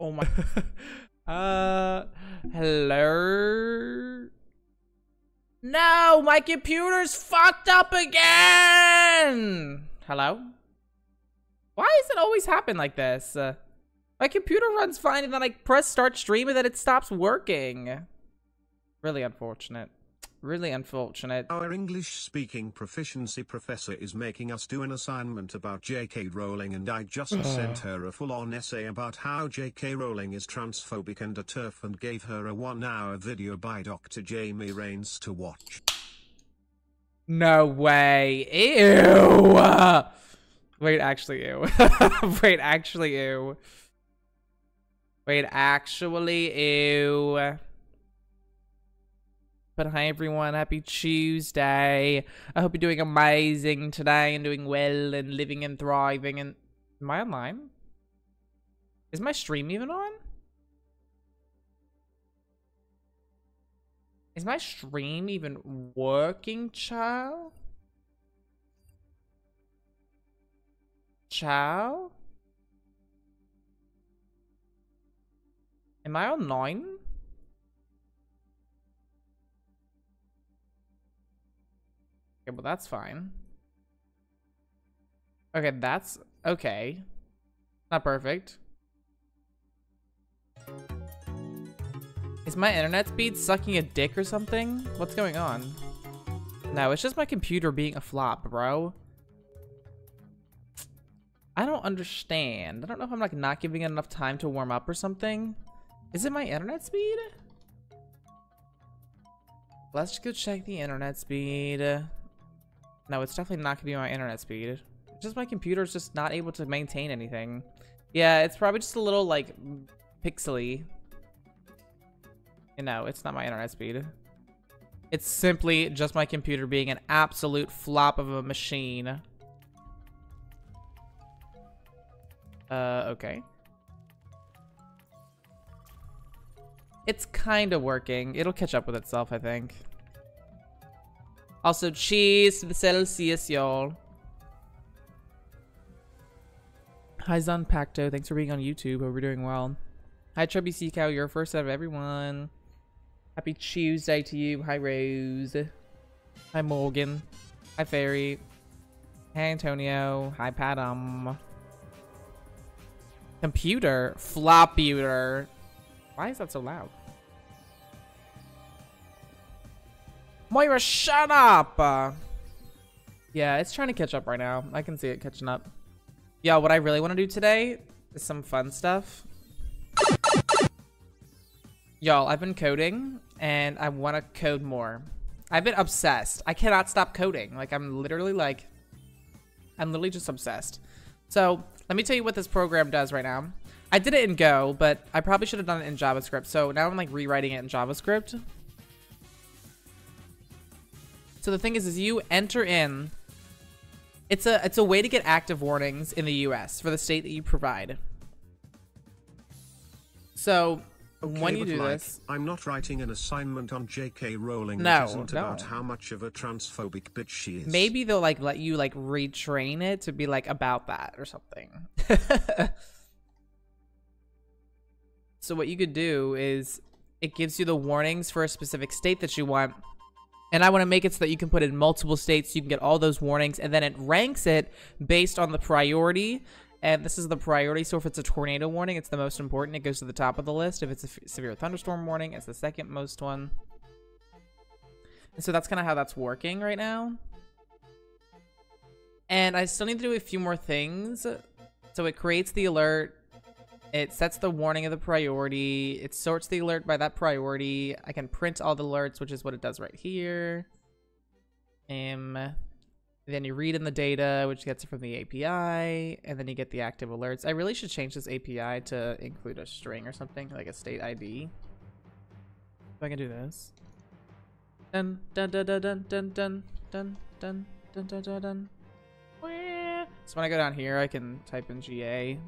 Oh my. Hello? No, my computer's fucked up again! Hello? Why does it always happen like this? My computer runs fine and then I press start stream and then it stops working. Really unfortunate. Really unfortunate. Our English-speaking proficiency professor is making us do an assignment about JK Rowling, and I just sent her a full-on essay about how JK Rowling is transphobic and a TERF, and gave her a 1-hour video by Dr. Jamie Raines to watch. No way. Ew! Wait, actually, ew. Wait, actually, ew. Wait, actually, ew. But hi everyone, happy Tuesday. I hope you're doing amazing today and doing well and living and thriving. And am I online? Is my stream even on? Is my stream even working, child? Child? Am I online? Okay, well, that's fine. Okay, that's okay. Not perfect. Is my internet speed sucking a dick or something? What's going on? No, it's just my computer being a flop, bro. I don't understand. I don't know if I'm like not giving it enough time to warm up or something. Is it my internet speed? Let's just go check the internet speed. No, it's definitely not gonna be my internet speed. It's just my computer's just not able to maintain anything. Yeah, it's probably just a little like pixely. You know, it's not my internet speed. It's simply just my computer being an absolute flop of a machine. Okay. It's kind of working. It'll catch up with itself, I think. Also, cheese to the Celsius, y'all. Hi, Zanpacto. Thanks for being on YouTube. Hope we're doing well. Hi, Chubby Sea Cow. You're first out of everyone. Happy Tuesday to you. Hi, Rose. Hi, Morgan. Hi, Fairy. Hi, Antonio. Hi, Padum. Computer. Flopputer. Why is that so loud? Moira, shut up! Yeah, it's trying to catch up right now. I can see it catching up. Yeah, what I really want to do today is some fun stuff. Y'all, I've been coding, and I want to code more. I've been obsessed. I cannot stop coding. Like, I'm literally just obsessed. So, let me tell you what this program does right now. I did it in Go, but I probably should have done it in JavaScript. So, now I'm, like, rewriting it in JavaScript. So the thing is you enter in, it's a way to get active warnings in the US for the state that you provide. So okay, when you do like, this, I'm not writing an assignment on JK Rowling that isn't about how much of a transphobic bitch she is. Maybe they'll like let you like retrain it to be like about that or something. So what you could do is it gives you the warnings for a specific state that you want. And I want to make it so that you can put in multiple states, so you can get all those warnings, and then it ranks it based on the priority. And this is the priority, so if it's a tornado warning, it's the most important. It goes to the top of the list. If it's a severe thunderstorm warning, it's the second most one. And so that's kind of how that's working right now. And I still need to do a few more things. So it creates the alert. It sets the warning of the priority. It sorts the alert by that priority. I can print all the alerts, which is what it does right here. Then you read in the data, which gets it from the API, and then you get the active alerts. I really should change this API to include a string or something, like a state ID. So I can do this. Dun dun dun dun dun dun dun dun dun dun dun dun dun. So when I go down here, I can type in GA.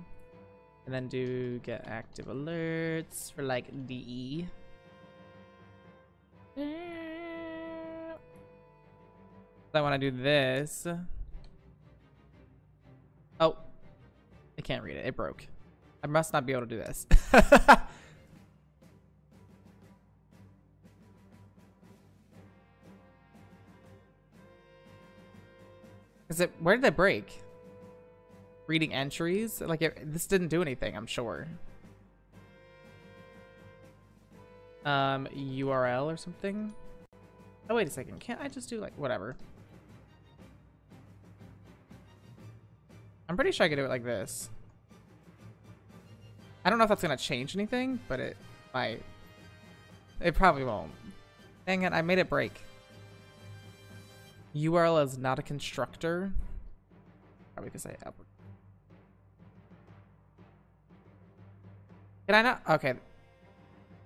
And then do get active alerts for like DE. I want to do this. Oh, I can't read it. It broke. I must not be able to do this. Is it, where did it break? Reading entries? Like, this didn't do anything, I'm sure. URL or something? Oh, wait a second. Can't I just do, like, whatever? I'm pretty sure I could do it like this. I don't know if that's gonna change anything, but it might. It probably won't. Dang it, I made it break. URL is not a constructor. Probably because I upward. Can I not? Okay.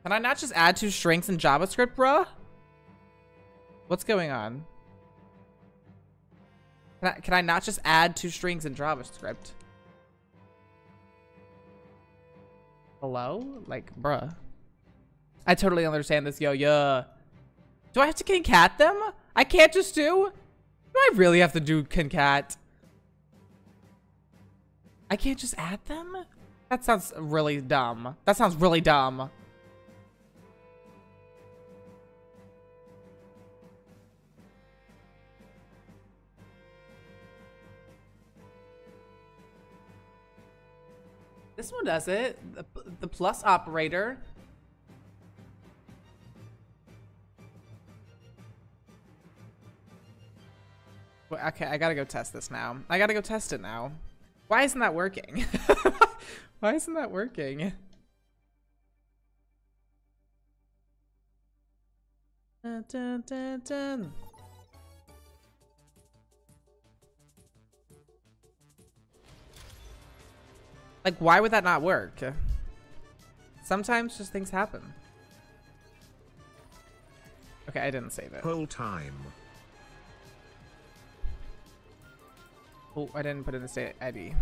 Can I not just add two strings in JavaScript, bruh? What's going on? Can I not just add two strings in JavaScript? Hello? Like, bruh. I totally understand this, yo, yeah. Do I have to concat them? I can't just do? Do I really have to do concat? I can't just add them? That sounds really dumb. That sounds really dumb. This one does it. The plus operator. Okay, I gotta go test this now. I gotta go test it now. Why isn't that working? Why isn't that working? Dun, dun, dun, dun. Like, why would that not work? Sometimes just things happen. Okay, I didn't save it. Whole time. Oh, I didn't put in the state ID.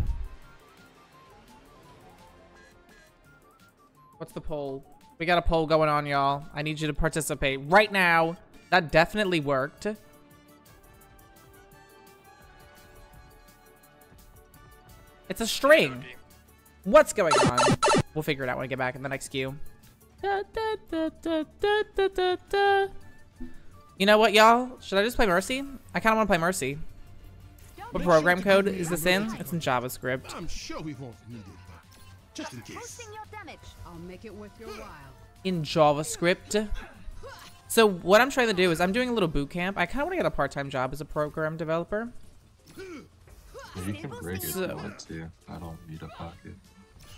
What's the poll? We got a poll going on, y'all. I need you to participate right now. That definitely worked. It's a string. What's going on? We'll figure it out when we get back in the next queue. You know what, y'all? Should I just play Mercy? I kind of want to play Mercy. What program code is this in? It's in JavaScript. I'm sure we won't need it, but just in case. I'll make it worth your while. In JavaScript. So what I'm trying to do is I'm doing a little boot camp. I kind of want to get a part-time job as a program developer. Yeah, you can break it if you want to. I don't need a pocket.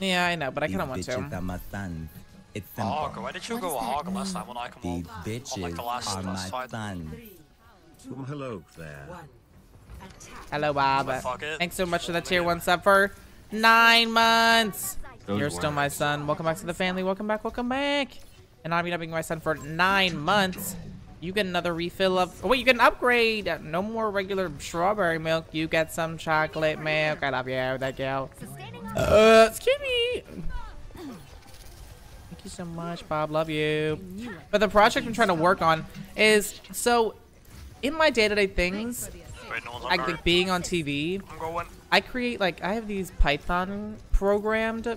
Yeah, I know, but I kind of want to. It's Hog, why did you go Hog last time when I come on? Like the last fight. Hello there. Hello, Bob. Thanks so much for that tier 1 sub for 9 months. You're still my son. Welcome back to the family. Welcome back. Welcome back. And I'll be dubbing my son for 9 months. You get another refill of... Oh, wait, you get an upgrade. No more regular strawberry milk. You get some chocolate milk. I love you. Thank you. Excuse me. Thank you so much, Bob. Love you. But the project I'm trying to work on is... So, in my day-to-day things... Like being on TV, I create like I have these Python programmed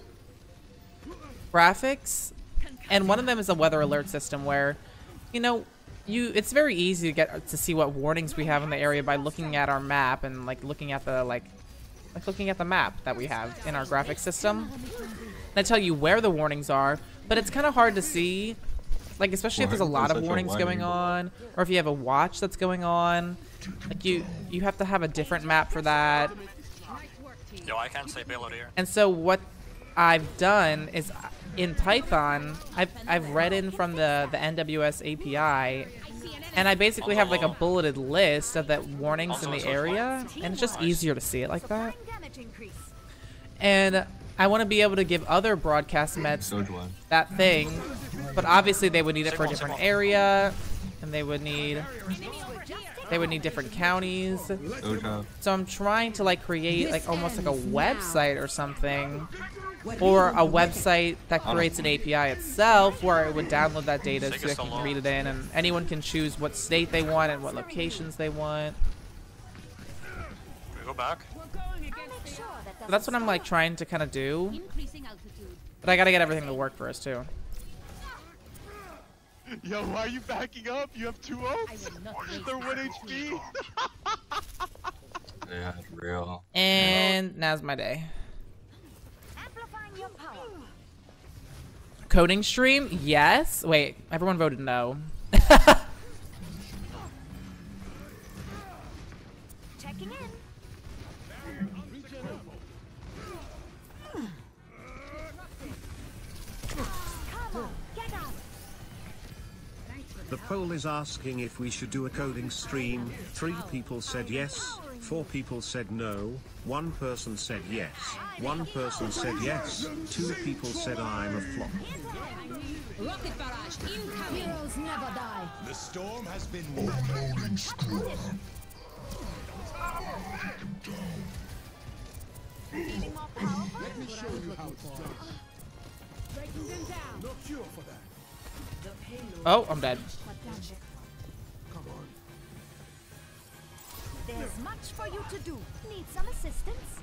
graphics, and one of them is a weather alert system where, you know, it's very easy to get to see what warnings we have in the area by looking at our map and like looking at the looking at the map that we have in our graphic system. And I tell you where the warnings are, but it's kind of hard to see, like especially if there's a lot of warnings going on, or if you have a watch that's going on. Like you have to have a different map for that. Yo, I can't say payload here. And so what I've done is in Python, I've read in from the NWS API, and I basically have like a bulleted list of the warnings in the area, and it's just easier to see it like that. And I want to be able to give other broadcast meds that thing, but obviously they would need it for a different area, and they would need. They would need different counties. Okay. So I'm trying to like create like almost like a website or something, or a website that creates an API itself where it would download that data so I can read it in, and anyone can choose what state they want and what locations they want. back. So that's what I'm like trying to kind of do. But I gotta get everything to work for us too. Yo, why are you backing up? You have two ults? They're 1 HP. Yeah, that's real. And now's my day. Coding stream? Yes. Wait, everyone voted no. Checking in. The poll is asking if we should do a coding stream. 3 people said yes, 4 people said no, 1 person said yes, 1 person said yes, 2 people said I'm a flop. Rocket Barrage incoming. Heroes never die. The storm has been needing more power. Let me show you how it's done. Breaking them down. No cure for that. Oh, I'm dead. Come on. There's much for you to do. Need some assistance?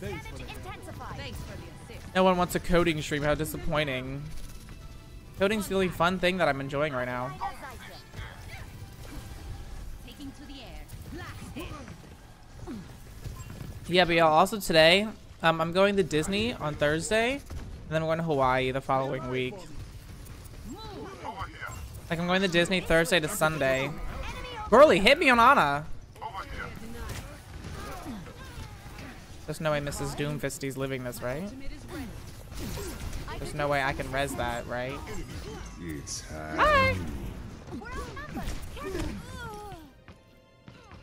Thanks for the assist. No one wants a coding stream. How disappointing. Coding's the really fun thing that I'm enjoying right now. Taking to the air. Blasted. Yeah, but y'all, also today, I'm going to Disney on Thursday. And then I'm going to Hawaii the following week. Like, I'm going to Disney Thursday to Sunday. Burley, hit me on Ana! There's no way Mrs. Doomfisty's living this, right? There's no way I can res that, right? Hi!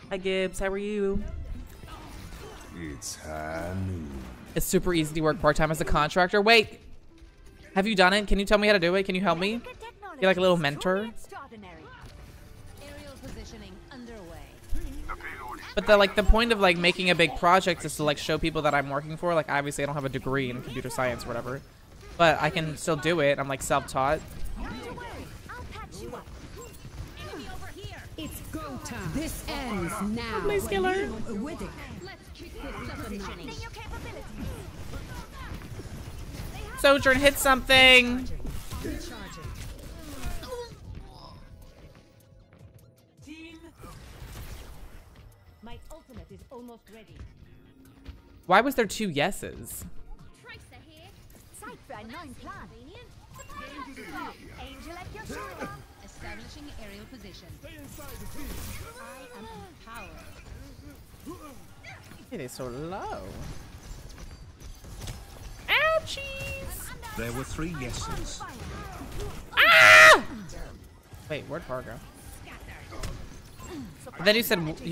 Hi, Gibbs. How are you? It's high noon. It's super easy to work part-time as a contractor. Wait, have you done it? Can you tell me how to do it? Can you help me? You're like a little mentor. But the point of like making a big project is to like show people that I'm working for. Like obviously I don't have a degree in computer science or whatever, but I can still do it. I'm like self-taught. It's go time. This ends now. Please kill her. Sojourn, hit something! My ultimate is almost ready. Why was there 2 yeses? Tracer here. Site for a non-plan. Angel at your shoulder. Establishing aerial position. Stay inside the field. I am empowered. It is so low. Ouchies! There were 3 yeses. Ah! Wait, where'd Fargo? But then you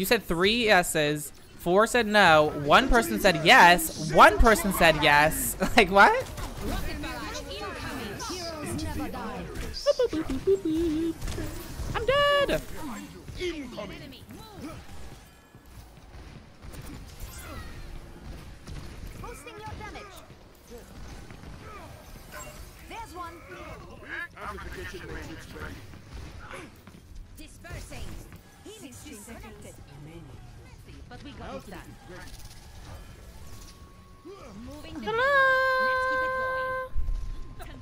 said 3 yeses, 4 said no, 1 person said yes, 1 person said yes. Like what? I'm dead. Dispersing. But we got it done. Moving the let's keep it going.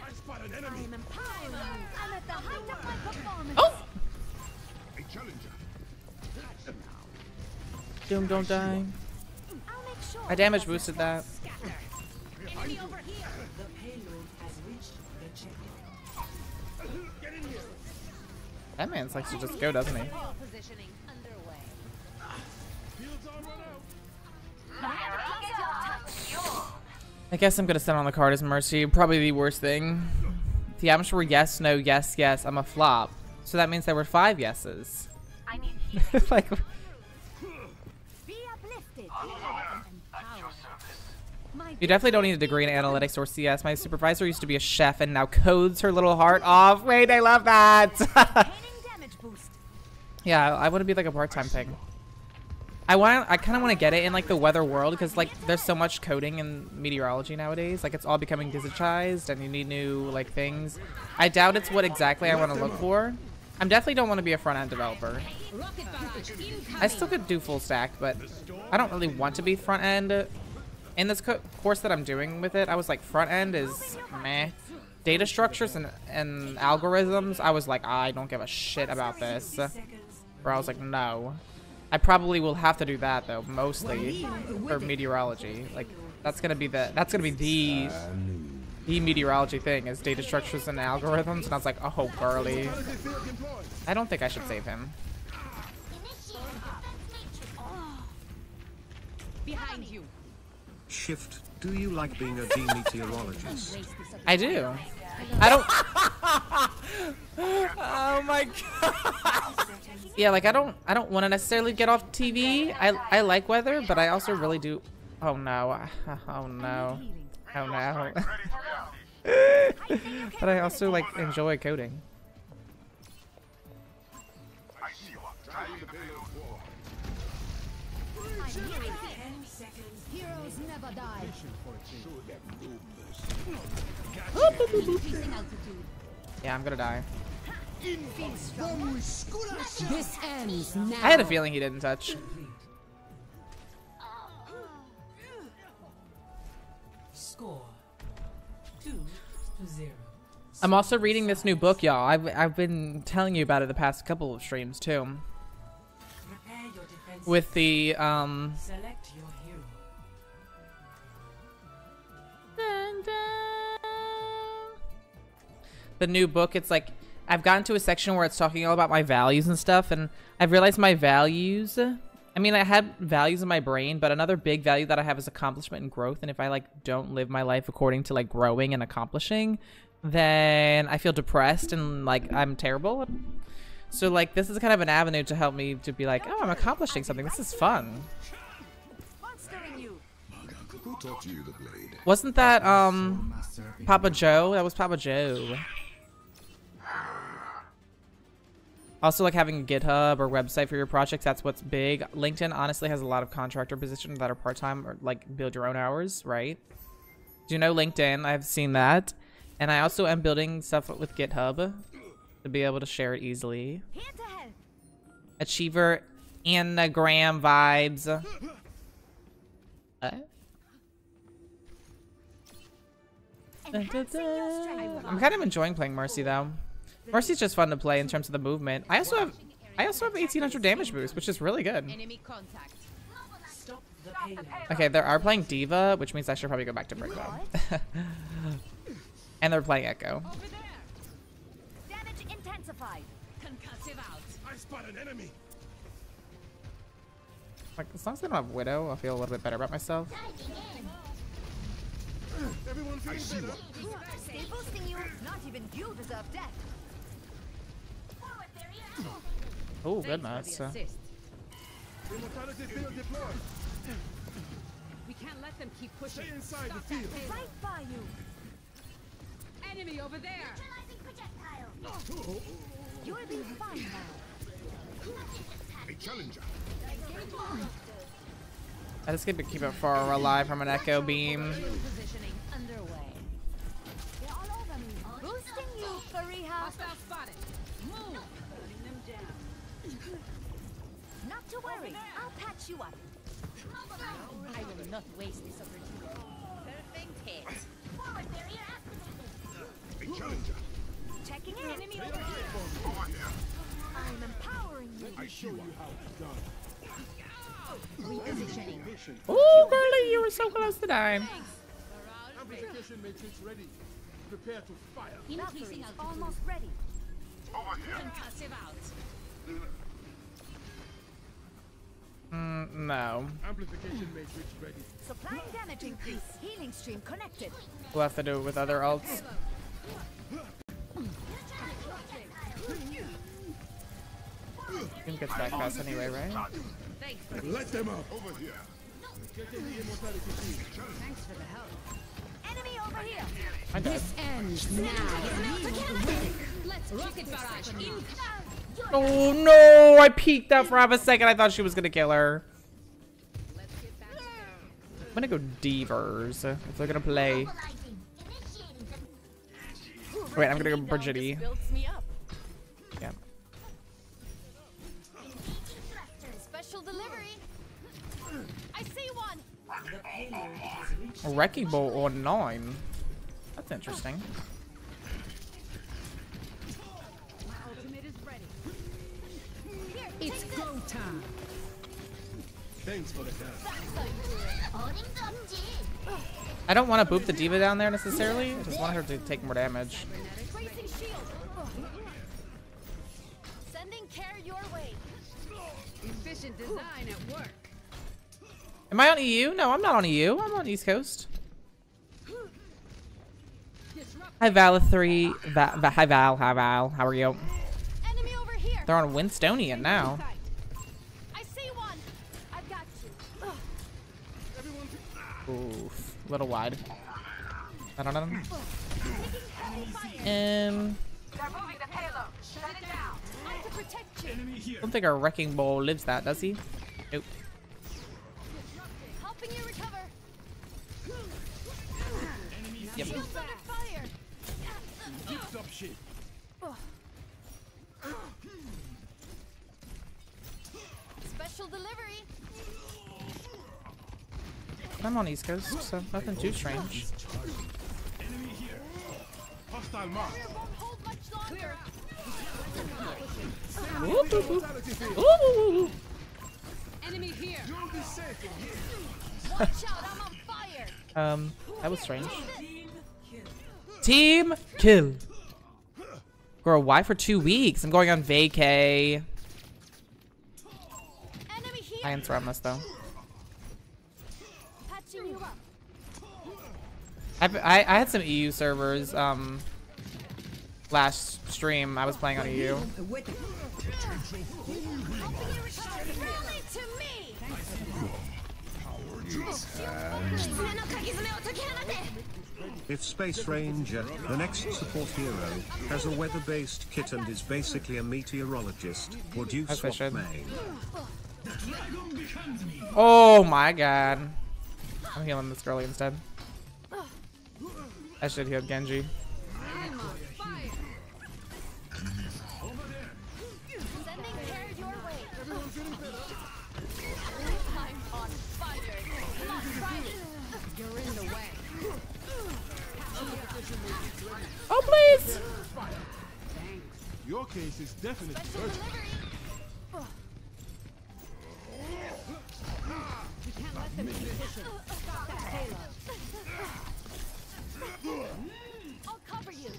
I spot an enemy. I'm empowered. I'm at the height of my performance. Oh! A challenger. Doom, don't die. I damage boosted that. Enemy over here. The payload has reached the checkpoint. Get in here. That man likes to just go, doesn't he? I guess I'm gonna stand on the card as Mercy. Probably the worst thing. The items were yes, no, yes, yes. I'm a flop. So that means there were 5 yeses. I need you. Like. You definitely don't need a degree in analytics or CS. My supervisor used to be a chef and now codes her little heart off. Wait, I love that. Yeah, I want to be like a part-time thing. I kind of want to get it in like the weather world because like there's so much coding and meteorology nowadays. Like it's all becoming digitized and you need new like things. I doubt it's what exactly I want to look for, I definitely don't want to be a front-end developer. I still could do full stack, but I don't really want to be front-end. In this course that I'm doing with it, I was like, front-end is meh. Data structures and algorithms, I was like, I don't give a shit about this. Or I was like, no. I probably will have to do that though, mostly for meteorology. Like, that's gonna be the meteorology thing is data structures and algorithms. And I was like, oh, girly. I don't think I should save him. Behind you. Shift. Do you like being a meteorologist? I do. I don't. Oh my god. Yeah, like I don't want to necessarily get off TV. I like weather, but I also really do. Oh no. Oh no. Oh no. But I also like enjoy coding. Yeah, I'm gonna die. This ends now. I had a feeling he didn't touch. Score 2-0. I'm also reading this new book, y'all. I've been telling you about it the past couple of streams too. With the select your hero. Dun, dun. The new book, it's like I've gotten to a section where it's talking all about my values and stuff, and I've realized my values, I mean, I had values in my brain, but another big value that I have is accomplishment and growth. And if I like don't live my life according to like growing and accomplishing, then I feel depressed and like I'm terrible. So like this is kind of an avenue to help me to be like, oh, I'm accomplishing something. This is fun. Wasn't that Papa Joe? That was Papa Joe. Also, like having a GitHub or website for your projects, that's what's big. LinkedIn honestly has a lot of contractor positions that are part-time or like build your own hours, right? Do you know LinkedIn? I've seen that. And I also am building stuff with GitHub to be able to share it easily. Achiever Anagram vibes. I'm kind of enjoying playing Mercy though. Mercy's just fun to play in terms of the movement. I also have 1800 damage boost, which is really good. Okay, they are playing D.Va, which means I should probably go back to Brigitte. And they're playing Echo. Damage intensified. Concussive out. I spot an enemy. Like as long as they don't have Widow, I'll feel a little bit better about myself. Everyone feels better. Stay boosting you. Not even you deserve death. Oh, goodness. We can't let them keep pushing. Stay inside the field. Right by you. Enemy over there. Neutralizing projectile. You're being fine now. A challenger. I just get to keep it far alive from an echo beam. Positioning underway. They're all over me. Boosting you for rehab. Spotted. Move. Not to worry, I'll patch you up. I will not waste this opportunity. Perfect hit. Forward barrier activated. A challenger. Checking in. Enemy over here. I'm empowering you. I show you how it's done. Repositioning. Oh, girly, you were so close to dying. Amplification matrix ready. Prepare to fire. Increasing almost ready. Over here. Concussive out. No. Amplification matrix ready. Supply damage increase. Healing stream connected. We'll have to do it with other ults. Jim gets back fast anyway, right? Let them up over here. Thanks for the help. Enemy over here. This ends now. Let's rocket barrage. Oh no, I peeked out for half a second. I thought she was gonna kill her. I'm gonna go D.Vers if they're gonna play. Wait, I'm gonna go Brigitte. Yeah. I see one. Wrecking Ball or 9. That's interesting. My ultimate is ready. Here, it's go time. Thanks for the death. I don't want to boop the D.Va down there necessarily. I just want her to take more damage. Sending care your way. Efficient design at work. Am I on EU? No, I'm not on EU. I'm on East Coast. Hi Vala3. Hi Val. Hi Val. How are you? Enemy over here. They're on Winstonian now. I see one. I've got you. Oof. A little wide. I don't know. I don't think our Wrecking Ball lives that, does he? Nope. Helping you recover. Yep. Special delivery. I'm on East Coast, so nothing too strange. Enemy here. Hostile mark. Enemy here. Watch out, I'm on fire. That was strange. Team kill. Girl, why for 2 weeks? I'm going on vacay. I am Ramos though. I had some EU servers. Last stream I was playing on EU. If Space Ranger, the next support hero, has a weather-based kit and is basically a meteorologist, would you swap main? Oh my god. I'm healing this girlie instead. I should heal Genji. Oh please! Your case is definitely urgent. We can't let them position. Stop that payload. I'll cover you.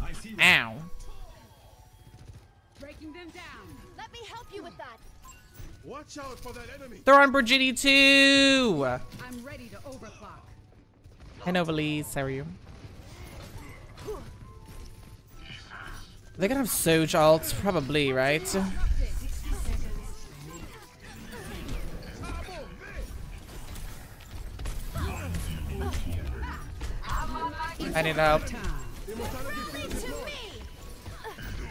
I see. Ow. Breaking them down. Let me help you with that. Watch out for that enemy. They're on Brigitte too. I'm ready to overclock. And overlease, how are you? They're gonna have Soj ults, probably, right? I need help.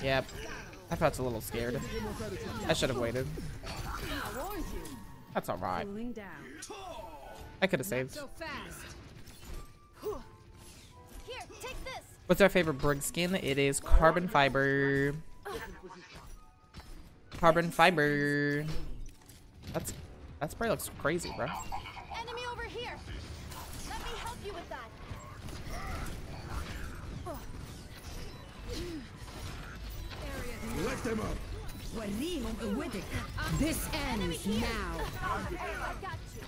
Yep. I felt a little scared. I should have waited. That's alright. I could have saved. What's our favorite Brig skin? It is Carbon Fiber. Carbon Fiber. That spray looks crazy, bro. Enemy over here. Let me help you with that. Lift them up. This ends now. I got you.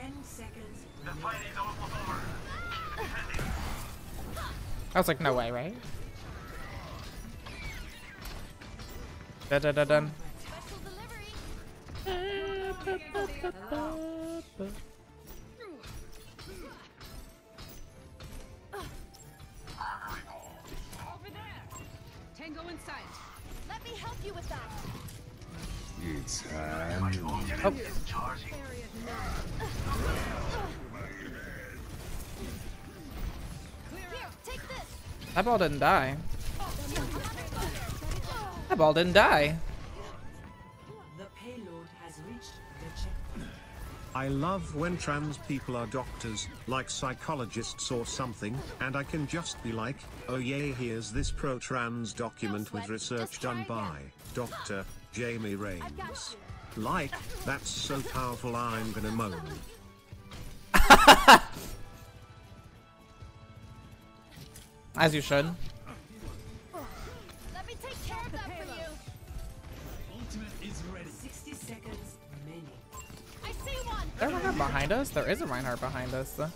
10 seconds. The fight is almost over. I was like, no way, right? Dun, dun, dun, dun. Tango in sight. Let me help you with that. It's time. Oh. That ball didn't die. That ball didn't die. The payload has reached the checkpoint. I love when trans people are doctors, like psychologists or something, and I can just be like, oh yeah, here's this pro-trans document with research done by Dr. Jamie Raines. Like, that's so powerful I'm gonna moan. As you should. Let me take care of that for you. Ultimate is ready. 60 seconds remaining. I see one. Is there a Reinhardt behind us? There is a Reinhardt behind us. Helping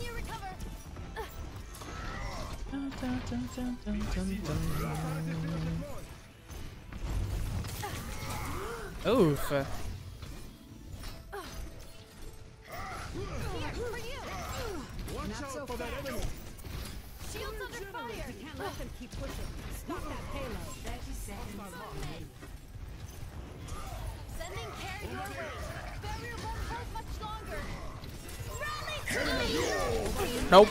you recover. Dun, dun, dun, dun, dun, dun, dun. Oof. Nope.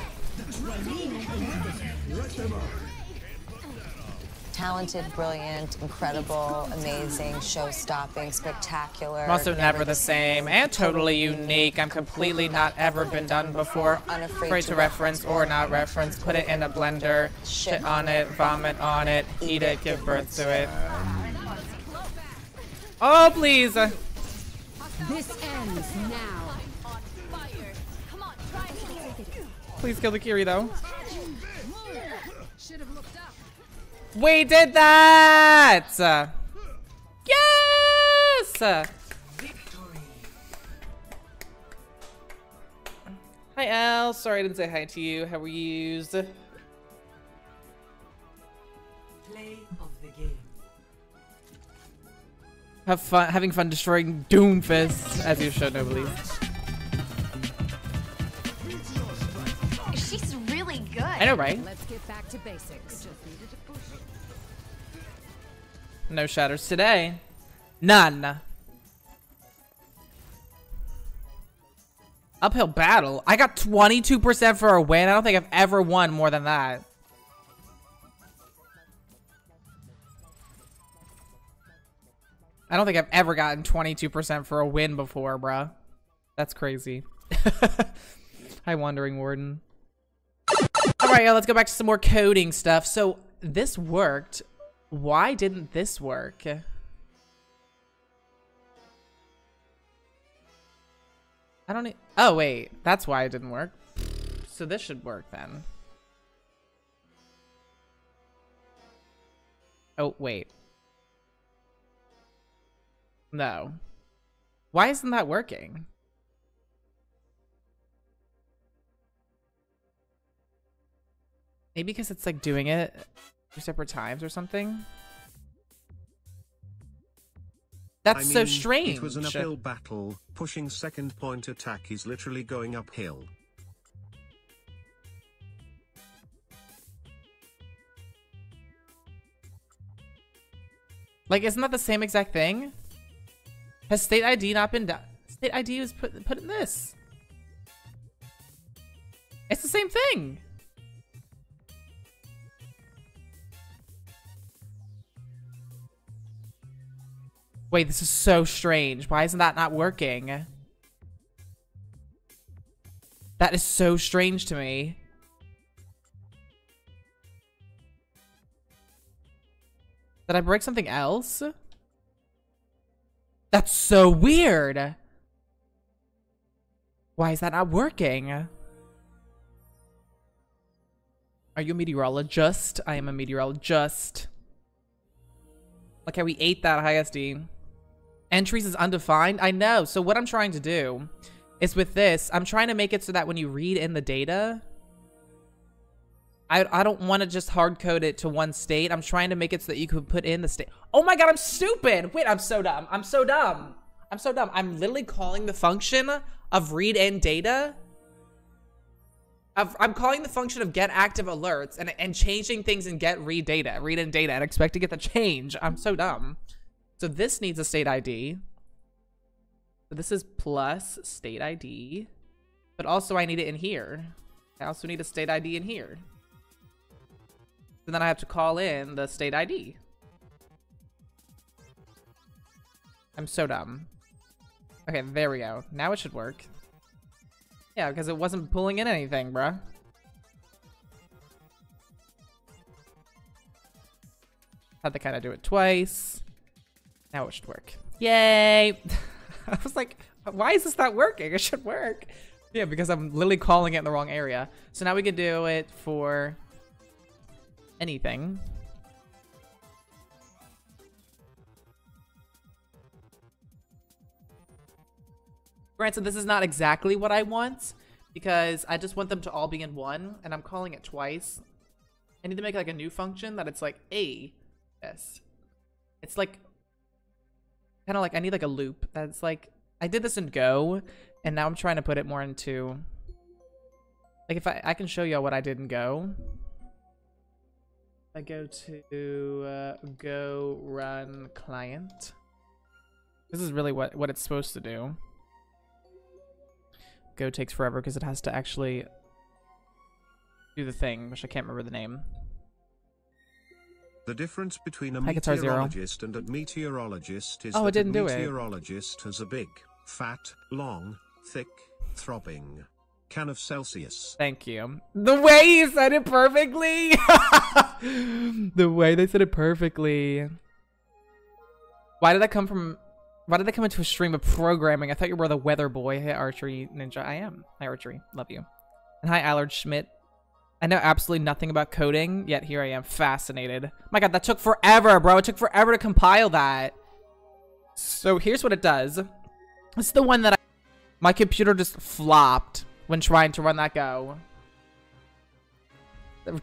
Talented, brilliant, incredible, amazing, show-stopping, spectacular. Must have never the same and totally unique. I'm completely not ever been done before. Unafraid to reference or not reference. Put it in a blender, shit on it, vomit on it, eat it, give birth to it. Oh please! This ends now. Please kill the Kiri though. We did that! Yes! Victory. Hi Al, sorry I didn't say hi to you. How were you? Play of the game. Have fun, having fun destroying Doomfist, as you should, I believe. Good. I know, right? Let's get back to basics. No shatters today. None. Uphill battle. I got 22% for a win. I don't think I've ever won more than that. I don't think I've ever gotten 22% for a win before, bruh. That's crazy. Hi, Wandering Warden. Alright, let's go back to some more coding stuff. So, this worked. Why didn't this work? I don't... Oh, wait. That's why it didn't work. So this should work, then. Oh, wait. No. Why isn't that working? Maybe because it's like doing it two separate times or something. That's so strange. It was an uphill battle. Pushing second point attack is literally going uphill. Like, isn't that the same exact thing? Has state ID not been done? State ID was put in this. It's the same thing. Wait, this is so strange. Why isn't that not working? That is so strange to me. Did I break something else? That's so weird. Why is that not working? Are you a meteorologist? I am a meteorologist. Look how we ate that high SD. Entries is undefined. I know. So what I'm trying to do is with this, I'm trying to make it so that when you read in the data, I don't want to just hard code it to one state. I'm trying to make it so that you could put in the state. Oh my God, I'm stupid. Wait, I'm so dumb. I'm so dumb. I'm so dumb. I'm literally calling the function of read in data. I'm calling the function of get active alerts and changing things and get read in data and expect to get the change. I'm so dumb. So this needs a state ID. So this is plus state ID, but also I need it in here. I also need a state ID in here. And then I have to call in the state ID. I'm so dumb. Okay, there we go. Now it should work. Yeah, because it wasn't pulling in anything, bruh. Had to kind of do it twice. Now it should work. Yay! I was like, why is this not working? It should work. Yeah, because I'm literally calling it in the wrong area. So now we can do it for anything. Granted, this is not exactly what I want because I just want them to all be in one and I'm calling it twice. I need to make like a new function that it's like a this. It's like kind of like I need like a loop that's like I did this in Go and now I'm trying to put it more into like if I can show y'all what I did in Go. I go to Go run client. This is really what it's supposed to do. Go takes forever because it has to actually do the thing, which I can't remember the name. The difference between a meteorologist and a meteorologist is that a meteorologist has a big, fat, long, thick, throbbing can of Celsius. Thank you. The way you said it perfectly! The way they said it perfectly. Why did I come into a stream of programming? I thought you were the weather boy. Hey, Archery Ninja. I am. Hi, Archery. Love you. And hi, Allard Schmidt. I know absolutely nothing about coding, yet here I am, fascinated. My God, that took forever, bro. It took forever to compile that. So here's what it does. This is the one that my computer just flopped when trying to run that Go.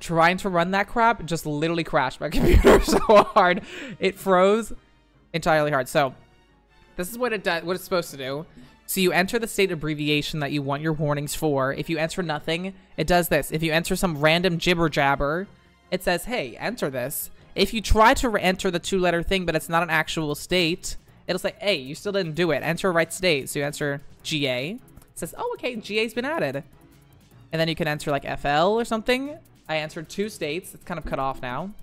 Trying to run that crap just literally crashed my computer so hard. It froze entirely hard. So this is what it does, what it's supposed to do. So you enter the state abbreviation that you want your warnings for. If you enter nothing, it does this. If you enter some random jibber jabber, it says, hey, enter this. If you try to enter the two-letter thing, but it's not an actual state, it'll say, hey, you still didn't do it. Enter right state. So you enter GA. It says, oh, okay, GA's been added. And then you can enter like FL or something. I entered two states. It's kind of cut off now.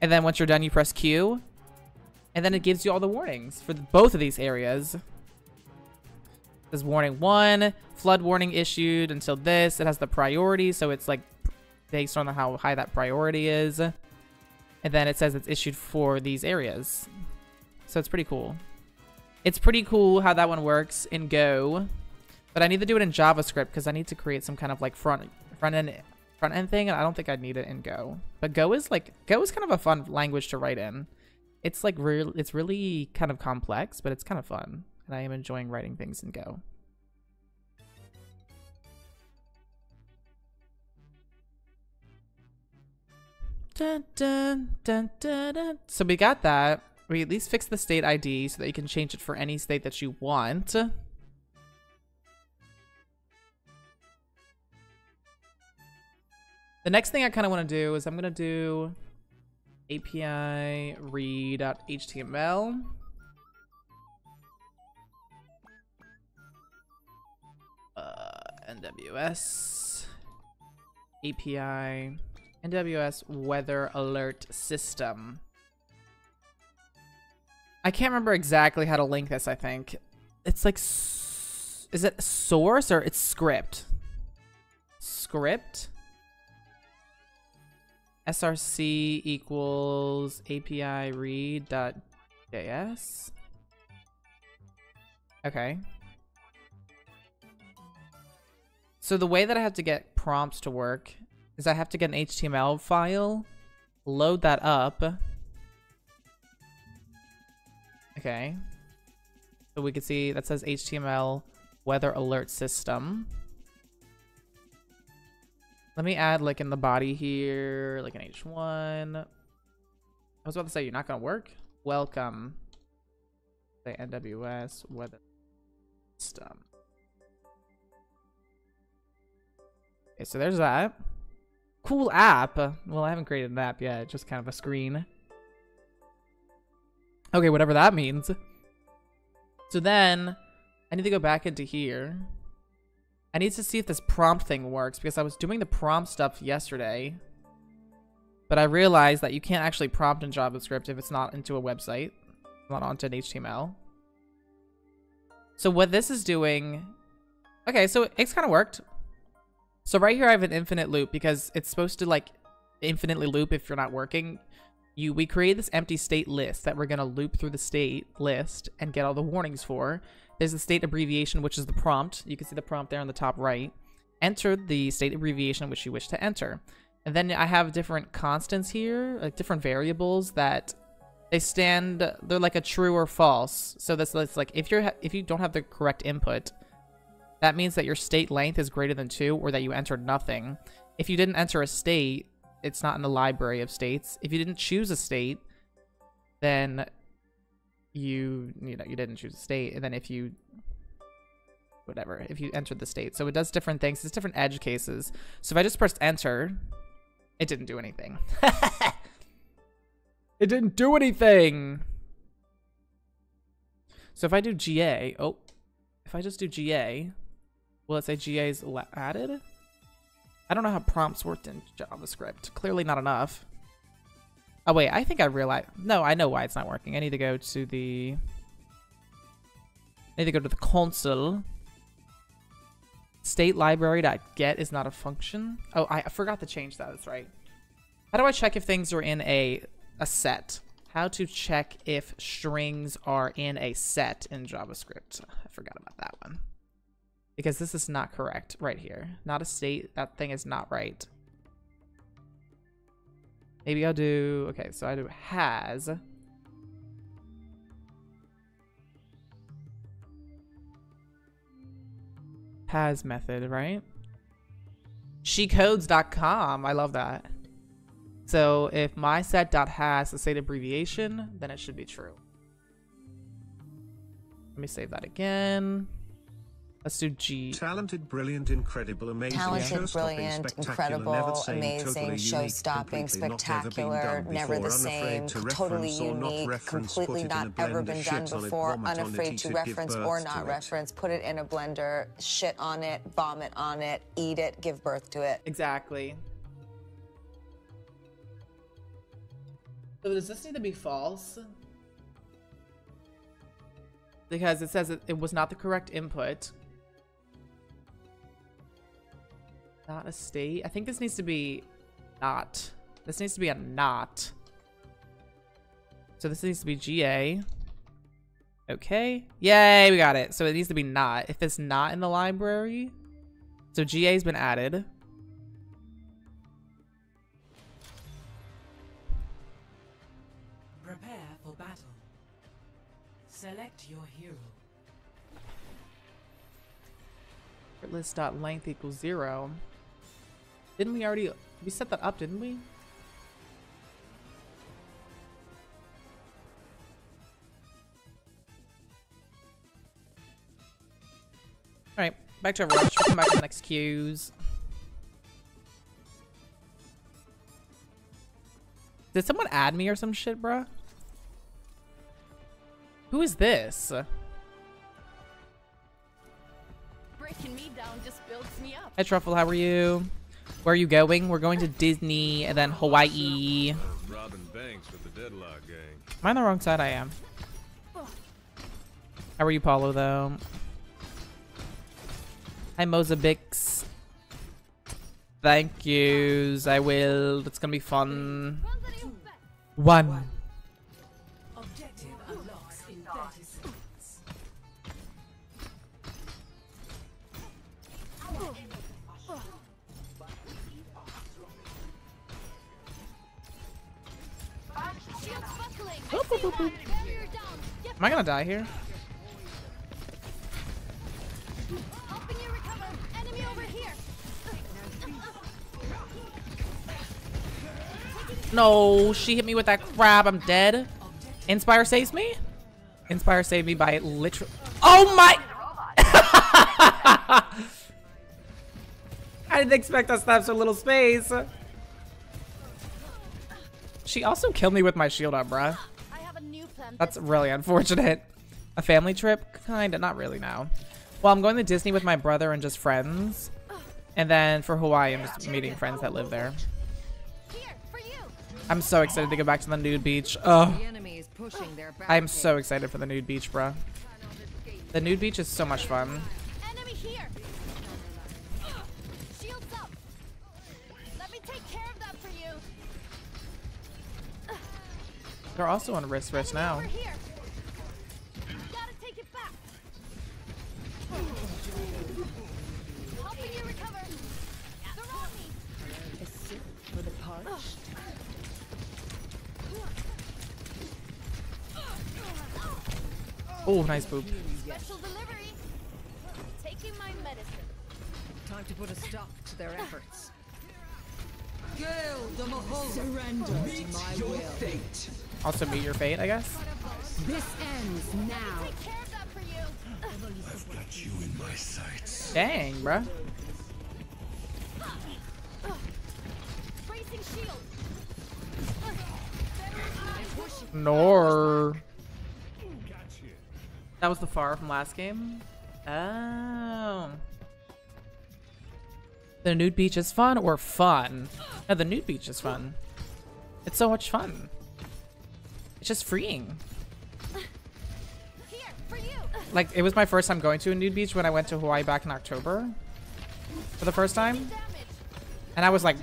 And then once you're done, you press Q. And then it gives you all the warnings for both of these areas. There's warning 1, flood warning issued until this. It has the priority, so it's like based on how high that priority is. And then it says it's issued for these areas. So it's pretty cool. It's pretty cool how that one works in Go. But I need to do it in JavaScript because I need to create some kind of like front end thing, and I don't think I'd need it in Go. But Go is kind of a fun language to write in. It's like it's really kind of complex, but it's kind of fun. And I am enjoying writing things in Go. Dun, dun, dun, dun, dun. So we got that. We at least fixed the state ID so that you can change it for any state that you want. The next thing I kind of want to do is I'm going to do API read.html. NWS API NWS weather alert system. I can't remember exactly how to link this. I think it's like, is it source or it's script? Script src equals API read.js. Okay. So the way that I have to get prompts to work is I have to get an HTML file, load that up. Okay. So we can see that says HTML weather alert system. Let me add like in the body here, like an H1. I was about to say, you're not going to work. Welcome. Say NWS weather system. Okay, so there's that. Cool app. Well, I haven't created an app yet. Just kind of a screen. Okay, whatever that means. So then I need to go back into here. I need to see if this prompt thing works because I was doing the prompt stuff yesterday. But I realized that you can't actually prompt in JavaScript if it's not into a website, not onto an HTML. So what this is doing... Okay, so it's kind of worked. So right here I have an infinite loop because it's supposed to like infinitely loop if you're not working. we create this empty state list that we're going to loop through the state list and get all the warnings for. There's the state abbreviation, which is the prompt. You can see the prompt there on the top right. Enter the state abbreviation which you wish to enter. And then I have different constants here, like different variables that they stand, they're like a true or false. So that's like, if you don't have the correct input, that means that your state length is greater than 2 or that you entered nothing. If you didn't enter a state, it's not in the library of states. If you didn't choose a state, then you didn't choose a state. And then if you, whatever, if you entered the state. So it does different things. It's different edge cases. So if I just pressed enter, it didn't do anything. It didn't do anything. So if I do GA, oh, if I just do GA, will it say GA is added? I don't know how prompts worked in JavaScript. Clearly not enough. Oh wait, I think I realized. No, I know why it's not working. I need to go to the. I need to go to the console. State library.get is not a function. Oh, I forgot to change that. That's right. How do I check if things are in a set? How to check if strings are in a set in JavaScript? I forgot about that one. Because this is not correct right here. Not a state. That thing is not right. Maybe I'll do... Okay, so I do has. Has method, right? Shecodes.com. I love that. So if my set.has is a state abbreviation, then it should be true. Let me save that again. Let's do G. Talented, brilliant, incredible, amazing. Talented, brilliant, incredible, amazing, show-stopping, spectacular, never the same, totally unique, completely not ever been done before, unafraid to reference or not reference, put it in a blender, shit on it, vomit on it, eat it, give birth to it. Exactly. So does this need to be false? Because it says it was not the correct input. Not a state. I think this needs to be not. This needs to be a not. So this needs to be GA. Okay. Yay, we got it. So it needs to be not. If it's not in the library. So GA's been added. Prepare for battle. Select your hero. List.length equals 0. Didn't we already... We set that up, didn't we? Alright, back to Overwatch. We'll come back to the next queues. Did someone add me or some shit, bruh? Who is this? Breaking me down just builds me up. Hey Truffle, how are you? Where are you going? We're going to Disney and then Hawaii. Robin Banks with the Deadlock Gang. Am I on the wrong side? I am. How are you, Paulo, though? Hi, Mozabix. Thank yous. I will. It's gonna be fun. One. Boop, boop, boop, boop. Am I gonna die here? No, she hit me with that crab. I'm dead. Inspire saves me? Inspire saved me by literally. Oh my! I didn't expect us to have so little space. She also killed me with my shield up, bruh. That's really unfortunate. A family trip? Kinda, not really now. Well, I'm going to Disney with my brother and just friends. And then for Hawaii, I'm just meeting friends that live there. I'm so excited to go back to the nude beach. Oh, I'm so excited for the nude beach, bruh. The nude beach is so much fun. They're also on wrist now. Gotta take it back. Helping you recover. They're on me. A sip for the parched. Oh, nice boob. Special delivery. Taking my medicine. Time to put a stop to their efforts. Surrender to my will. Fate. Also meet your fate, I guess. This ends now. Take care of that for you. I've got you in my sights. Dang, bruh. Nor. That was the far from last game. Oh. The nude beach is fun or fun? No, the nude beach is fun. It's so much fun. It's just freeing. Here, for you. Like, it was my first time going to a nude beach when I went to Hawaii back in October. For the first time. And I was like...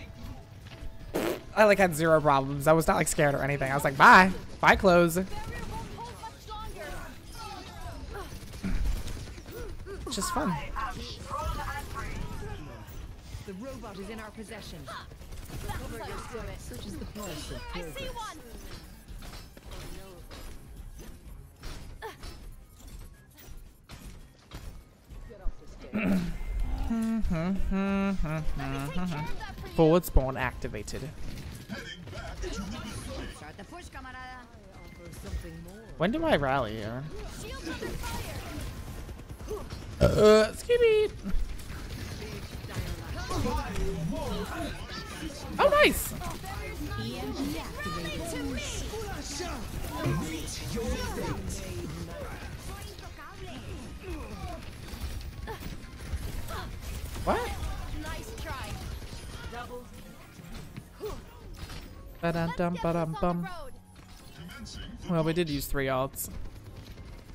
I like had zero problems. I was not like scared or anything. I was like, bye. Bye, clothes. It's just fun. The robot is in our possession. I see one. Forward spawn activated. When do I rally here? Excuse me. Oh, nice! What? Nice try. Double. Ba-dum-bum. Well, we did use 3 alts.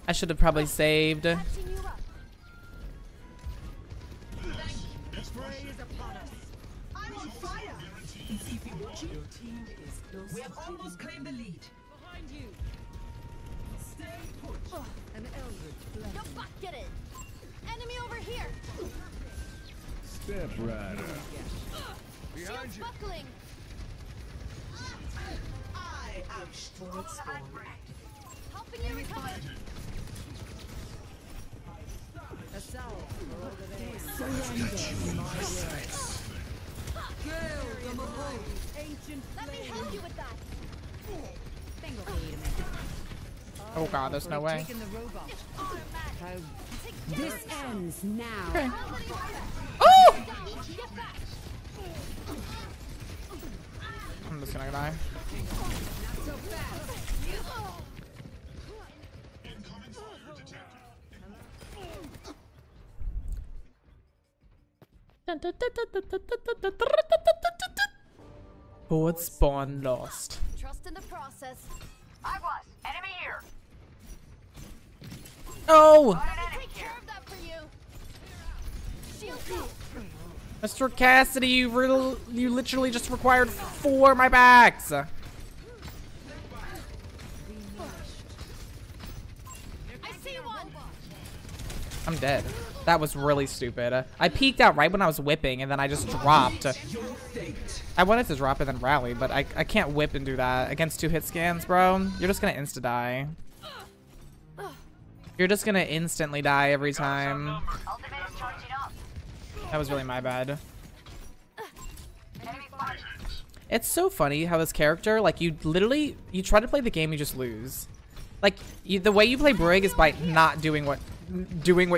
I should have probably saved. We have almost claimed the lead. Behind you. Stay put. An Eldritch. Go back, get it. Enemy over here. Step right up. Shields buckling. I am strong. Helping you recover. I've got you in my sights. Let me help you with that. Oh god, there's no way. This ends now. Okay. Oh! I'm just gonna die. Board spawn lost. Trust in the process. I was enemy here. Oh! Mr. Cassidy, you literally just required 4 of my backs. I'm dead. That was really stupid. I peeked out right when I was whipping and then I just dropped. I wanted to drop and then rally, but I can't whip and do that against 2 hit scans, bro. You're just gonna insta die. You're just gonna instantly die every time. That was really my bad. It's so funny how this character, like, you literally, you try to play the game, you just lose. Like, the way you play Brig is by not doing what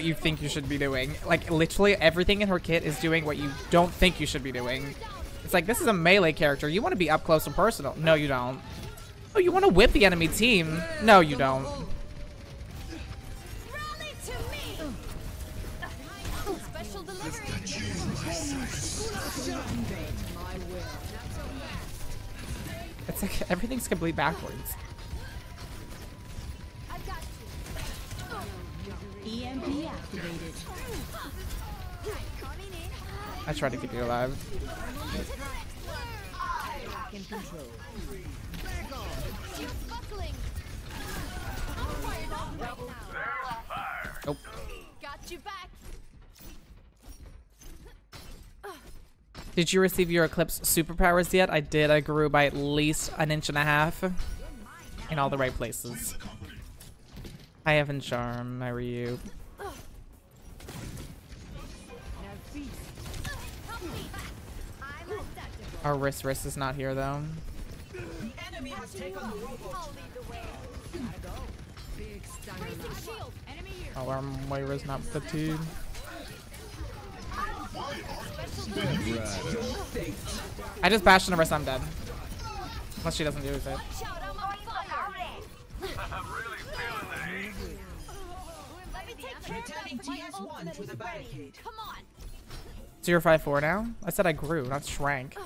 you think you should be doing. Like, literally everything in her kit is doing what you don't think you should be doing. It's like, this is a melee character. You want to be up close and personal. No, you don't. Oh, you want to whip the enemy team. No, you don't. It's like everything's completely backwards. EMP activated. I tried to keep you alive. Did you receive your Eclipse superpowers yet? I did. I grew by at least 1.5 inches in all the right places. I have in Charm. How are you? Our Riss is not here though. Oh, our Moira's not fatigued. I just bashed on her, so I'm dead. Unless she doesn't do it. So you're 5'4" now? I said I grew, not shrank.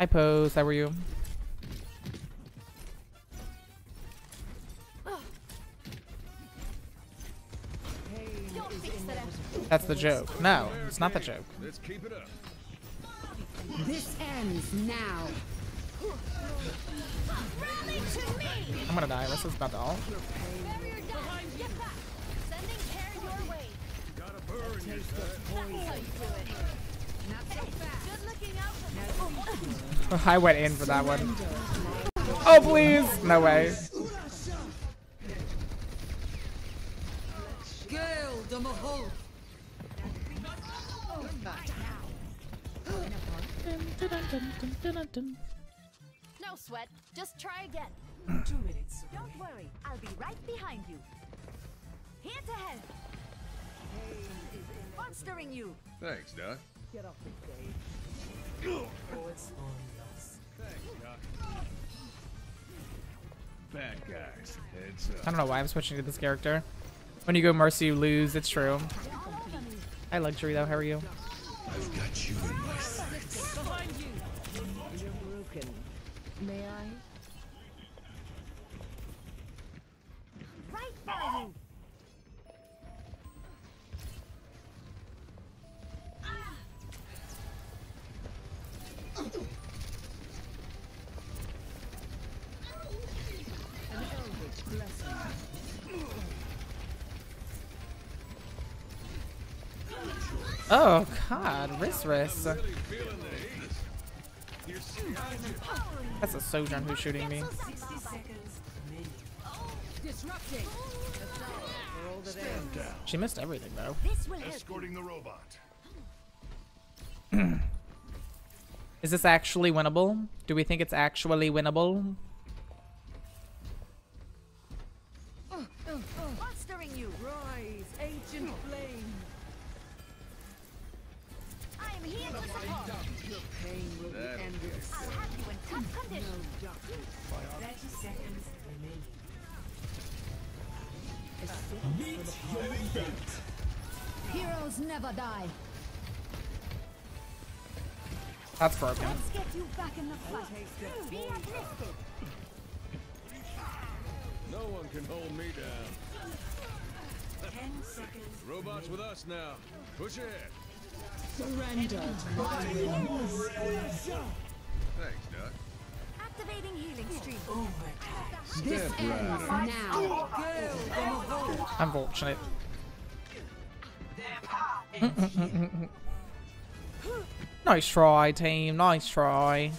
Hi Pose, how were you? That's the joke. No, it's not the joke. Let's keep it up. This ends now. Rally to me. I'm gonna die. This is about to all. I went in for that one. Oh please! No way. No sweat, just try again. 2 minutes. Don't worry, I'll be right behind you. Here to help. Monstering you. Thanks, Doc. Get off the stage. Oh, it's on us. Thanks, Doc. Bad guys. Heads up. I don't know why I'm switching to this character. When you go Mercy, you lose. It's true. Hi, Luxury, though. How are you? I've got you in my sights. You're broken. May I? Right by you. Oh god, Riss. That's a Sojourn who's shooting me. She missed everything though. Escorting the robot. Is this actually winnable? Do we think it's actually winnable? Monstering you. Rise, ancient flame. Heroes never die. That's broken. Let's get you back in the fight. Be uplifted. No one can hold me down. 10 seconds. Robots with us now. Push ahead. Surrender. Thanks, Doc. Activating healing stream. This ends now. Unfortunate. Nice try, team. Nice try.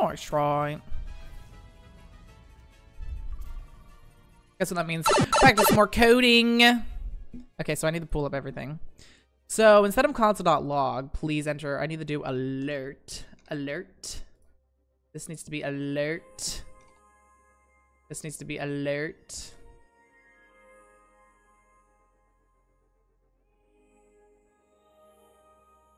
Nice try. Guess what that means. Practice more coding. Okay, so I need to pull up everything. So instead of console.log, please enter. I need to do alert. Alert. This needs to be alert. This needs to be alert.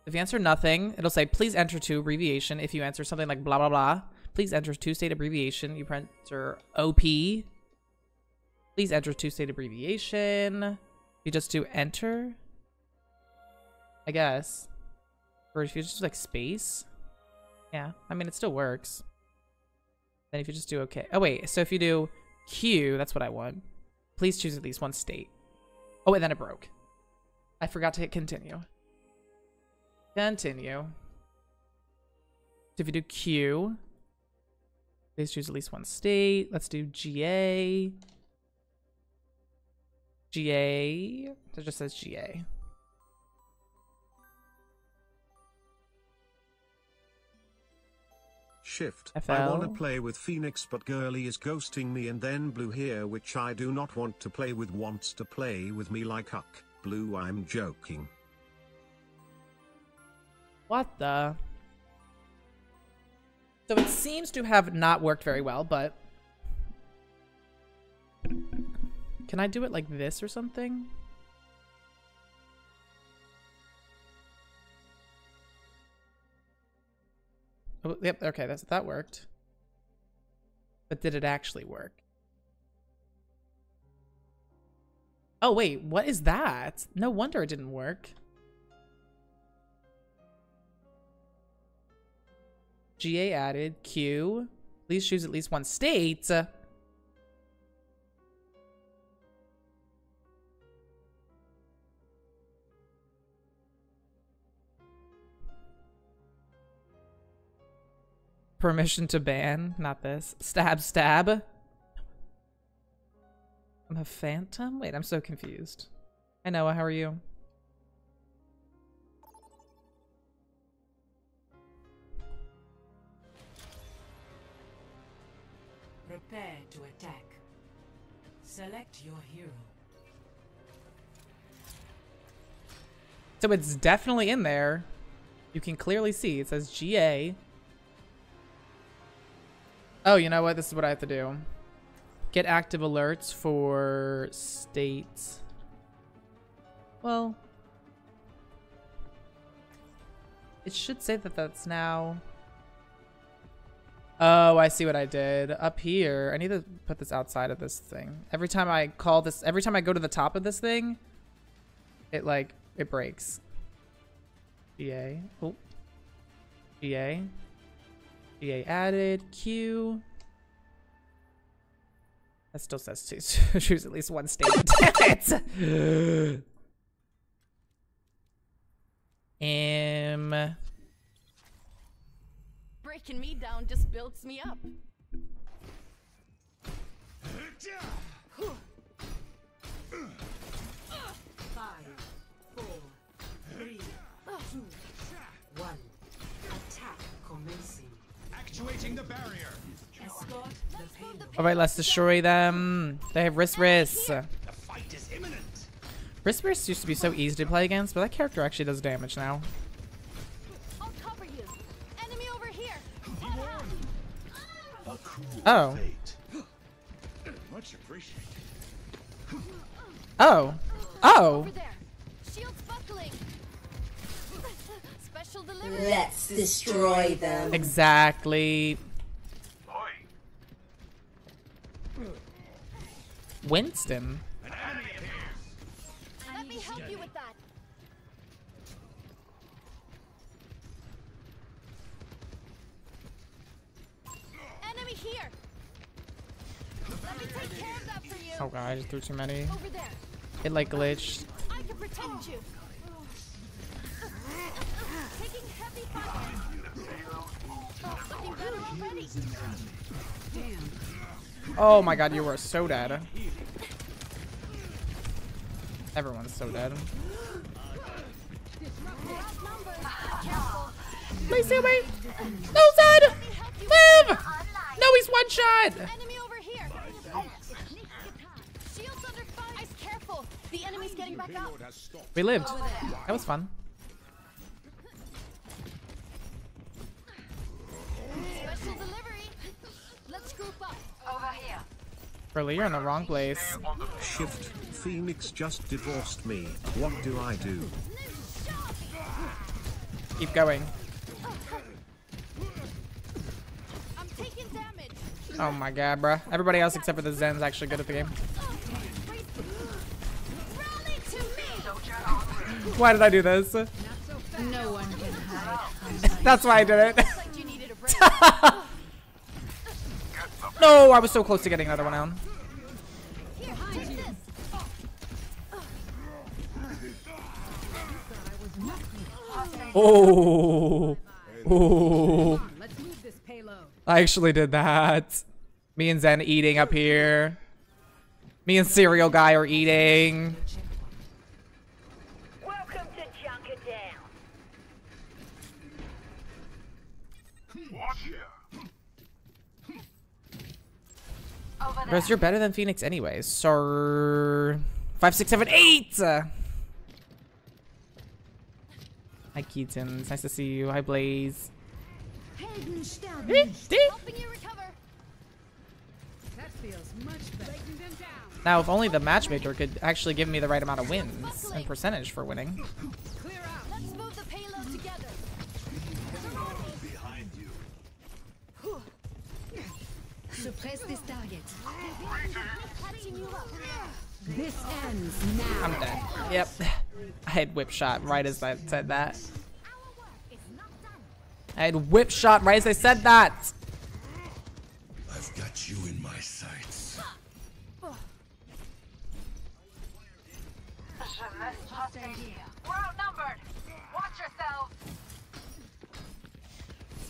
If you answer nothing, it'll say please enter to abbreviation. If you answer something like blah blah blah, please enter to state abbreviation. You enter OP. Please enter to state abbreviation. You just do enter, I guess. Or if you just do like space. Yeah, I mean, it still works. Then if you just do okay. Oh wait, so if you do Q, that's what I want. Please choose at least one state. Oh, and then it broke. I forgot to hit continue. Continue. So if you do Q, Please choose at least one state. Let's do GA. GA. It just says GA. Shift. FL. I want to play with Phoenix, but Girly is ghosting me, and then Blue here, which I do not want to play with, wants to play with me like Huck. Blue, I'm joking. What the? So it seems to have not worked very well, but can I do it like this or something? Oh, yep. Okay, that worked. But did it actually work? Oh wait, what is that? No wonder it didn't work. GA added. Q. Please choose at least one state. Permission to ban, not this. Stab, stab. I'm a phantom? Wait, I'm so confused. Hi Noah, how are you? Prepare to attack. Select your hero. So it's definitely in there. You can clearly see, it says GA. Oh, you know what? This is what I have to do. Get active alerts for states. Well, it should say that that's now. Oh, I see what I did up here. I need to put this outside of this thing. Every time I call this, every time I go to the top of this thing, it like, it breaks. GA. Oh. GA. GA added. Q. That still says to choose at least one state. Damn it! Breaking me down just builds me up. Five, four, three, two, one. Attack commencing. Activating the barrier. All right, let's destroy them. They have Riss. The fight is imminent. Riss used to be so easy to play against, but that character actually does damage now. I'll cover you. Enemy over here. Oh. Much appreciated. Oh. Oh. Shields buckling. Special delivery. Let's destroy them. Exactly. Winston. Let me help you with that. Enemy here. Let me take care of that for you. Oh god, I just threw too many. Over there. It like glitched. I can protect you. Taking heavy fire. Looking better already. Damn. Oh my god, you are so dead. Everyone's so dead. Please heal me! No, Zed! Live! No, he's one shot! Enemy over here! Shields under fire! Eyes careful! The enemy's getting back up! We lived. That was fun. Special delivery! Let's group up. Over here. Really, you're in the wrong place. Shift. Phoenix just divorced me. What do I do? Keep going. I'm taking damage. Oh my god, bruh. Everybody else except for the Zen's actually good at the game. Rally to me. Why did I do this? Not so fast. No one can hide. That's why I did it. No, I was so close to getting another one out. Here, take this. Oh. Oh. I actually did that. Me and Zen eating up here. Me and Cereal Guy are eating. Welcome to Junkerdown. Watch ya. Rose, you're better than Phoenix anyways. Sir. 5, 6, 7, 8. Hi Keaton, it's nice to see you. Hi Blaze. Now if only the matchmaker could actually give me the right amount of wins and percentage for winning. Let's move the payload together. Behind you. Suppress this target. This ends now. I'm dead. Yep. I had whip shot right as I said that. I had whip shot right as I said that. I've got you in my sights. We're outnumbered. Watch yourselves.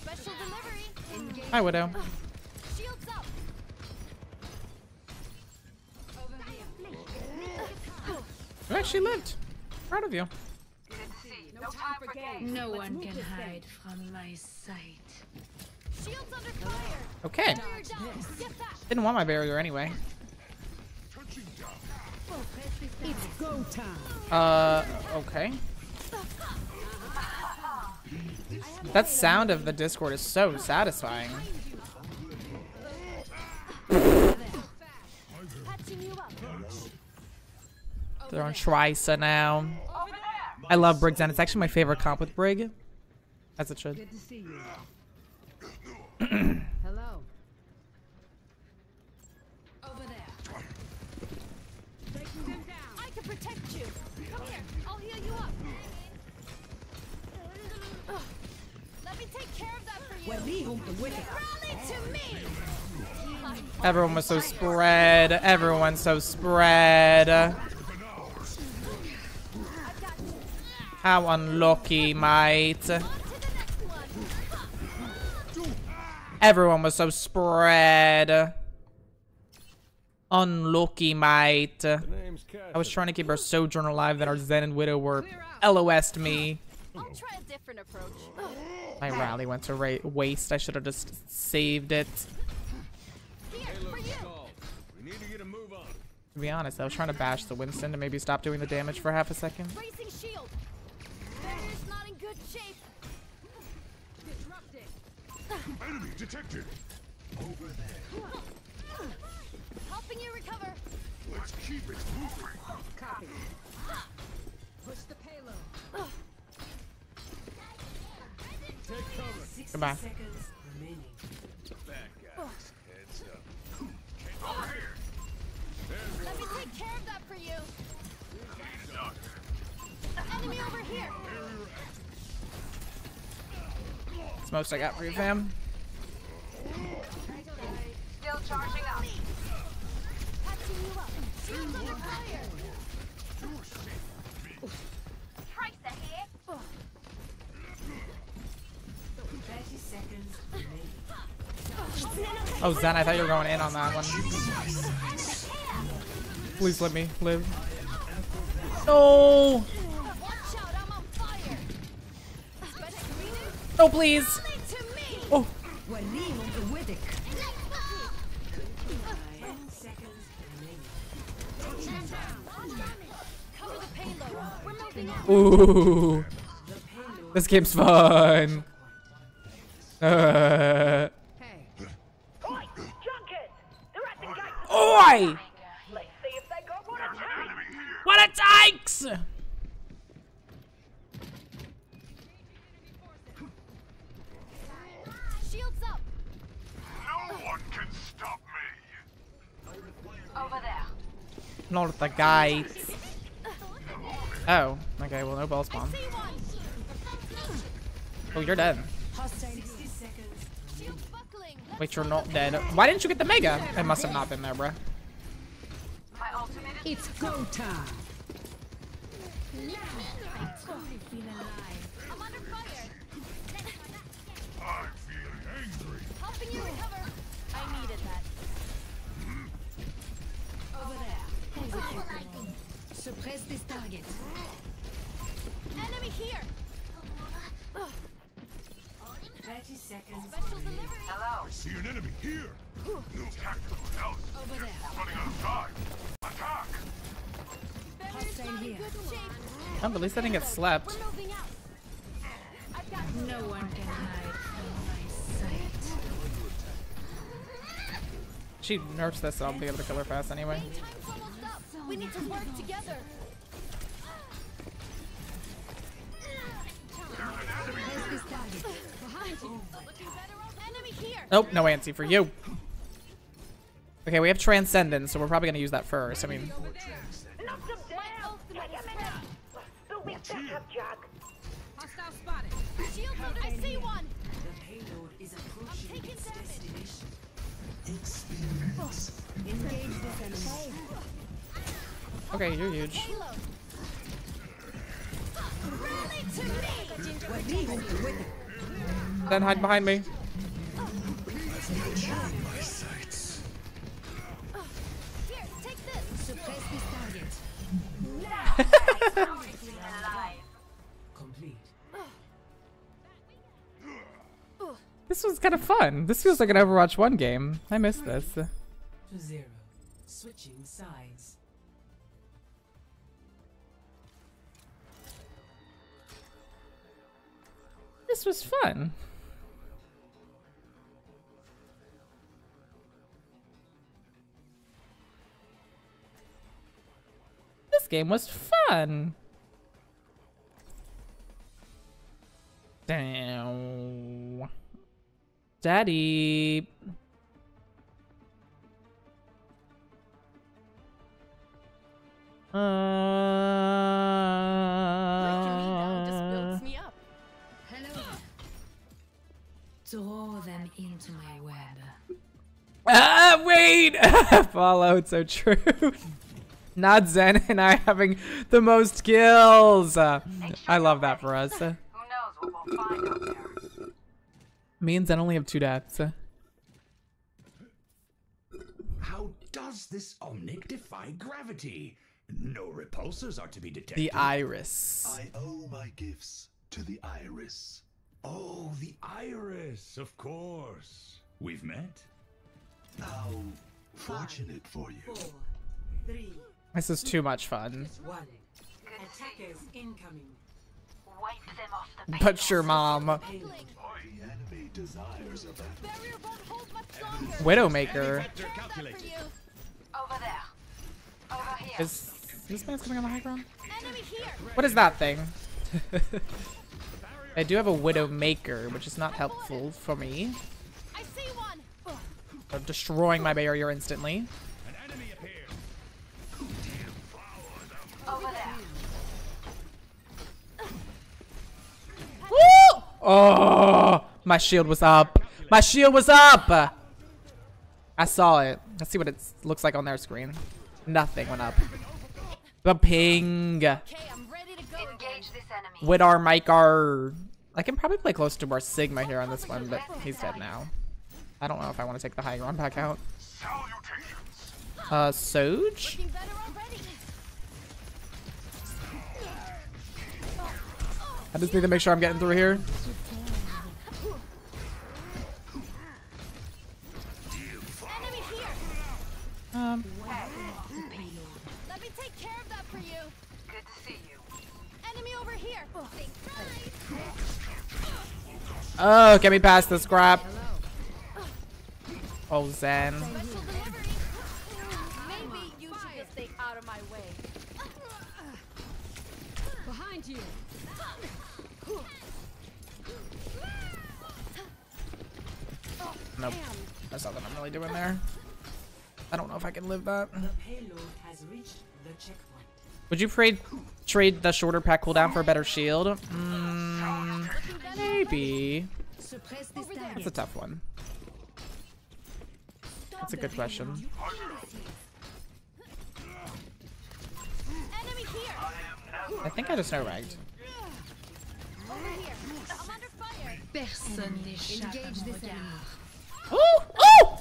Special delivery. Engage. Hi, Widow. Shields up. You actually lived. Proud of you. No one can hide from my sight. Shields under fire. Okay. Didn't want my barrier anyway. It's go time. Okay. That sound of the Discord is so satisfying. They're on Tracer now. I love Brig's and it's actually my favorite comp with Brig. As it should. Good to see you. Hello. Over there. Taking them down. I can protect you. Come here. I'll heal you up. Let me take care of that for you. Well, we hold the wicket. Rally to me. Everyone was so spread. Everyone's so spread. How unlucky, mate. Everyone was so spread. Unlucky, mate. I was trying to keep our Sojourn alive that our Zen and Widow were LOS'd me. I'll try a different approach. My rally went to waste. I should have just saved it. To be honest, I was trying to bash the Winston to maybe stop doing the damage for half a second. Enemy detected. Over there. Helping you recover. Let's keep it moving. Copy. Push the payload. Take cover. Goodbye. Heads up. Over here. Let me take care of that for you. Enemy over here. That's most I got for you, fam. Still charging up. Patching you up. Shields under fire. Tracer here. 30 seconds remaining. Oh, Zen, I thought you were going in on that one. Please let me live. No! No, please! Oh! Ooh! This game's fun! Oi! What a tanks! Shields up. No one can stop me. Over there. Not the guy. Oh, okay, well no balls bomb. Oh, you're dead. Wait, you're not dead. Why didn't you get the mega? I must have not been there, bruh. It's go time. I totally feel alive. I'm under fire. I'm feeling angry. Helping you. seconds. Hello. I see an enemy here. New tactical out. Over there. We're running out of time. Attack. Here. Oh, at least I didn't get slapped. No one can hide from my sight. She nerfs this, so I'll be able to kill her fast anyway. We need to work together. Nope, no Antsy for you. Okay, we have Transcendence, so we're probably gonna use that first. I mean, I see one. The payload is approaching its destination. Experience. Engage the enemy. Okay, you're huge. Rally to me. Then hide behind me. Here, take this. Suppress this target. This one's kind of fun. This feels like an Overwatch 1 game. I miss this. To zero. Switching sides. This was fun. This game was fun. Damn. Daddy. Just builds me up. Hello. Draw them into my web. Ah, wait! Followed, so true. Not Zen and I having the most kills. I love that for us. Who knows what we'll find out there. Me and Zen only have 2 deaths. How does this Omnic defy gravity? No repulsors are to be detected. The iris. I owe my gifts to the iris. Oh, the iris, of course. We've met. How fortunate for you. 4, 3. This is too much fun. 1. Attackers incoming. Wipe them off the base. But your mom. Widowmaker. Is this man coming on the high ground? What is that thing? I do have a Widowmaker, which is not helpful for me. I'm destroying my barrier instantly. Woo! Oh! My shield was up. My shield was up! I saw it. Let's see what it looks like on their screen. Nothing went up. The ping. Widowmaker. I can probably play close to our Sigma here on this one, but he's dead now. I don't know if I want to take the high ground back out. Soj? I just need to make sure I'm getting through here. Let me take care of that for you. Good to see you. Enemy over here. Oh, get me past this crap. Oh, Zen. Maybe you should just stay out of my way. Behind you. Nope. That's not what I'm really doing there. I don't know if I can live that. The payload has reached the checkpoint. Would you trade the shorter pack cooldown for a better shield? Maybe. That's a tough one. That's a good question. I think I just know ragged. Oh! Oh!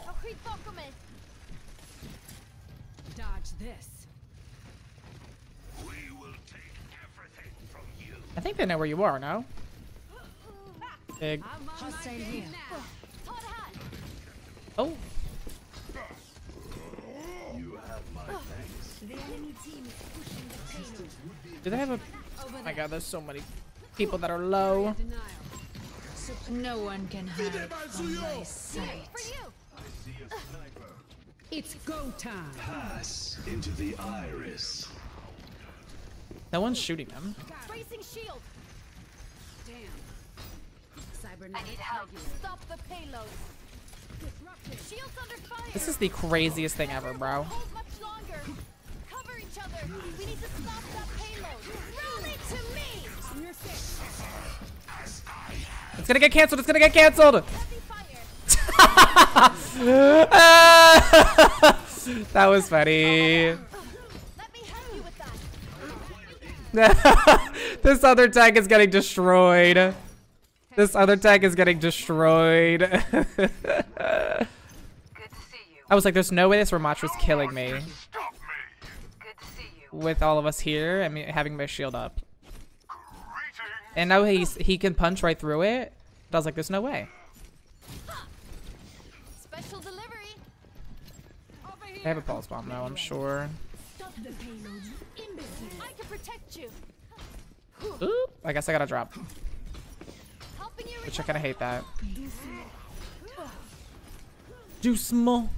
Dodge this. We will take everything from you. I think they know where you are now. Big. Oh. Do they have a... Oh my god, there's so many people that are low. No one can hide from my sight. It's go time. Pass into the iris. No one's shooting them. Bracing shield. Damn. I need help. Stop the payload. Shields under fire. This is the craziest thing ever, bro. Hold much longer. Cover each other. We need to stop that payload. Rally to me. You're safe. It's gonna get canceled. It's gonna get canceled. That was funny. This other tank is getting destroyed. This other tank is getting destroyed. I was like, there's no way this Ramatch was killing me. With all of us here, I mean, having my shield up. And now he can punch right through it. But I was like, there's no way. I have a pulse bomb now, I'm sure. Oop, I guess I gotta drop. Which I kinda hate that. Do small.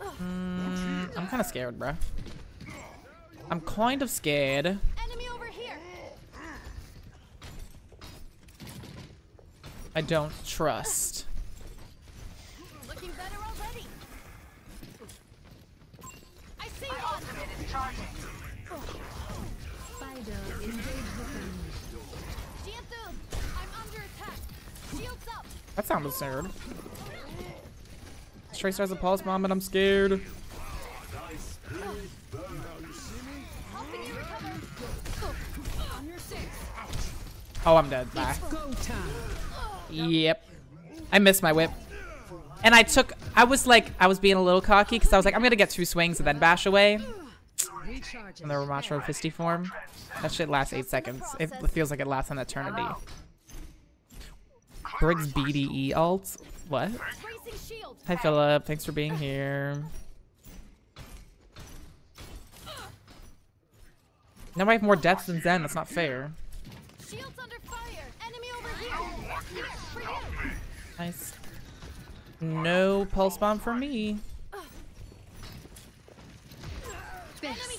I'm kinda scared, bruh. I'm kind of scared. I don't trust. That sounded scared. Tracer has a pulse bomb and I'm scared. Oh, I'm dead. Bye. Yep. I missed my whip. And I was being a little cocky because I was like, I'm gonna get two swings and then bash away. In the Ramatra fisty form. That shit lasts 8 seconds. It feels like it lasts an eternity. Briggs BDE alt? What? Hi Philip, thanks for being here. Now I have more deaths than Zen, that's not fair. Nice. No pulse bomb for me.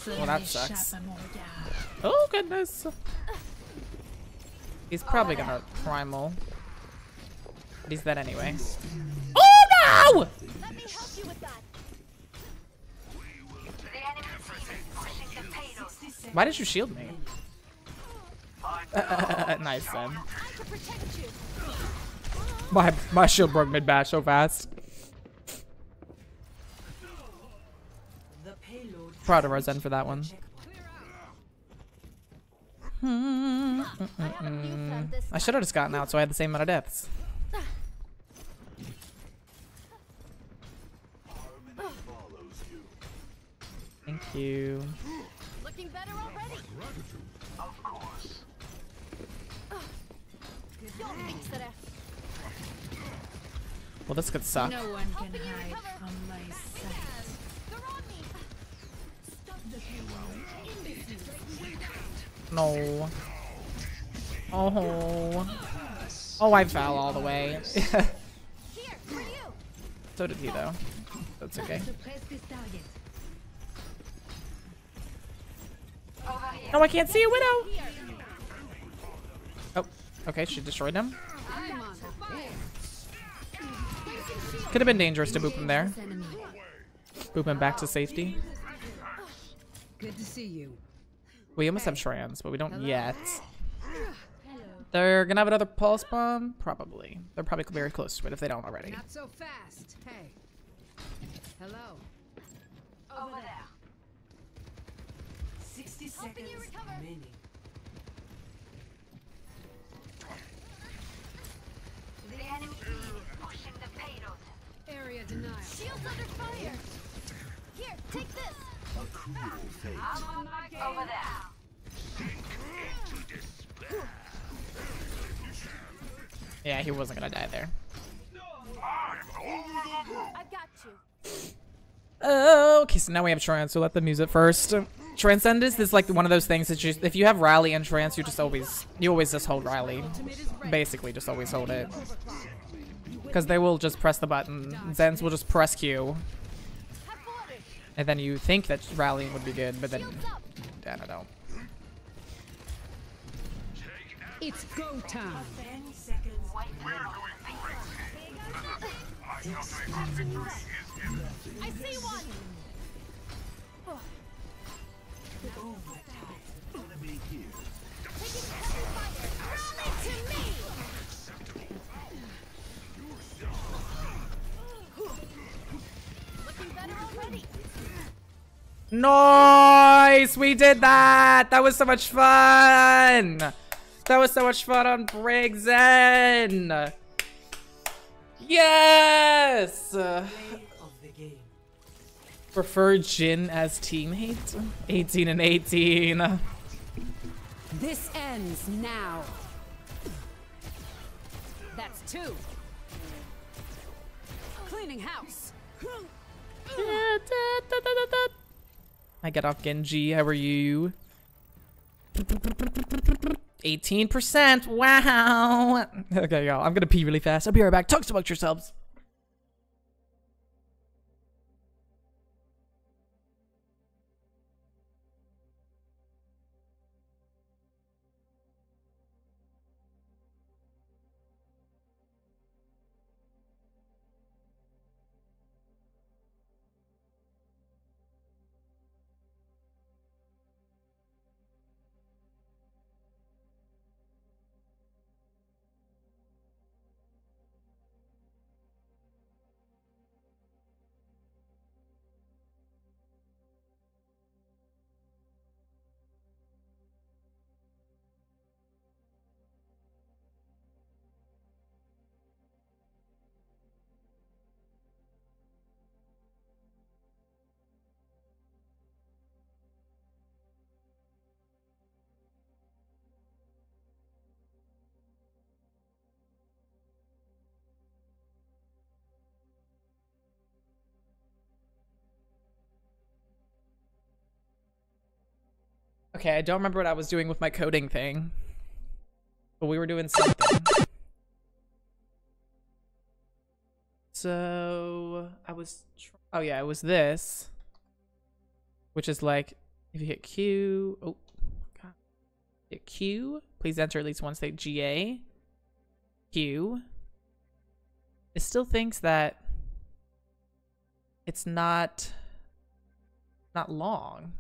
Well, that sucks. Oh, goodness. He's probably gonna primal. But he's dead anyway. Oh, no! Let me help you with that. Why did you shield me? Nice, then. My shield broke mid-bash so fast. Proud of our Zen for that one. I should have just gotten out so I had the same amount of deaths. Thank you. Looking better already. Of course. Well, this could suck. No one can hide from my sight. No. Oh. Oh, I fell all the way. So did he, though. That's okay. No, I can't see a widow. Oh, okay. She destroyed him. Could have been dangerous to boop him there. Boop him back to safety. Good to see you. We almost have trans, but we don't yet. They're gonna have another pulse bomb? Probably. They're probably very close to it if they don't already. Not so fast. Hey. Hello. Over there. 60 seconds. The enemy is pushing the payload. Area denied. Shields under fire. Here, take this. A cruel fate. I'm on my game. Over there. Sink into despair. Yeah, he wasn't gonna die there. I got you. Okay, so now we have Trance, so let them use it first. Transcendence is like one of those things that you, if you have Rally and Trance, you just always, just hold Rally. Basically, just always hold it. Because they will just press the button. Zens will just press Q. And then you think that rallying would be good, but then I don't know. It's go time. I see one. Nice! We did that! That was so much fun! That was so much fun on Briggs. Yes! Prefer Jin as teammate? 18 and 18. This ends now. That's two. Cleaning house. I get off Genji, how are you? 18%, wow! Okay, y'all, I'm gonna pee really fast. I'll be right back. Talk amongst yourselves. Okay, I don't remember what I was doing with my coding thing, but we were doing something. So I was, oh yeah, it was this, which is like, if you hit Q, oh God, hit Q, please enter at least one state, GA, Q. It still thinks that it's not long.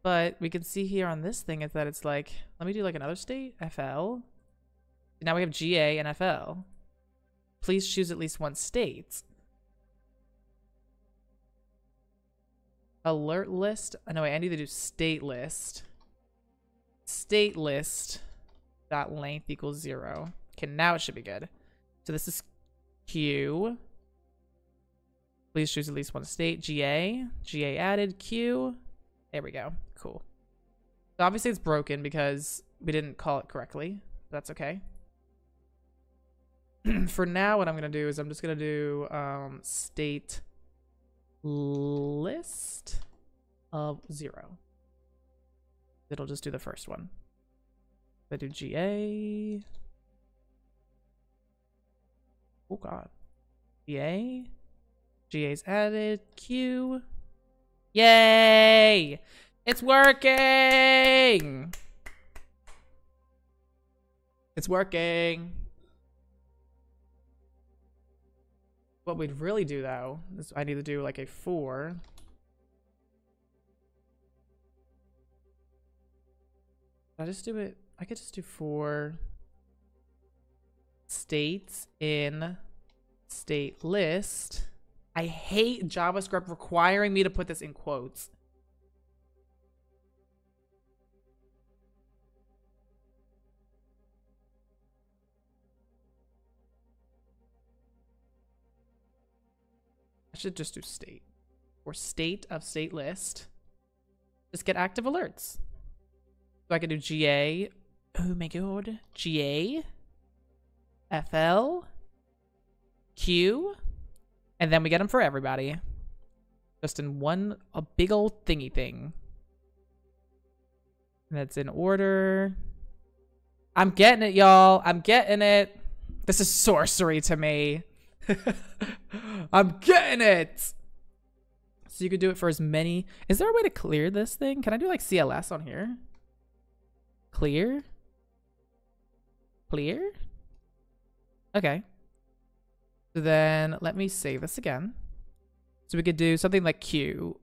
But we can see here on this thing is that it's like, let me do like another state, FL. Now we have GA and FL. Please choose at least one state. Alert list. Oh, no, wait, I need to do state list. State list dot length equals 0. Okay, now it should be good. So this is Q. Please choose at least one state. GA. GA added. Q. There we go. Cool. So obviously it's broken because we didn't call it correctly. That's okay. For now, what I'm going to do is I'm just going to do state list of 0. It'll just do the first one. I do GA. Oh, God. GA. GA's added. Q. Yay! It's working! It's working! What we'd really do though, is I need to do like a 4. I just do it, I could just do 4 states in state list. I hate JavaScript requiring me to put this in quotes. I should just do state or state of state list. Just get active alerts. So I can do GA. Oh my God. GA. FL, Q, and then we get them for everybody. Just in one, a big old thingy thing. That's in order. I'm getting it, y'all. I'm getting it. This is sorcery to me. I'm getting it. So you could do it for as many. Is there a way to clear this thing? Can I do like CLS on here? Clear? Clear? Okay. So then let me save this again. So we could do something like Q.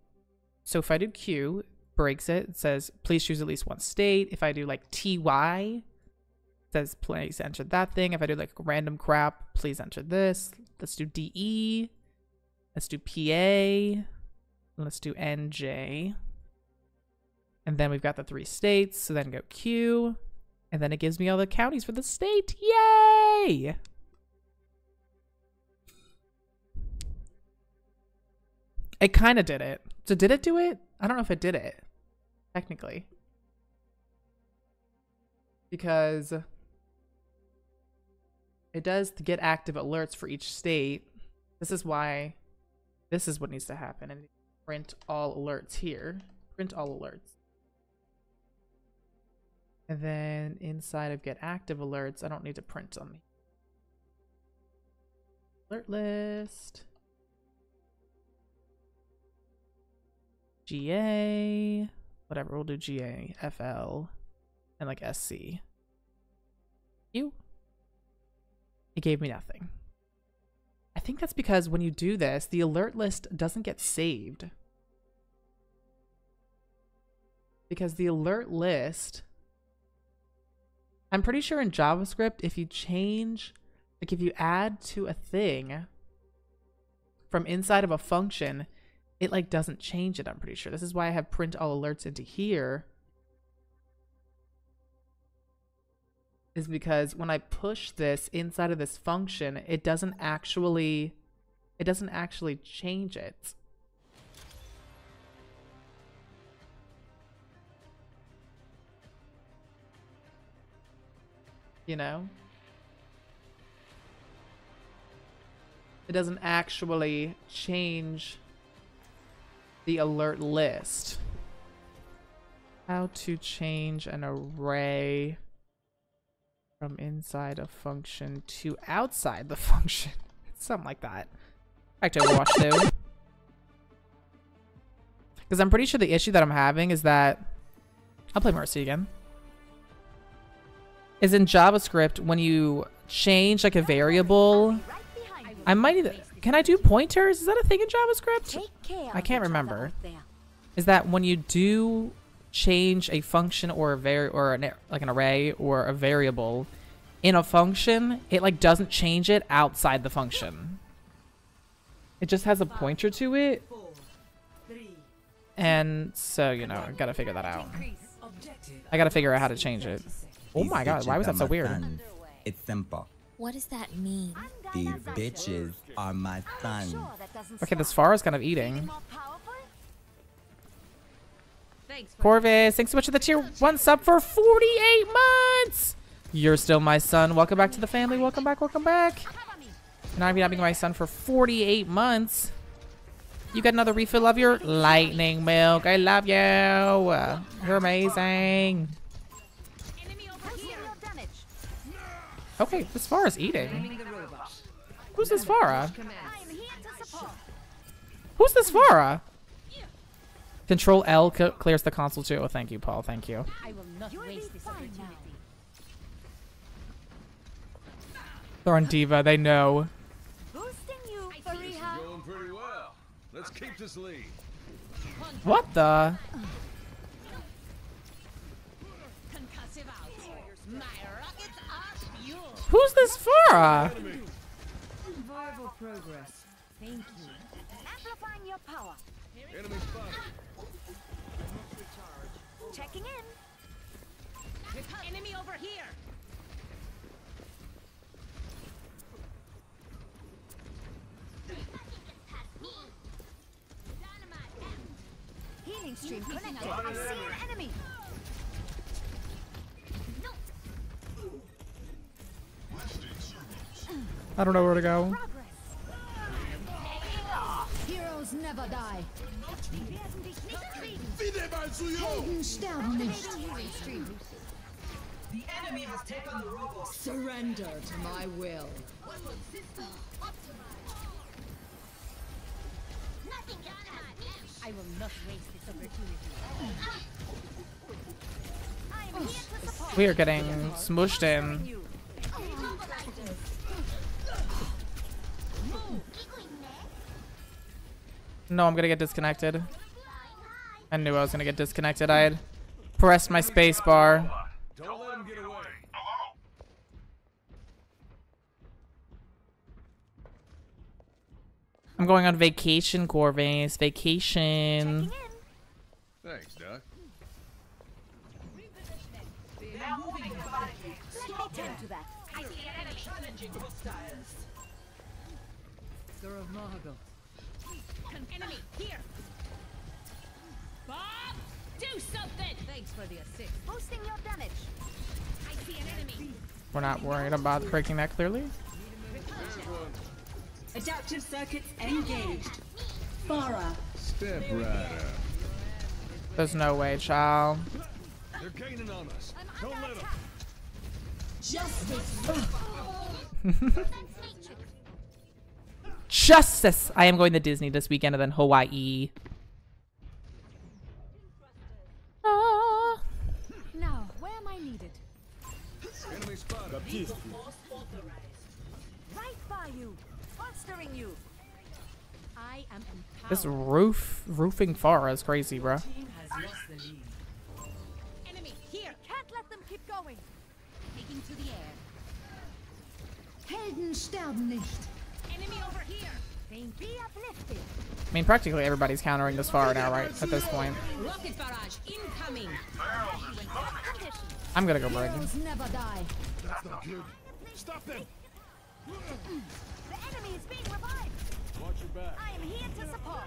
So if I do Q, breaks it. It says, please choose at least one state. If I do like TY, it says, please enter that thing. If I do like random crap, please enter this. Let's do DE. Let's do PA. Let's do NJ. And then we've got the three states. So then go Q. And then it gives me all the counties for the state. Yay! It kind of did it. So did it do it? I don't know if it did it, technically. Because it does get active alerts for each state. This is why, this is what needs to happen. And print all alerts here. Print all alerts. And then inside of get active alerts, I don't need to print them. Alert list. GA, whatever, we'll do GA, FL, and like SC. Q. It gave me nothing. I think that's because when you do this, the alert list doesn't get saved. Because the alert list, I'm pretty sure in JavaScript, if you change, like if you add to a thing from inside of a function, it like doesn't change it, I'm pretty sure. This is why I have print all alerts into here. Is because when I push this inside of this function, it doesn't actually change it. You know? It doesn't actually change the alert list. How to change an array from inside a function to outside the function. Something like that. Back to Overwatch 2. Because I'm pretty sure the issue that I'm having is that, I'll play Mercy again, is in JavaScript when you change like a variable, I might either, can I do pointers? Is that a thing in JavaScript? I can't remember. Is that when you do change a function or a like an array or a variable in a function, it like doesn't change it outside the function. It just has a pointer to it. And so, you know, I gotta figure that out. I gotta figure out how to change it. Oh my god, why was that so weird? It's simple. What does that mean? These bitches are my sons. Okay, this far is kind of eating. Corvus, thanks so much for the tier 1 sub for 48 months! You're still my son. Welcome back to the family. Welcome back, welcome back. Now I've been having my son for 48 months. You got another refill of your lightning milk. I love you. You're amazing. Okay, this Farah's eating. Who's this Farah? Who's this Farah? Control L clears the console too. Oh, thank you, Paul. Thank you. They're on D.Va. They know. What the? Who's this Farah? I don't know where to go. Heroes never die. The enemy has taken the robot. Surrender to my will. I will not waste this opportunity. We are getting smushed in. No, I'm gonna get disconnected. I knew I was gonna get disconnected. I had pressed my space bar. I'm going on vacation, Corvus. Vacation. Thanks, Doc. Enemy here. Bob, do something. Thanks for the assist. Boosting your damage. I see an enemy. We're not worried about breaking that clearly. Adaptive circuits engaged. Farah. Step right up. There's no way, child. They're gaining on us. Don't let them. Justice. Justice. I am going to Disney this weekend and then Hawaii. Now, where am I needed? Enemy spotted. Baptiste. Right by you. You. I am empowered. This roofing far is crazy, bruh. Enemy here. Can't let them keep going. Taking to the air. Helden sterben nicht. Enemy over here. Be uplifted. I mean, practically everybody's countering this far now, right? At this point. Rocket barrage incoming. I'm gonna go break. Never die. That's not good. Stop them. The enemy is being revived. Watch your back. I am here to support.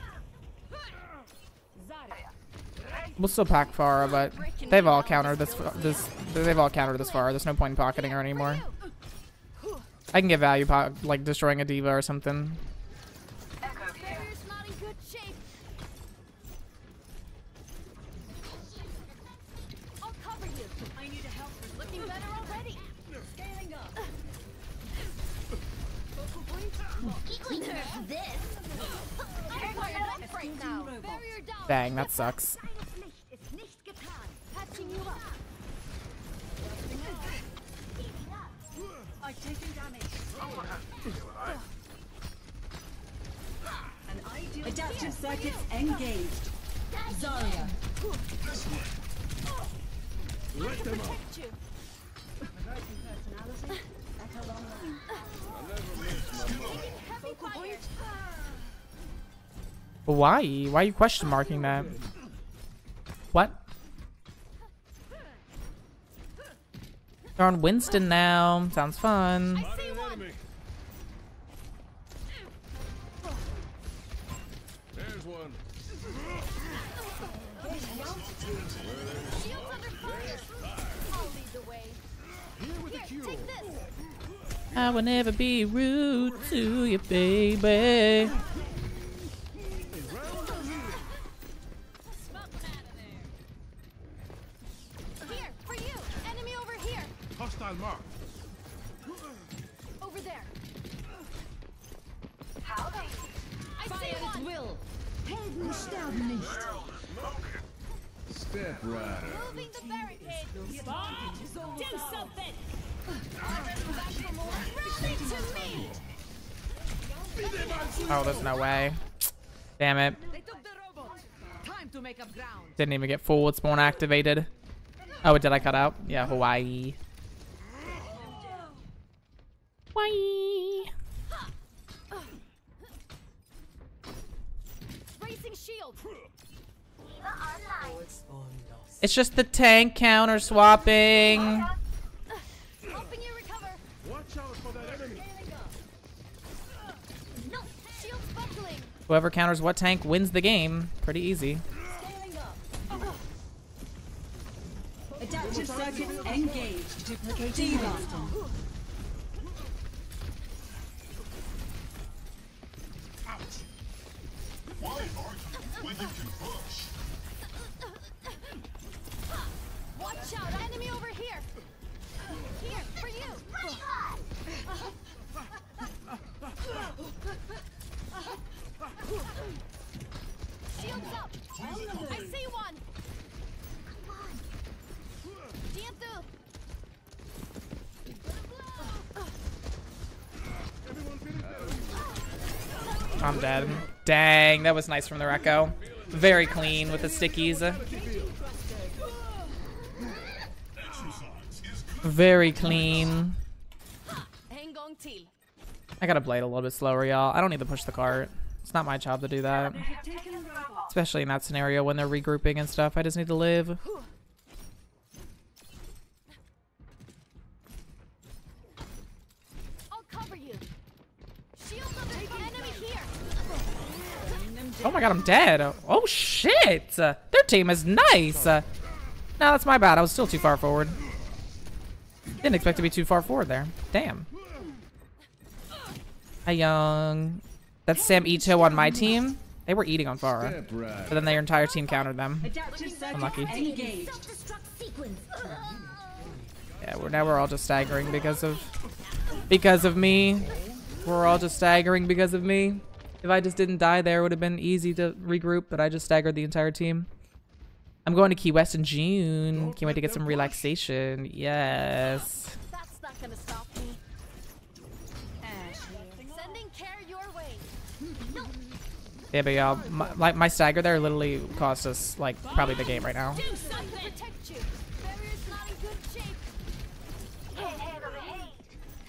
We'll still pack Farah, but they've all countered this far. There's no point in pocketing her anymore. I can get value like destroying a D.Va or something. Dang, that sucks. Adaptive circuits engaged. Zarya. Let them up. Why? Why are you question marking that? What? They're on Winston now. Sounds fun. There's one. I will never be rude to you, baby. Over there. How they? I say it will. Step right. Moving the barricade. Do something. Rally to me. Oh, there's no way. Damn it. They took the robot. Time to make up ground. Didn't even get forward spawn activated. Oh, did I cut out? Yeah, Hawaii. It's just the tank counter swapping. Helping you recover. Watch out for that enemy. No, shield buckling. Whoever counters what tank wins the game. Pretty easy. Adaptive circuits engaged. Duplicate. Watch out, enemy over here. Here for you. Shields up. I see one. Come on. Damn through. I'm dead. Dang, that was nice from the Echo. Very clean with the stickies. Very clean. I gotta blade a little bit slower, y'all. I don't need to push the cart. It's not my job to do that. Especially in that scenario when they're regrouping and stuff. I just need to live. Oh my god, I'm dead. Oh shit. Their team is nice. No, that's my bad. I was still too far forward. Didn't expect to be too far forward there. Damn. Hi, Young. That's Sam Ito on my team. They were eating on Pharah. But then their entire team countered them. Unlucky. Yeah, now we're all just staggering because of me. We're all just staggering because of me. If I just didn't die there, it would have been easy to regroup, but I just staggered the entire team. I'm going to Key West in June. Can't wait to get some relaxation. Yes. That's not gonna stop me. Sending care your way. Yeah, but y'all, my stagger there literally cost us, like, probably the game right now.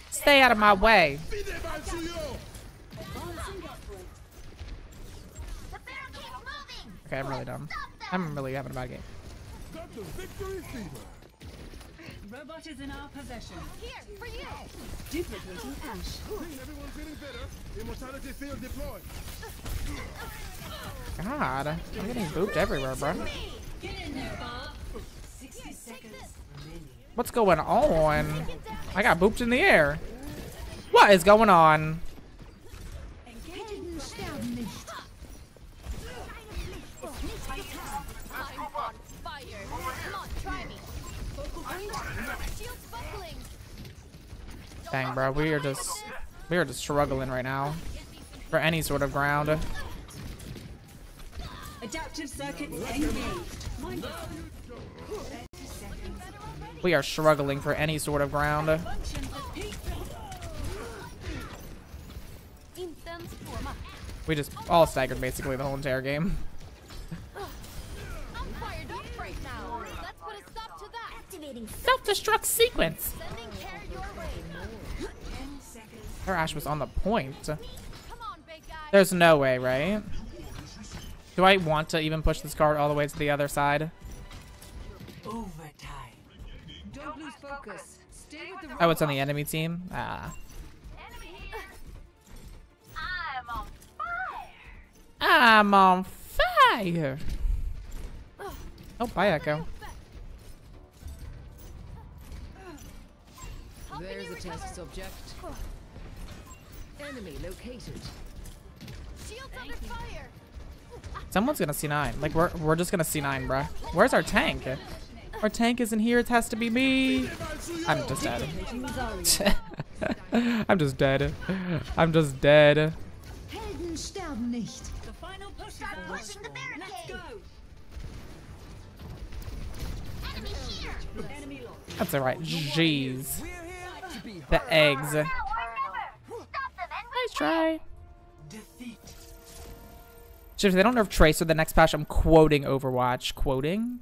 Stay out of my way. Okay, I'm really dumb. I'm really having a bad game. Robot is in our possession. Here for you. Duplicating Ash. Everyone's getting better. Immortality field deployed. God, I'm getting booped everywhere, bro. Get in there, Bob. 60 seconds. What's going on? I got booped in the air. What is going on? Dang, bro, we are just struggling right now for any sort of ground. Adaptive circuit engaged. We are struggling for any sort of ground. We just all staggered basically the whole entire game. Self-destruct sequence. Her Ash was on the point. There's no way, right? Do I want to even push this card all the way to the other side? Don't lose focus. Stay with the robot. Oh, it's on the enemy team? Ah. I'm on fire. I'm on fire. Oh, bye, Echo. There's a test subject. Enemy located. Shields under fire. Someone's gonna C9. Like we're just gonna C9, bruh. Where's our tank? Our tank isn't here. It has to be me. I'm just dead. I'm just dead. I'm just dead. That's alright. Jeez. The eggs. Nice try. So if they don't nerf Tracer the next patch, I'm quoting Overwatch. Quoting?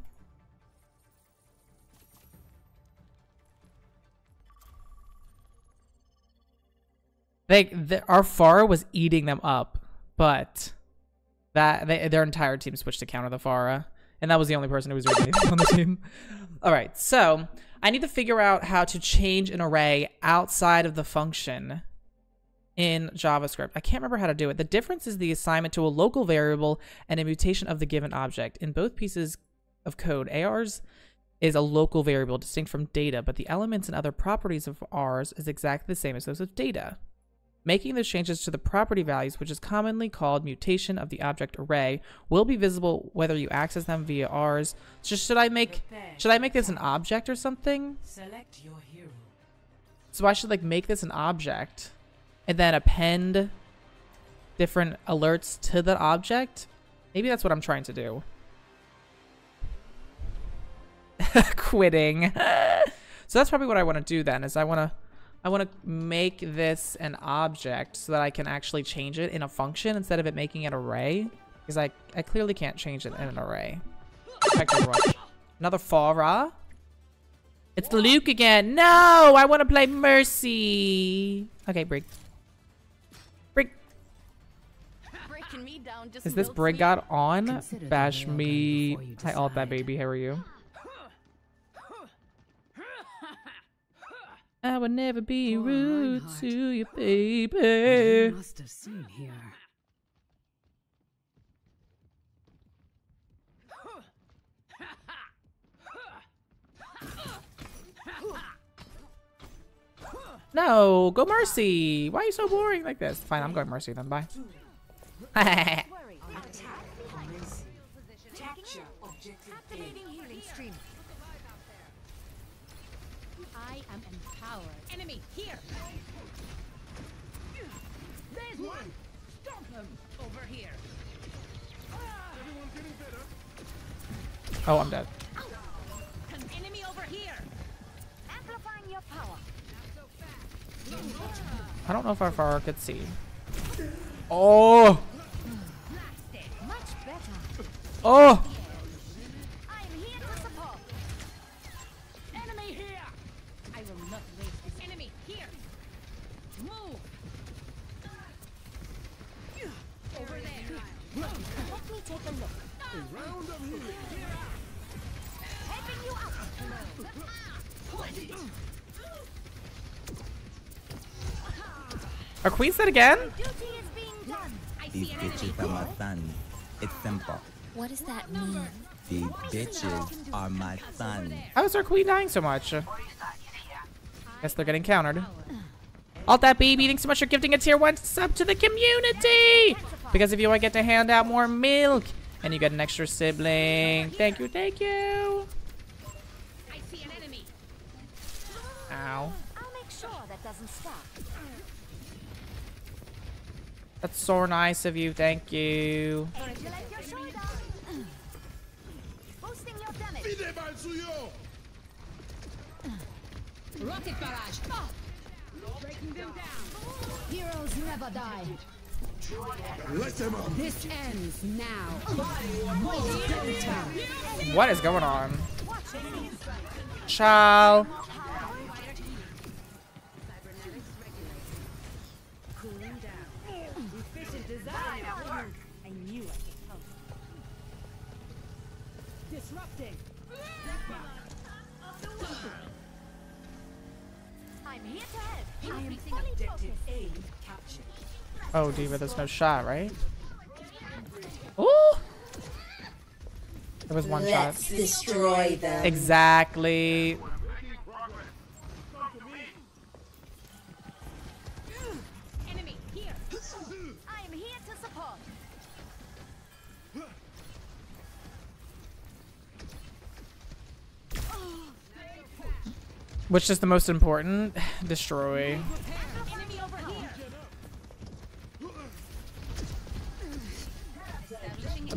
Our Pharah was eating them up, but their entire team switched to counter the Pharah, and that was the only person who was really on the team. All right, so I need to figure out how to change an array outside of the function in JavaScript. I can't remember how to do it. The difference is the assignment to a local variable and a mutation of the given object. In both pieces of code, ARs is a local variable distinct from data, but the elements and other properties of Rs is exactly the same as those of data. Making those changes to the property values, which is commonly called mutation of the object array, will be visible whether you access them via Rs. So should I make this an object or something? Select your hero. So I should like make this an object and then append different alerts to the object. Maybe that's what I'm trying to do. Quitting. So that's probably what I want to do then, is I want to make this an object so that I can actually change it in a function instead of it making an array, because I clearly can't change it in an array. Another Farah. It's Luke again. No, I want to play Mercy. Okay, Brig. Brig. Is this Brig got on? Bash me. I ult that baby. How are you? I would never be rude to you, baby. You must have seen here. No, go Mercy. Why are you so boring like this? Fine, I'm going Mercy then. Bye. I am empowered. Enemy here. There's one. Stop him over here. Everyone getting better. Oh, I'm dead. An enemy over here. Amplifying your power. Not so fast. I don't know if our far could see. Oh. Much better. Oh. Are Queen said again? These bitches are my son. It's simple. What does that mean? These bitches are my son. How is our Queen dying so much? Guess they're getting countered. All that baby, thanks so much for gifting a tier 1 sub to the community! Because if you want, I get to hand out more milk. And you get an extra sibling. Thank you, thank you. I see an enemy. Ow. I'll make sure that doesn't stop. That's so nice of you, thank you. Boosting your damage. Rocket barrage. Breaking them down. Heroes never die. This ends now. What is going on? Ciao. I'm here to help. Increasing objective aid captured. Oh, D.Va, there's no shot, right? Ooh! There was one shot. Let's destroy them. Exactly. Enemy here. I am here to support. Which is the most important? Destroy. Enemy over here.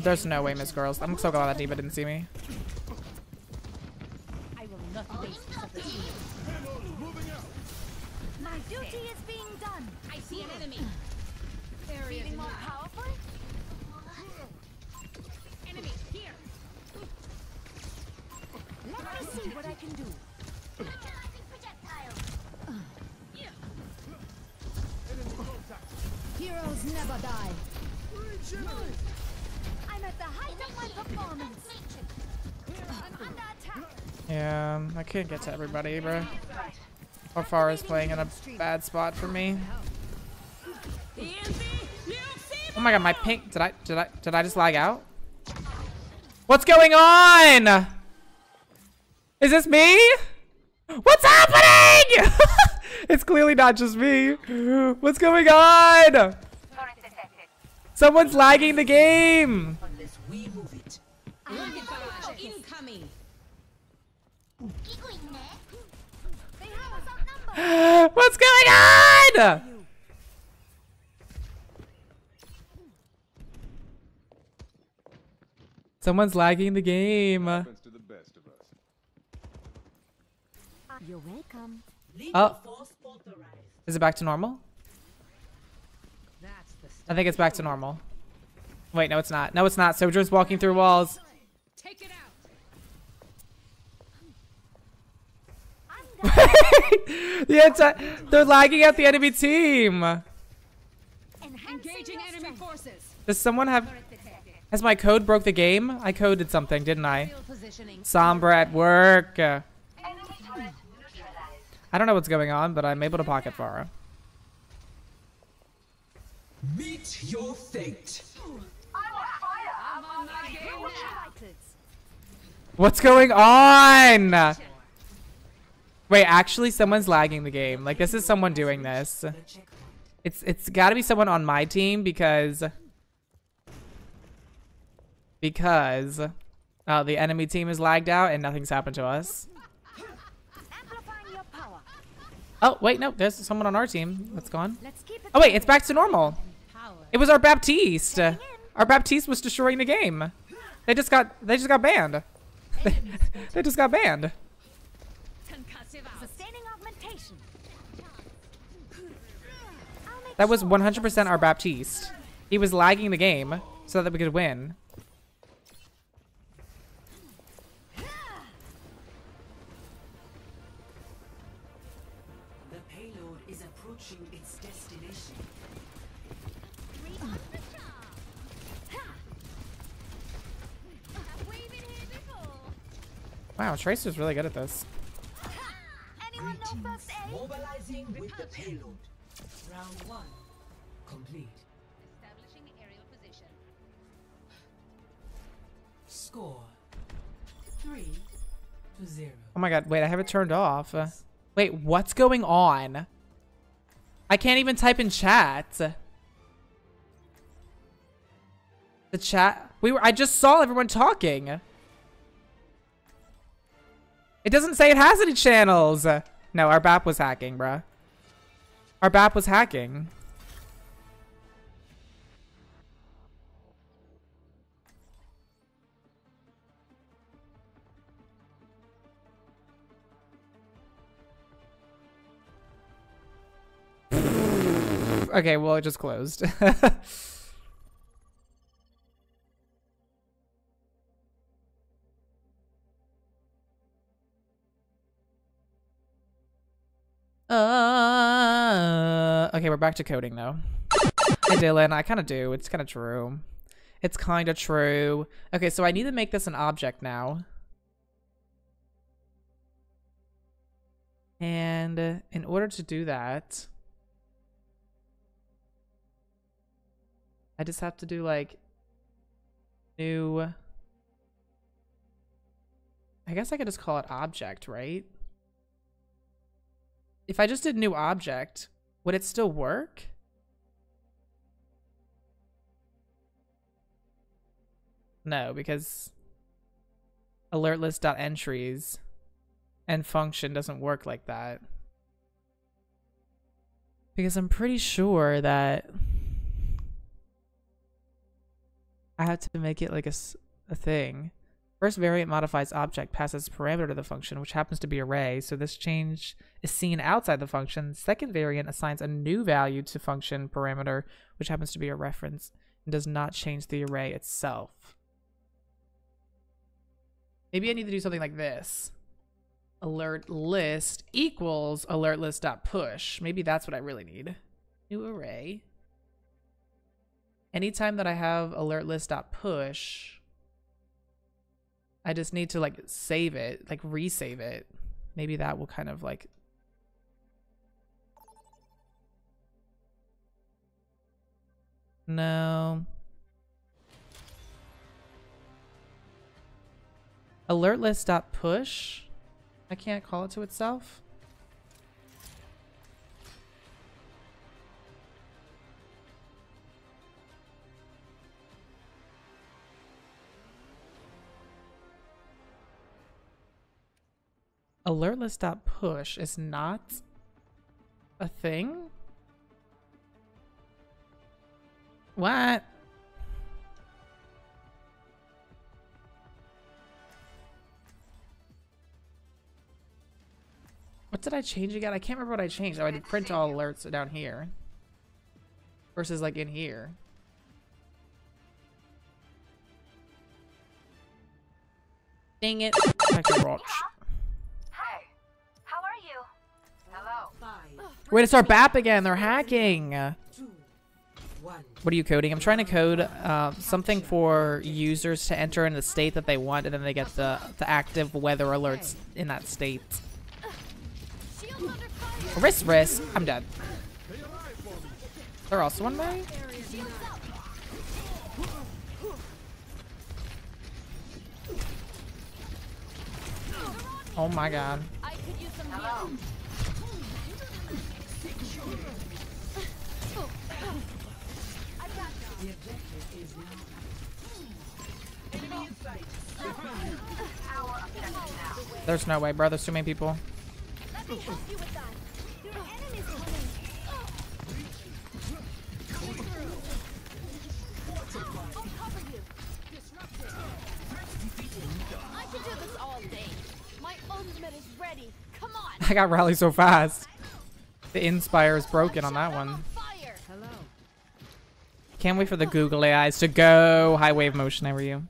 There's no way, Miss Girls. I'm so glad that D.Va didn't see me. I will not waste opportunity. My duty is being done. I see an enemy. Feeling more powerful? Enemy here. Let me see what I can do. Heroes never die. I'm at the height of my performance. I'm under attack. Yeah, I can't get to everybody, bro. How far is playing in a bad spot for me? Oh my god, my pink. Did I just lag out? What's going on? Is this me? What's happening? It's clearly not just me. What's going on? Someone's lagging the game. Unless we move it. Incoming. What's going on? Someone's lagging the game. You're welcome. Oh, is it back to normal? I think it's back to normal. Wait, no, it's not. No, it's not. Sojourn's walking through walls. Take it out. They're lagging out the enemy team. Engaging enemy forces. Does someone have? Has my code broke the game? I coded something, didn't I? Sombra at work. I don't know what's going on, but I'm able to pocket Farah. Meet your fate. What's going on? Wait, actually someone's lagging the game. Like, this is someone doing this. It's gotta be someone on my team because the enemy team is lagged out and nothing's happened to us. Oh, wait, no, there's someone on our team that's gone. Oh, wait, it's back to normal. It was our Baptiste. Our Baptiste was destroying the game. They just got banned. They just got banned. That was 100% our Baptiste. He was lagging the game so that we could win. Wow, Tracer's really good at this. Anyone know first aid? Mobilizing with the payload. Round 1 complete. Establishing aerial position. Score 3-0. Oh my god, wait, I have it turned off. Wait, what's going on? I can't even type in chat. The chat I just saw everyone talking. It doesn't say it has any channels. No, our BAP was hacking, bruh. Our BAP was hacking. Okay, well, it just closed. Okay, we're back to coding though. Hey Dylan, I kind of do. It's kind of true. It's kind of true. Okay, so I need to make this an object now. And in order to do that, I just have to do like new. I guess I could just call it object, right? If I just did new object, would it still work? No, because alert list.entries and function doesn't work like that. Because I'm pretty sure that I have to make it like a thing. First variant modifies object, passes parameter to the function, which happens to be array, so this change is seen outside the function. Second variant assigns a new value to function parameter, which happens to be a reference, and does not change the array itself. Maybe I need to do something like this. Alert list equals alert list.push. Maybe that's what I really need. New array. Anytime that I have alert list.push, I just need to like save it, like resave it. Maybe that will kind of like. No. Alert list.push. I can't call it to itself. alertlist.push is not a thing? What? What did I change again? I can't remember what I changed. Oh, I did print all alerts down here. Versus like in here. Dang it. Hi. How are you? Hello. Way to start BAP again. They're hacking. What are you coding? I'm trying to code something for users to enter in the state that they want, and then they get the active weather alerts in that state. Risk, risk. I'm dead. They're also one way. Oh my god. Hello. There's no way, bro. There's too many people. Let me help you with that. Your enemy's coming. I'll cover you. I can do this all day. My ultimate is ready. Come on. I got Rally so fast. The Inspire is broken on that one. Hello. Can't wait for the googly eyes to go. High wave motion, how are you?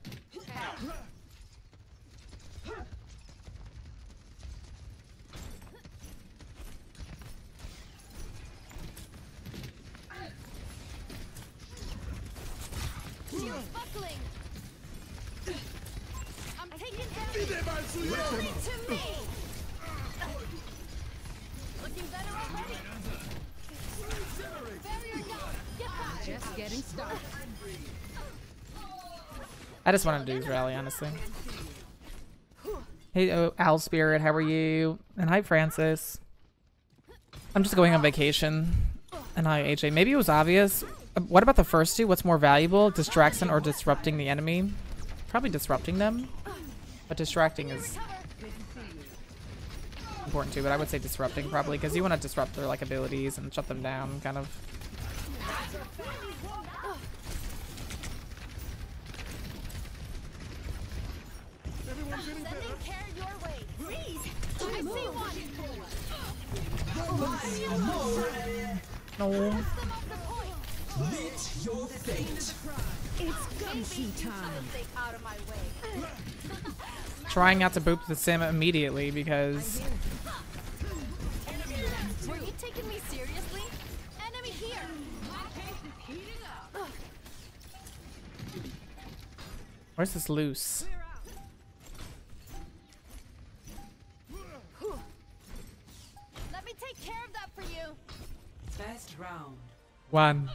I just want to do this rally, honestly. Hey, oh, Owl Spirit, how are you? And hi, Francis. I'm just going on vacation. And hi, AJ. Maybe it was obvious. What about the first two? What's more valuable, distraction or disrupting the enemy? Probably disrupting them. But distracting is important too, but I would say disrupting probably, because you want to disrupt their like abilities and shut them down, kind of. No. Trying not to boop the sim immediately because. Were you taking me seriously? Enemy here. Where's this loose? Let me take care of that for you. Best round. One.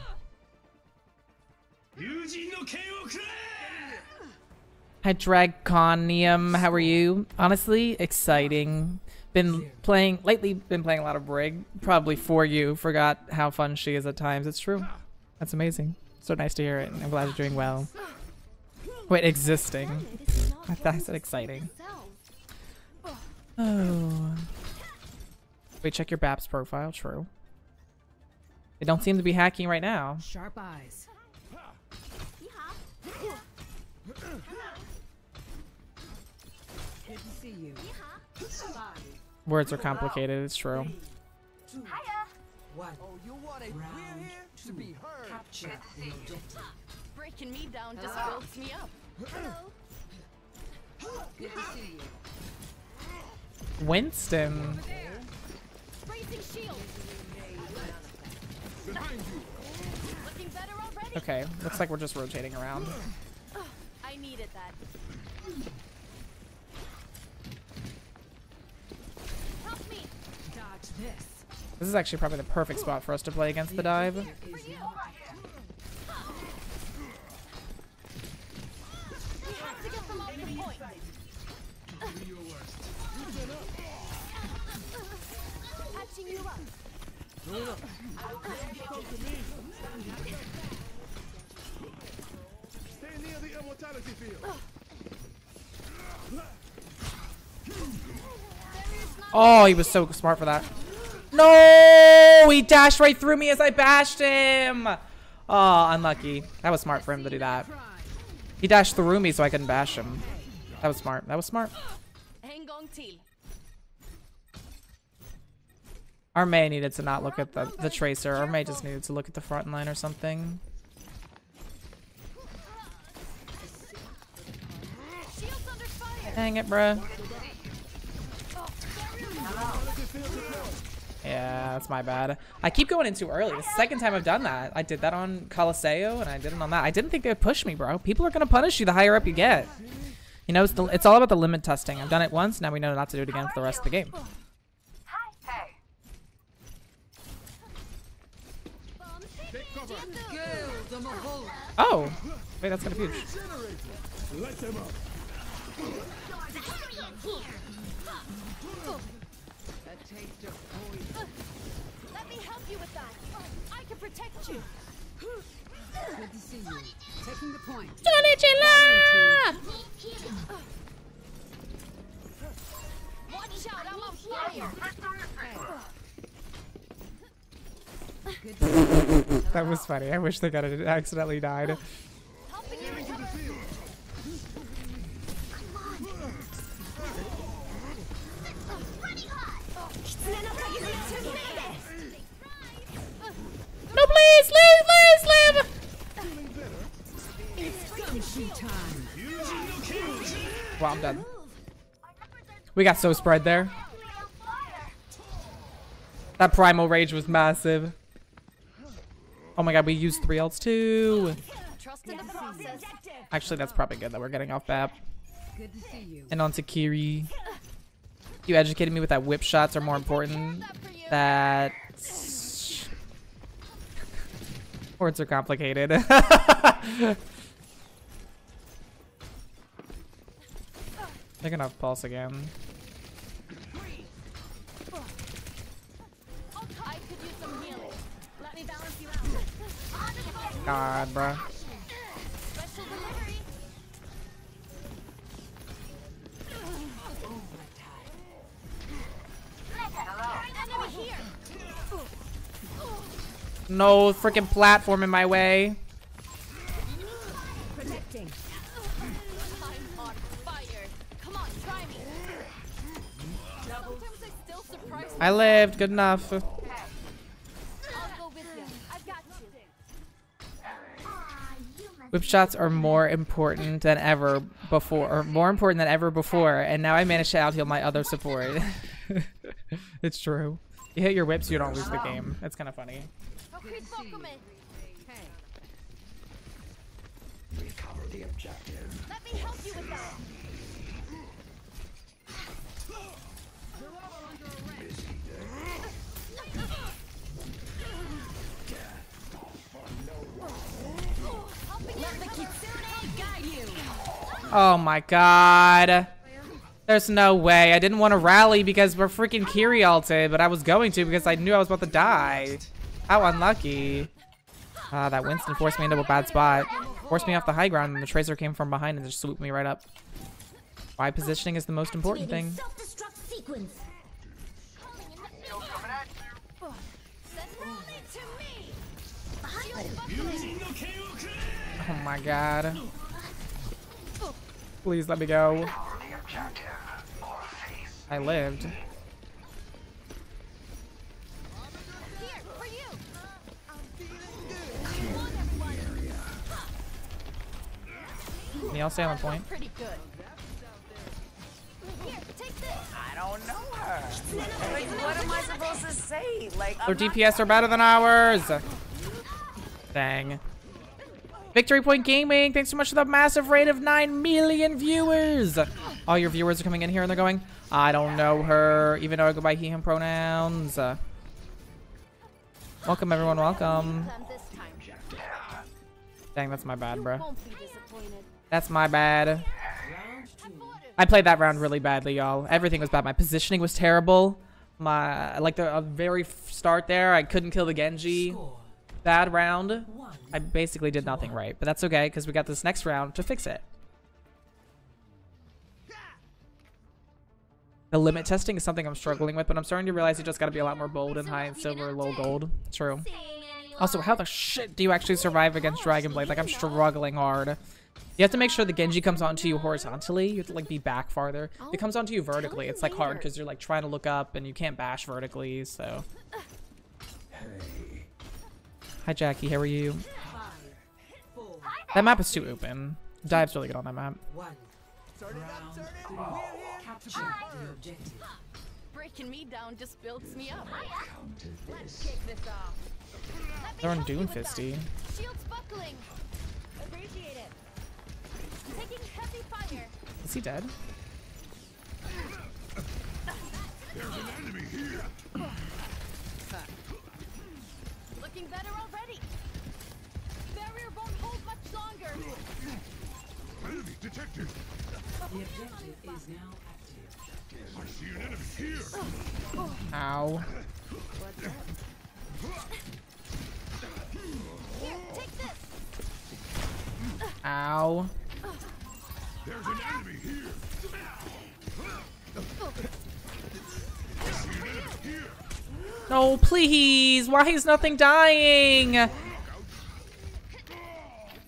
Hi, Dragconium. How are you? Honestly, exciting. Been playing a lot of Brig. Probably for you. Forgot how fun she is at times. It's true. That's amazing. So nice to hear it. I'm glad you're doing well. Wait, existing. I thought I said exciting. Oh. Wait, check your BAPS profile. True. They don't seem to be hacking right now. Sharp eyes. Words are complicated, it's true. Breaking me down just builds me up. Winston. Okay, looks like we're just rotating around. I needed that. Help me. Dodge this. This is actually probably the perfect spot for us to play against the dive. Here, we have to get them off the point. Patching you up. Stay near the immortality field. There is no Oh, he was so smart for that. No, he dashed right through me as I bashed him. Oh, unlucky. That was smart for him to do that. He dashed through me so I couldn't bash him. That was smart. That was smart. Our May needed to not look at the Tracer. Our May just needed to look at the front line or something. Dang it, bruh. Yeah, that's my bad. I keep going in too early. The second time I've done that. I did that on Coliseo and I did it on that. I didn't think they'd push me, bro. People are going to punish you the higher up you get. You know, it's all about the limit testing. I've done it once. Now we know not to do it again for the rest of the game. Oh, wait, that's kind of huge. Let me help you with that. I can protect you. Good to see you. Taking the point. Watch out, I'm a flyer. That was funny. I wish they got it. Accidentally died. Helping you recover. No, please, leave. Wow, I'm done. We got so spread there. That primal rage was massive. Oh my god, we used 3 ults too. Actually, that's probably good that we're getting off Bap. And onto Kiri. You educated me with that whip shots are more important. That... Words are complicated. They're gonna have Pulse again. God, bro. No freaking platform in my way. Protecting. I'm on fire. Come on, try me. Sometimes I still surprise you. I lived. Good enough. Whip shots are more important than ever before, or more important than ever before, and now I managed to out-heal my other support. It's true. You hit your whips, you don't lose the game. That's kind of funny. Recover the objective. Let me help you with that. Oh my god. There's no way. I didn't want to rally because we're freaking Kiri ulted, but I was going to because I knew I was about to die. How unlucky. That Winston forced me into a bad spot. Forced me off the high ground and the Tracer came from behind and just swooped me right up. Why positioning is the most important thing. Oh my god. Please let me go. I lived. Here, for you. Come on, Neil, stay on point. Pretty good. Here, take this. I don't know her. Like, what am I supposed to say? Like, their DPS are better than ours. Dang. Victory Point Gaming, thanks so much for the massive rate of 9 million viewers. All your viewers are coming in here and they're going, I don't know her, even though I go by he, him pronouns. Welcome, everyone. Welcome. Dang, that's my bad, bro. That's my bad. I played that round really badly, y'all. Everything was bad. My positioning was terrible. My, like, the very start there, I couldn't kill the Genji. Bad round. I basically did nothing right, but that's okay because we got this next round to fix it. The limit testing is something I'm struggling with, but I'm starting to realize you just gotta be a lot more bold and high and silver, low gold. True. Also, how the shit do you actually survive against Dragonblade? Like, I'm struggling hard. You have to make sure the Genji comes onto you horizontally. You have to, like, be back farther. If it comes onto you vertically, it's, like, hard because you're, like, trying to look up and you can't bash vertically, so. Hey. Hi, Jackie. How are you? That map is too open. Dive's really good on that map. Breaking me down just builds me up. Let's kick this off. They're on Doomfisty. Shields buckling. Appreciate it. Taking heavy fire. Is he dead? There's an enemy here. Looking better already. Barrier won't hold much longer. Enemy detected. The objective is now active. I see an enemy here. Ow. What's up? Here, take this. Ow. There's an enemy here. I see an enemy here. No, please. Why is nothing dying?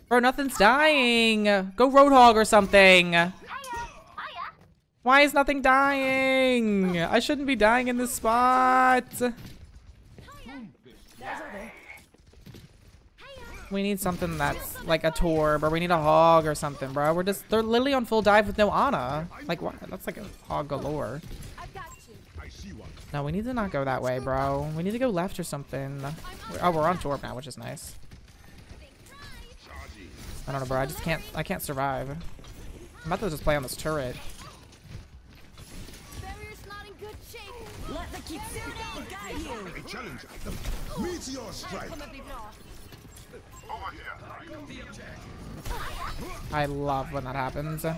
Bro, nothing's dying. Go Roadhog or something. Why is nothing dying? I shouldn't be dying in this spot. We need something that's like a Torb, or we need a Hog or something, bro. We're just, they're literally on full dive with no Ana. Like, what? That's like a Hog galore. No, we need to not go that way, bro. We need to go left or something. Oh, we're on Torb now, which is nice. I don't know, bro. I just can't, I can't survive. I'm about to just play on this turret. I love when that happens. Oh,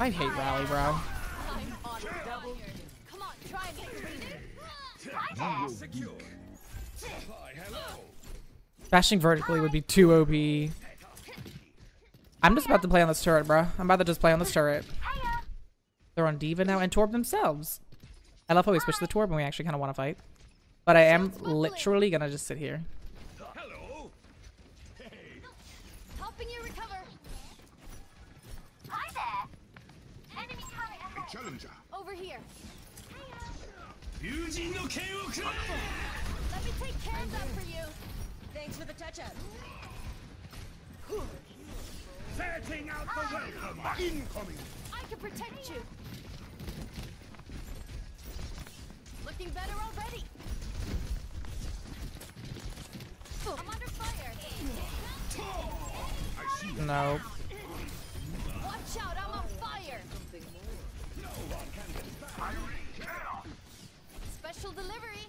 I hate Rally, bro. Bashing vertically would be too OP. I'm just about to play on this turret, bro. I'm about to just play on this turret. They're on D.Va now and Torb themselves. I love how we switch to the Torb and we actually kind of want to fight. But I am literally going to just sit here. Over here. Let me take care of that for you. Thanks for the touch up. Setting out the welcome. Incoming. I can protect you. Looking better already. I'm under fire. I see you. No. Watch out, I'm on fire. Special delivery.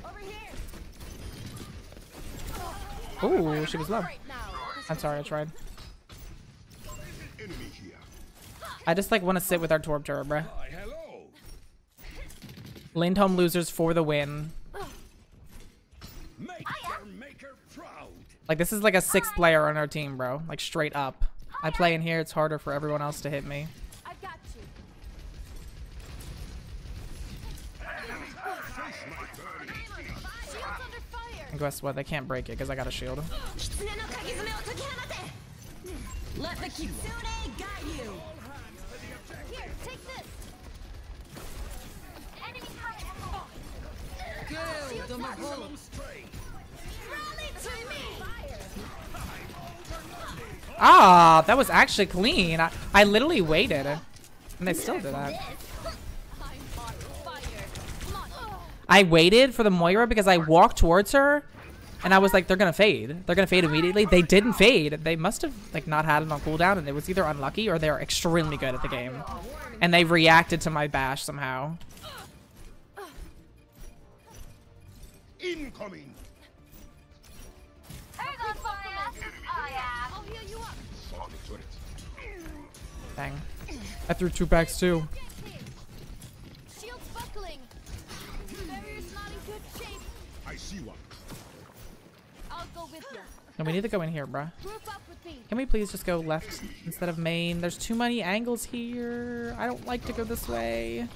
Over here. Oh, she was low. I'm sorry, I tried. I just like want to sit with our Torb turret, bruh. Lindholm losers for the win. Like, this is like a sixth player on our team, bro. Like, straight up. I play in here. It's harder for everyone else to hit me. I got you. And guess what? They can't break it because I got a shield. Let the Kitsune got you. Here, take this. Enemy coming. Ah, that was actually clean. I literally waited. And they still did that. I waited for the Moira because I walked towards her. And I was like, they're going to fade. They're going to fade immediately. They didn't fade. They must have like not had it on cooldown. And it was either unlucky or they are extremely good at the game. And they reacted to my bash somehow. Incoming. Dang. I threw two packs too. I'll go with you. No, we need to go in here, bruh. Can we please just go left instead of main? There's too many angles here. I don't like to go this way.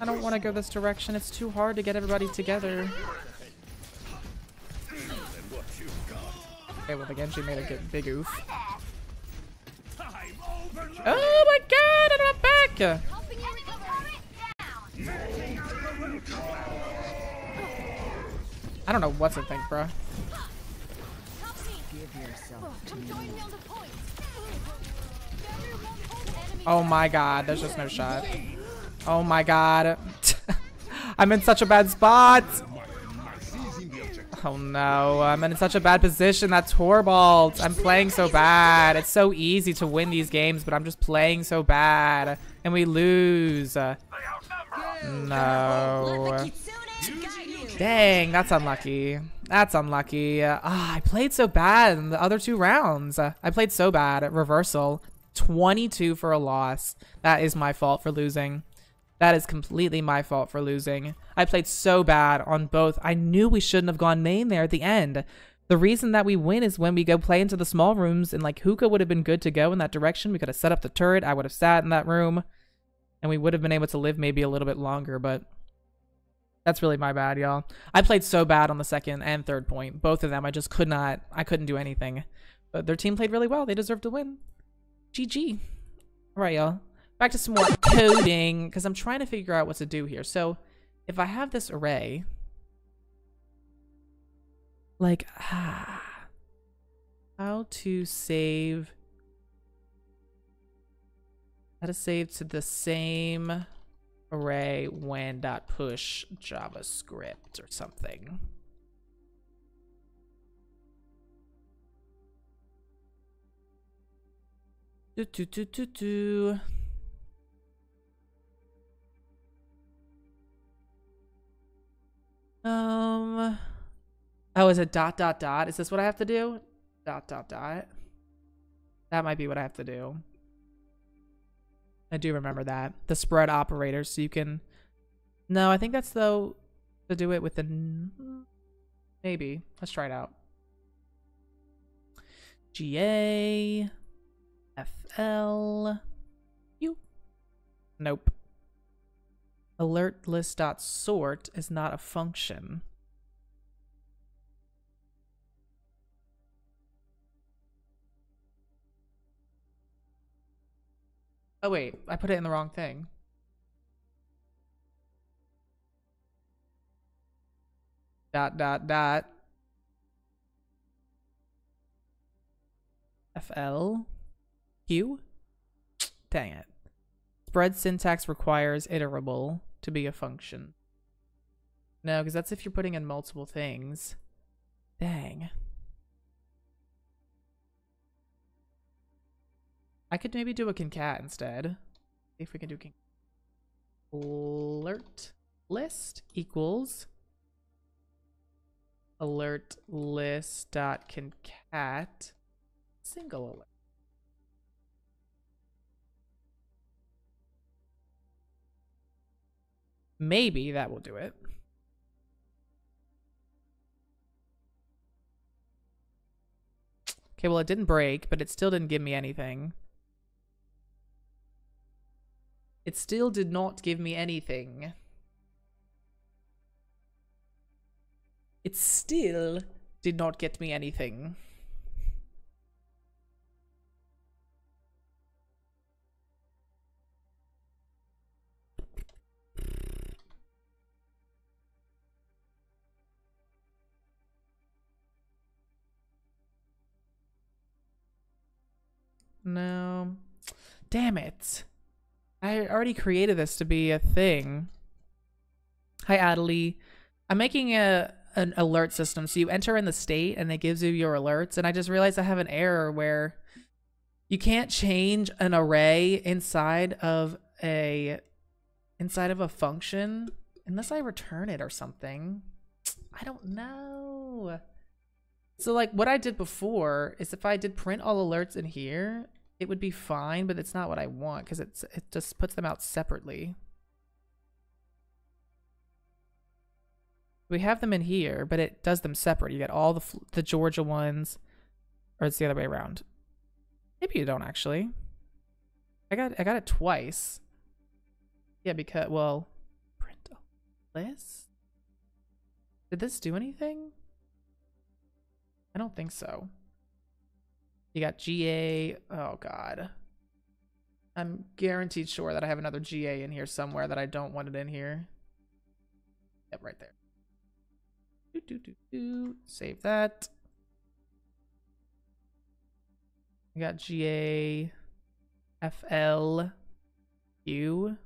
I don't want to go this direction. It's too hard to get everybody together. Okay, well, the Genji made a big oof. Oh my god, I'm back! I don't know what to think, bro. Oh my god, there's just no shot. Oh my god. I'm in such a bad spot. Oh no, I'm in such a bad position. That's horrible. I'm playing so bad. It's so easy to win these games, but I'm just playing so bad. And we lose. No. Dang, that's unlucky. That's unlucky. I played so bad in the other two rounds. I played so bad at reversal. 22 for a loss. That is my fault for losing. That is completely my fault for losing. I played so bad on both. I knew we shouldn't have gone main there at the end. The reason that we win is when we go play into the small rooms, and like Hookah would have been good to go in that direction. We could have set up the turret. I would have sat in that room and we would have been able to live maybe a little bit longer, but that's really my bad, y'all. I played so bad on the second and third point. Both of them, I couldn't do anything. But their team played really well. They deserved to win. GG. All right, y'all. Back to some more coding, because I'm trying to figure out what to do here. So if I have this array, like, how to save, how to save to the same array when dot push JavaScript or something. Oh, is it dot dot dot? Is this what I have to do? Dot dot dot. That might be what I have to do. I do remember that. The spread operator, so you can... No, I think that's though to do it with the... Maybe. Let's try it out. GA. FL. U. Nope. Alert list.sort is not a function. Oh wait, I put it in the wrong thing. Dot dot dot. FL Q. Dang it. Spread syntax requires iterable to be a function. No, because that's if you're putting in multiple things. Dang. I could maybe do a concat instead. See if we can do concat. Alert list equals alert list dot concat single alert. Maybe that will do it. Okay, well it didn't break, but it still didn't give me anything. It still did not give me anything. It still did not get me anything. No. Damn it. I already created this to be a thing. Hi, Adelie. I'm making an alert system. So you enter in the state and it gives you your alerts. And I just realized I have an error where you can't change an array inside of a function unless I return it or something. I don't know. So like what I did before is if I did print all alerts in here, it would be fine, but it's not what I want because it just puts them out separately. We have them in here, but it does them separate. You get all the Georgia ones, or it's the other way around. Maybe you don't actually. I got it twice. Yeah, because, well, print a list. Did this do anything? I don't think so. You got GA. Oh God. I'm guaranteed sure that I have another GA in here somewhere that I don't want it in here. Yep, right there. Save that. We got GA, FL, U.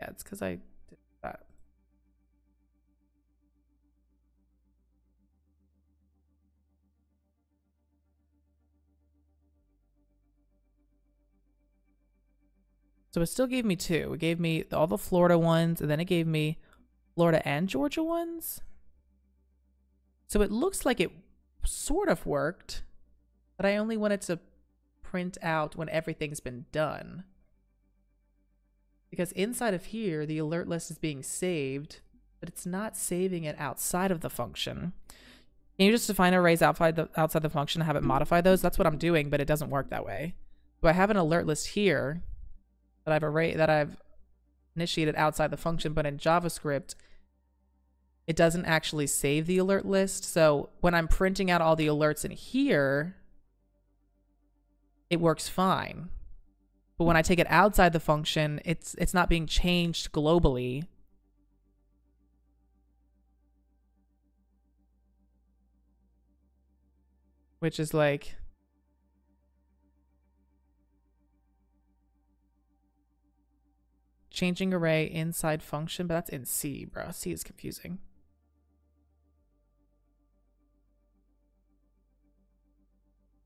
Yeah, it's because I did that. So it still gave me two. It gave me all the Florida ones, and then it gave me Florida and Georgia ones. So it looks like it sort of worked, but I only wanted to print out when everything's been done. Because inside of here, the alert list is being saved, but it's not saving it outside of the function. Can you just define arrays outside the function and have it modify those? That's what I'm doing, but it doesn't work that way. So I have an alert list here that I've initiated outside the function, but in JavaScript, it doesn't actually save the alert list. So when I'm printing out all the alerts in here, it works fine. But when I take it outside the function, it's not being changed globally. Which is like, changing array inside function, but that's in C, bro. C is confusing.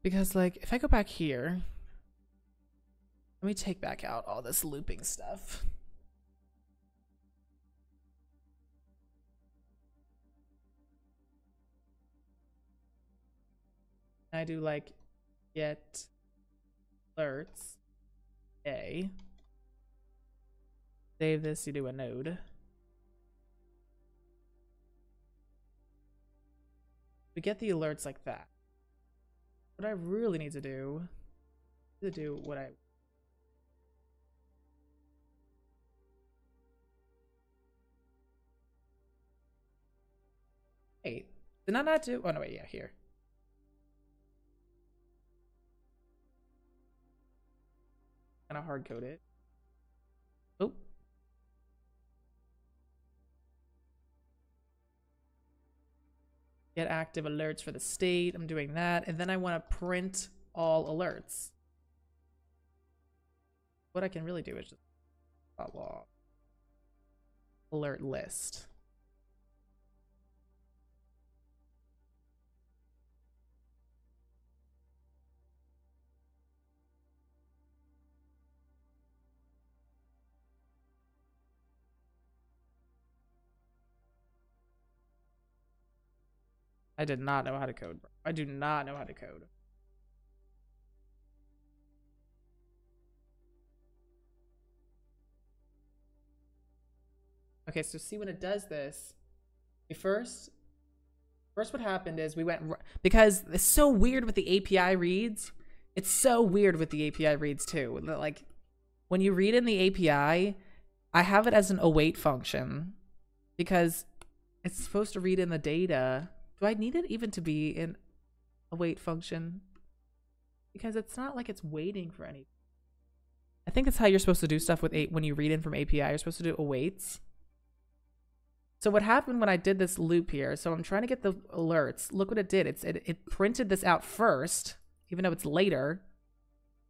Because like, if I go back here, let me take back out all this looping stuff. I do like get alerts, A. Save this, you do a node. We get the alerts like that. What I really need to do is do what I... Wait, did I not do... Oh, no, wait, yeah, here. Kind of hard-code it. Oh. Get active alerts for the state. I'm doing that. And then I want to print all alerts. What I can really do is just log alert list. I did not know how to code, bro. I do not know how to code. Okay, so see when it does this, first what happened is we went, because it's so weird with the API reads. It's so weird with the API reads too. Like when you read in the API, I have it as an await function because it's supposed to read in the data. Do I need it even to be in a wait function? Because it's not like it's waiting for anything. I think that's how you're supposed to do stuff with when you read in from API. You're supposed to do awaits. So what happened when I did this loop here? So I'm trying to get the alerts. Look what it did. It printed this out first, even though it's later.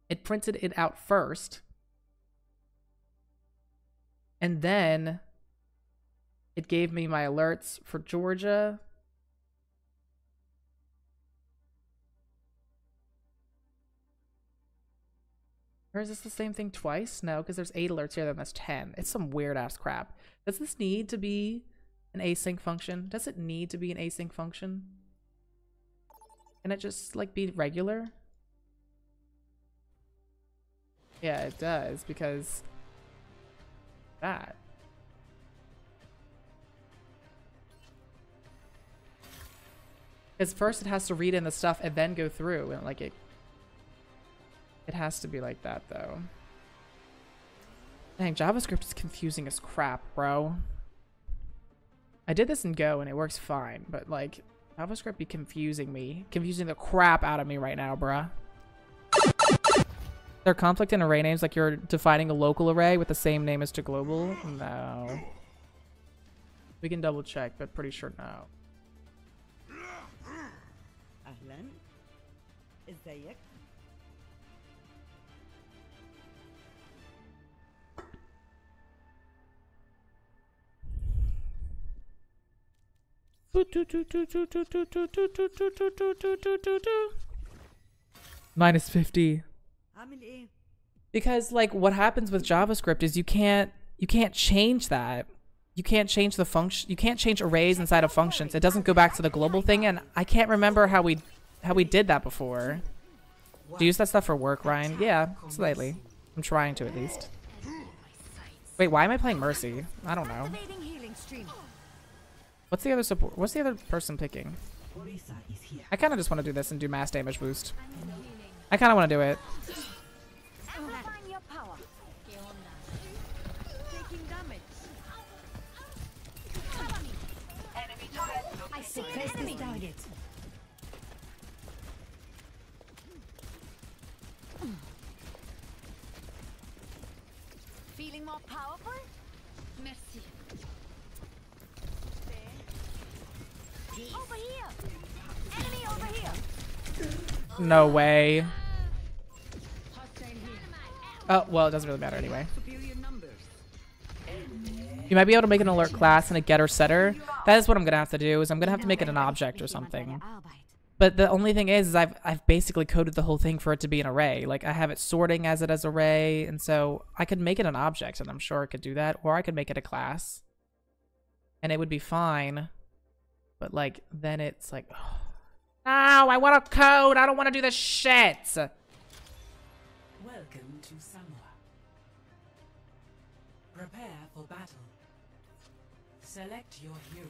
It printed it out first. And then it gave me my alerts for Georgia. Or is this the same thing twice? No, because there's 8 alerts here, then that's 10. It's some weird ass crap. Does this need to be an async function? Does it need to be an async function? Can it just like be regular? Yeah, it does because that. Because first it has to read in the stuff and then go through, and like it has to be like that though. Dang, JavaScript is confusing as crap, bro. I did this in Go and it works fine, but like JavaScript be confusing me, confusing the crap out of me right now, bruh. They're conflict in array names, like you're defining a local array with the same name as to global? No. We can double check, but pretty sure no. -50. Because like what happens with JavaScript is you can't change that. You can't change the function. You can't change arrays inside of functions. It doesn't go back to the global thing, and I can't remember how we did that before. Do you use that stuff for work, Ryan? Yeah, slightly. I'm trying to at least. Wait, why am I playing Mercy? I don't know. What's the other support? What's the other person picking? I kind of just want to do this and do mass damage boost. I kind of want to do it. Feeling more powerful? Mercy. Over here. Enemy over here. No way. Oh, well, it doesn't really matter anyway. You might be able to make an alert class and a getter setter. That is what I'm going to have to do, is I'm going to have to make it an object or something. But the only thing is I've basically coded the whole thing for it to be an array. Like I have it sorting as it as array, and so I could make it an object and I'm sure I could do that, or I could make it a class and it would be fine. But like then it's like, oh, no, I want to code. I don't want to do this shit. Welcome to Samwa. Prepare for battle. Select your hero.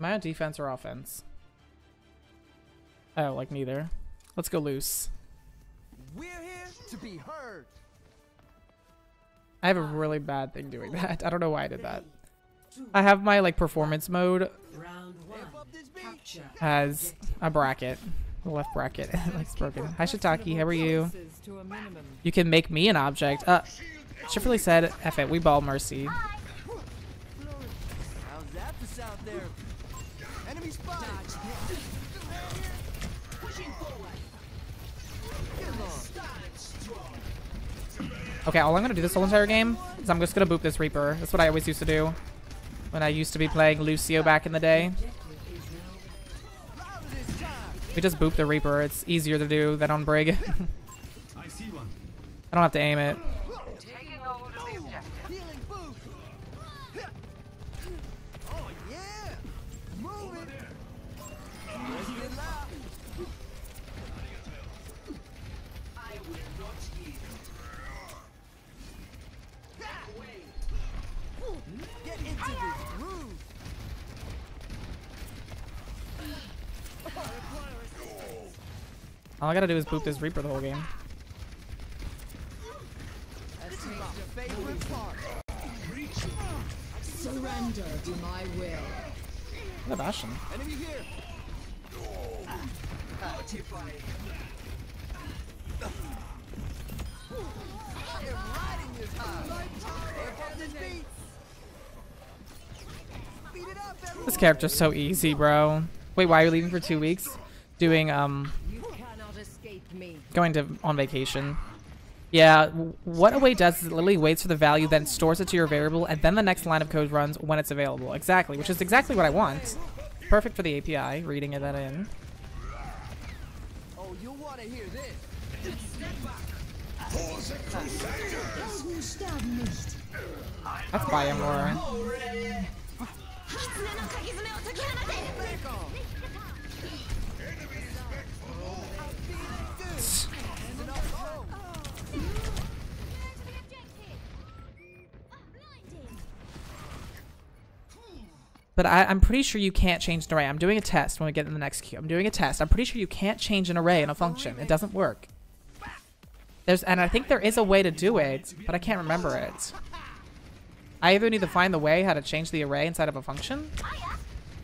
Am I on defense or offense? Oh, like neither. Let's go loose. We're here to be heard. I have a really bad thing doing that. I don't know why I did that. I have my like performance mode as a bracket. The left bracket. It's broken. Hi Shiitake, how are you? You can make me an object. Shifley said, F it, we ball Mercy. Okay, all I'm gonna do this whole entire game is I'm just gonna boop this Reaper. That's what I always used to do when I used to be playing Lucio back in the day. We just boop the Reaper. It's easier to do than on Brig. I see one. I don't have to aim it. Taking over to the objective. Oh yeah! Move it. I will not yield. Get into this groove. All I gotta do is boop this Reaper the whole game. Surrender to my will. Bastion. Enemy here. This character's so easy, bro. Wait, why are you leaving for 2 weeks? Doing, going on vacation. Yeah, what await does is it literally waits for the value, then stores it to your variable, and then the next line of code runs when it's available. Exactly, which is exactly what I want. Perfect for the API, reading it then in. Oh, you'll want to hear this. That's Biomore. But I'm pretty sure you can't change an array. I'm doing a test when we get in the next queue. I'm doing a test. I'm pretty sure you can't change an array in a function. It doesn't work. And I think there is a way to do it, but I can't remember it. I either need to find the way how to change the array inside of a function,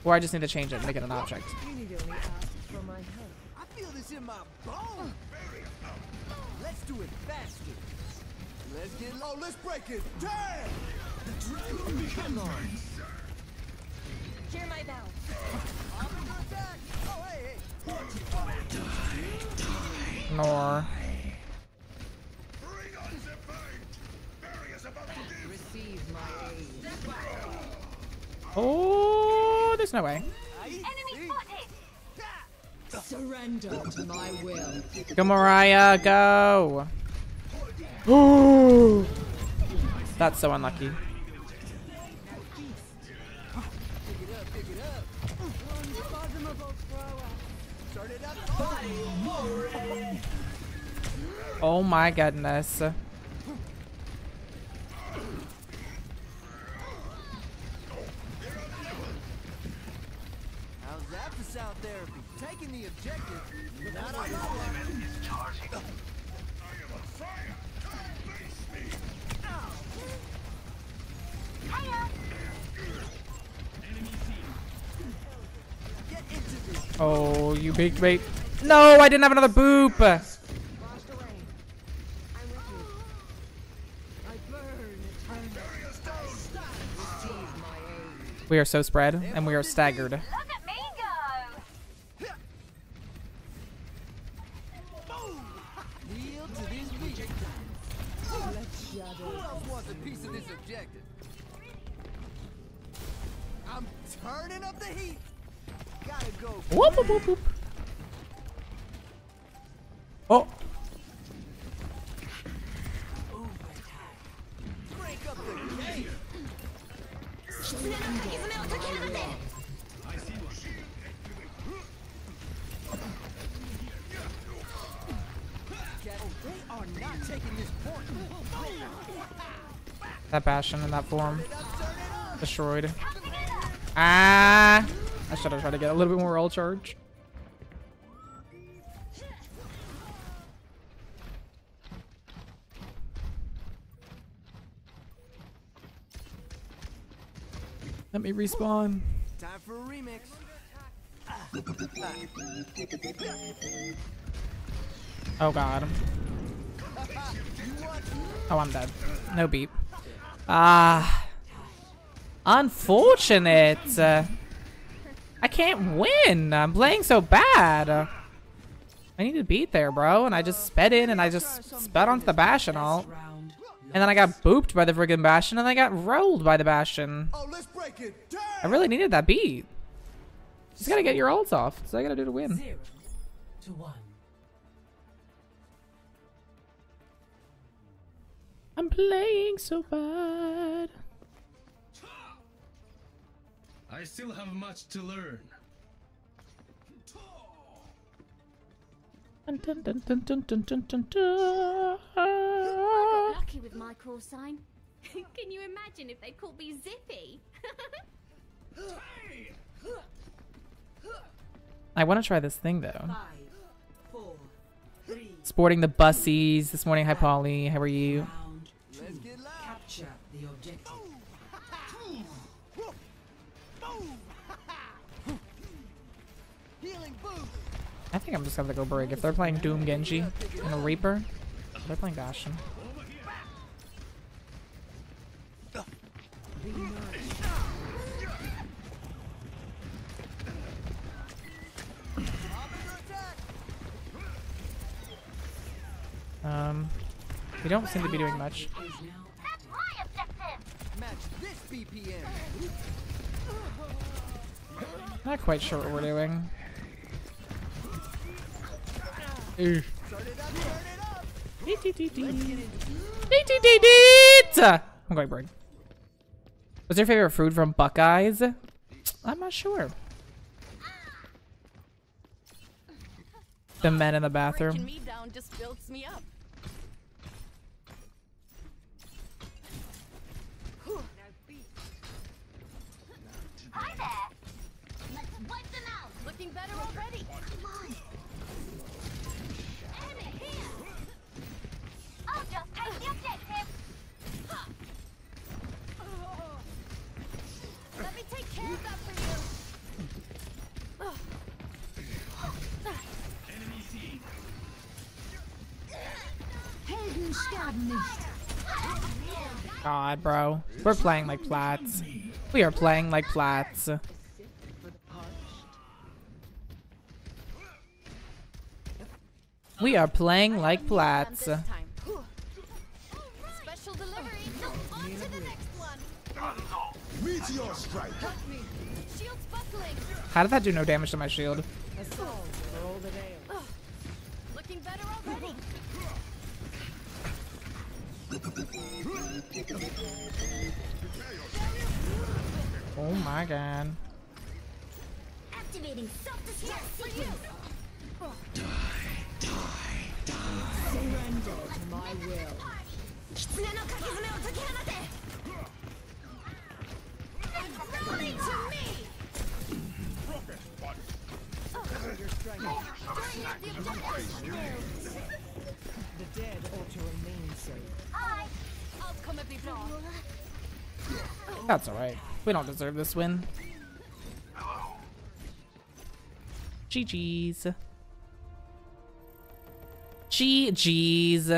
or I just need to change it and make it an object. Let's do it faster. Let's get low. Let's break it. Damn! The dragon becomes ours. Clear my bell. Oh, hey, hey. Nor. Bring on the fight. Barry is about to do. Receive my aid. Oh, there's no way. Enemy spotted. Surrender to my will. Go, Mariah, go. Ooh. That's so unlucky. Oh my goodness. How's that for sound therapy? Taking the objective. Not on fire. Oh, you big bait. No, I didn't have another boop. We are so spread, and we are staggered. Look at me go! Kneel to these rejects. Who else wants a piece of this objective? I'm turning up the heat. Gotta go. Whoop, whoop, whoop, whoop. Oh. Break up the game. That Bastion in that form destroyed. Ah, I should have tried to get a little bit more roll charge. Let me respawn. Time for a remix. Oh god. Oh, I'm dead. No beep. Ah. Unfortunate. I can't win. I'm playing so bad. I need a beat there, bro. And I just sped in and I just sped onto the Bash and all. And then I got booped by the friggin' Bastion, and I got rolled by the Bastion. Oh, let's break it. I really needed that beat. Just gotta get your ults off. That's all I gotta do to win. 0-1. I'm playing so bad. I still have much to learn. Dun, dun, dun, dun, dun, dun, dun, dun. I got lucky with my call sign. Can you imagine if they called me Zippy? I want to try this thing though. 5, 4, 3, sporting the bussies this morning. Hi Polly, how are you? Let's get loud. Capture the objective. Healing boom. I think I'm just gonna go break. If they're playing Doom Genji and a Reaper, they're playing Bastion. They don't seem to be doing much. That's my objective. Match this BPM. Not quite sure what we're doing. Ooh. I'm going bird. What's your favorite food from Buckeyes? I'm not sure. The men in the bathroom. Breaking me down just builds me up. Hi there. Let's wipe them out. Looking better already. Come on. Enemy here. I'll just take the objective. Let me take care of that for you. God, bro. We're playing like plats. We are playing like plats. We are playing like plats. Special delivery. On to the next one. Meteor strike. Shields buckling. How did that do no damage to my shield? Looking better already. Oh my god. Activating self-destruct for you. Die. Surrender to my will. It's rolling to me. Rocket Barrage. You're striking. The dead ought to remain safe. I'll come at the door. That's alright. We don't deserve this win. GG's. GG's.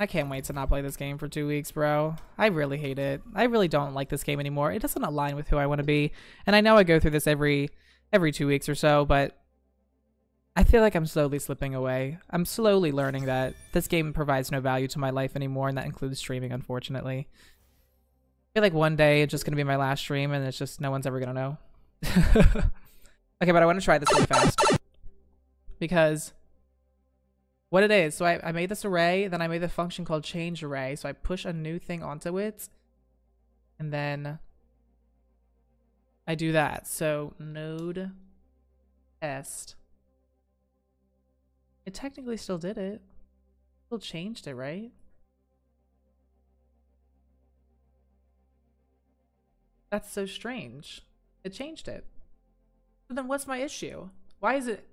I can't wait to not play this game for 2 weeks, bro. I really hate it. I really don't like this game anymore. It doesn't align with who I want to be. And I know I go through this every 2 weeks or so, but I feel like I'm slowly slipping away. I'm slowly learning that this game provides no value to my life anymore, and that includes streaming, unfortunately. I feel like one day it's just going to be my last stream, and it's just no one's ever going to know. Okay, but I want to try this really fast. Because what it is, so I made this array, then I made the function called change array. So I push a new thing onto it, and then I do that. So node test. It technically still did it. Still changed it, right? That's so strange. It changed it. So then what's my issue? Why is it?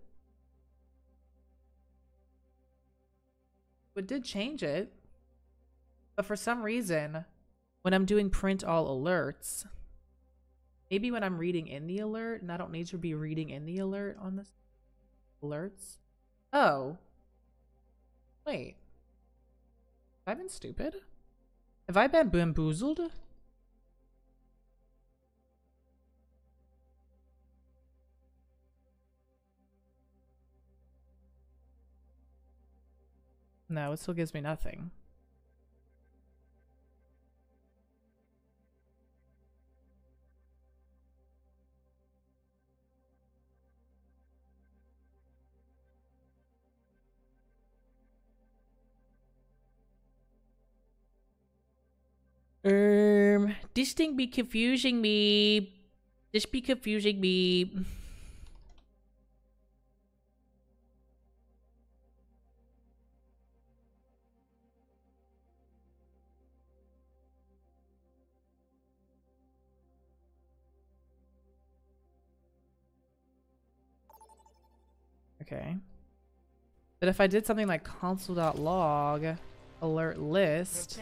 It did change it. But for some reason, when I'm doing print all alerts, maybe when I'm reading in the alert, and I don't need to be reading in the alert on this alerts. Oh, wait, have I been stupid? Have I been bamboozled? No, it still gives me nothing. This thing be confusing me. This be confusing me. Okay. But if I did something like console.log alert list,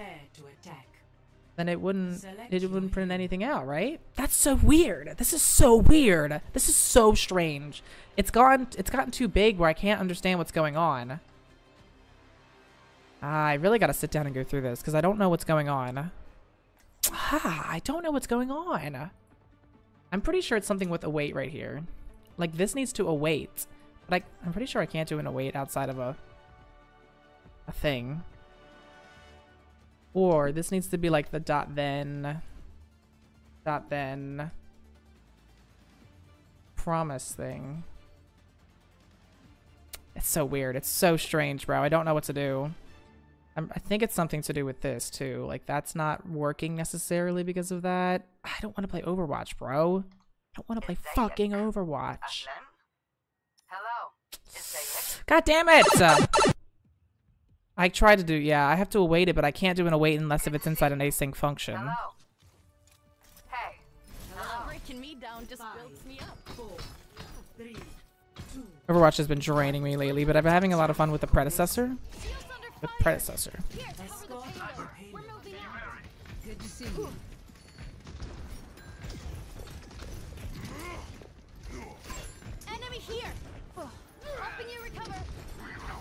then it wouldn't print anything out, right? That's so weird. This is so weird. This is so strange. It's gotten too big where I can't understand what's going on. I really gotta sit down and go through this because I don't know what's going on. I don't know what's going on. I'm pretty sure it's something with await right here. Like this needs to await. But I'm pretty sure I can't do an await outside of a a thing. Or this needs to be like the dot then promise thing. It's so weird. It's so strange, bro. I don't know what to do. I think it's something to do with this too. Like that's not working necessarily because of that. I don't want to play Overwatch, bro. I don't want to play fucking Overwatch. Hello. God damn it! I tried to do, yeah, I have to await it, but I can't do an await unless if it's inside an async function. Hello. Hey. Hello. Breaking me down just builds me up. 4, 3. Overwatch has been draining me lately, but I've been having a lot of fun with the predecessor. The predecessor.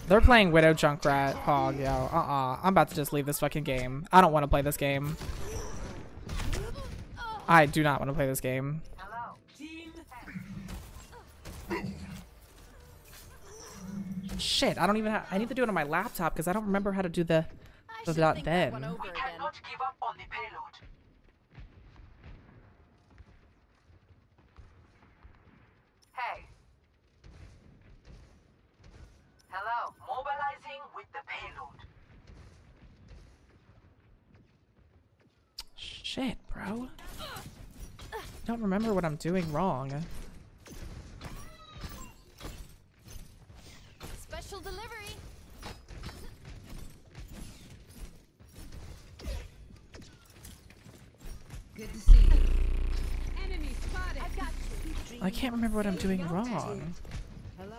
They're playing Widow Junkrat Hog, yo. I'm about to just leave this fucking game. I don't want to play this game. I do not want to play this game. Shit, I don't even have, I need to do it on my laptop because I don't remember how to do the dot then. We cannot give up on the payload. Hey. Hello. Mobilizing with the payload. Shit, bro. I don't remember what I'm doing wrong. Delivery. Good to see you. Enemy spotted. I've got you. I can't remember what I'm doing wrong. Hello.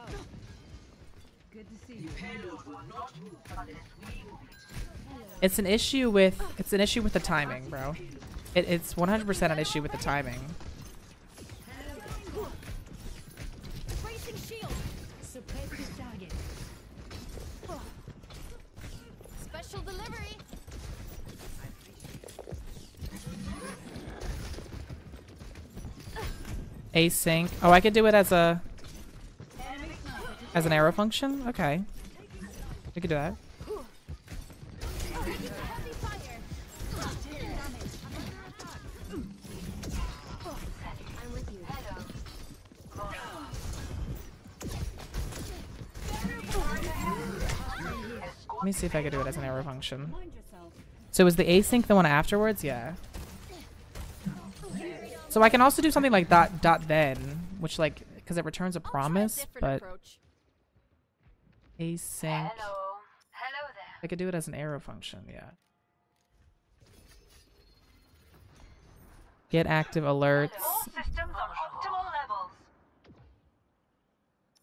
Good to see you. It's an issue with the timing, bro. It's 100% an issue with the timing. Delivery. Async. Oh, I could do it as a an arrow function. Okay, we could do that. Let me see if I can do it as an arrow function. So is the async the one afterwards? Yeah. So I can also do something like dot then, which like, because it returns a promise, but async. Hello there. I could do it as an arrow function, yeah. Get active alerts. All systems on optimal levels.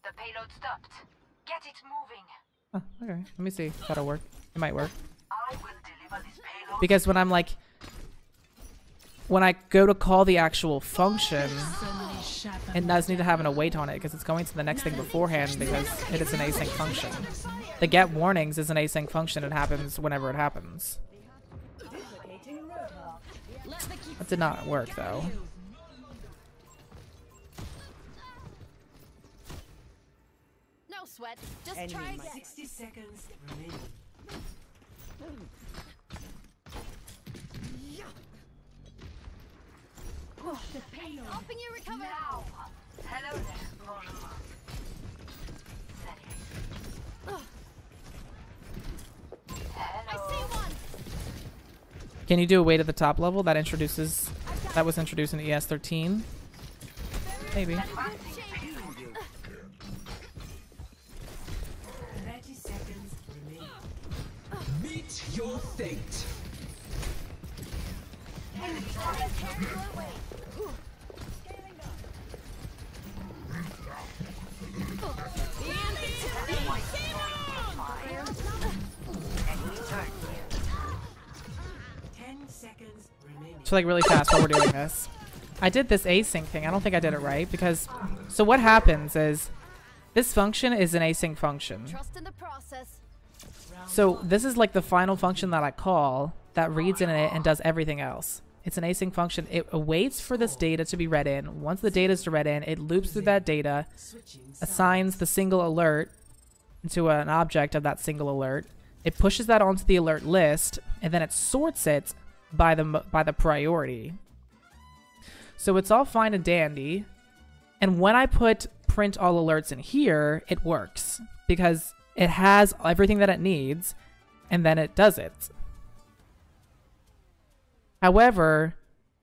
The payload stopped. Get it moving. Oh, okay, let me see. That'll work. It might work. Because when I'm like, when I go to call the actual function, it does need to have an await on it because it's going to the next thing beforehand because it is an async function. The get warnings is an async function. It happens whenever it happens. That did not work though. Sweat. Just enemy try again. 60 seconds remaining. Oh, the payload. Helping you recover now. Hello there. Oh. Hello. I see one. Can you do a wait at the top level? That introduces. That was introduced in ES13. Maybe. Your fate. So like really fast while we're doing this. I did this async thing. I don't think I did it right because so what happens is this function is an async function. Trust in the process. So this is like the final function that I call that reads in it and does everything else. It's an async function. It awaits for this data to be read in. Once the data is read in, it loops through that data, assigns the single alert to an object of that single alert, It pushes that onto the alert list, and then it sorts it by the priority. So it's all fine and dandy. And when I put print all alerts in here, it works because it has everything that it needs, and then it does it. However,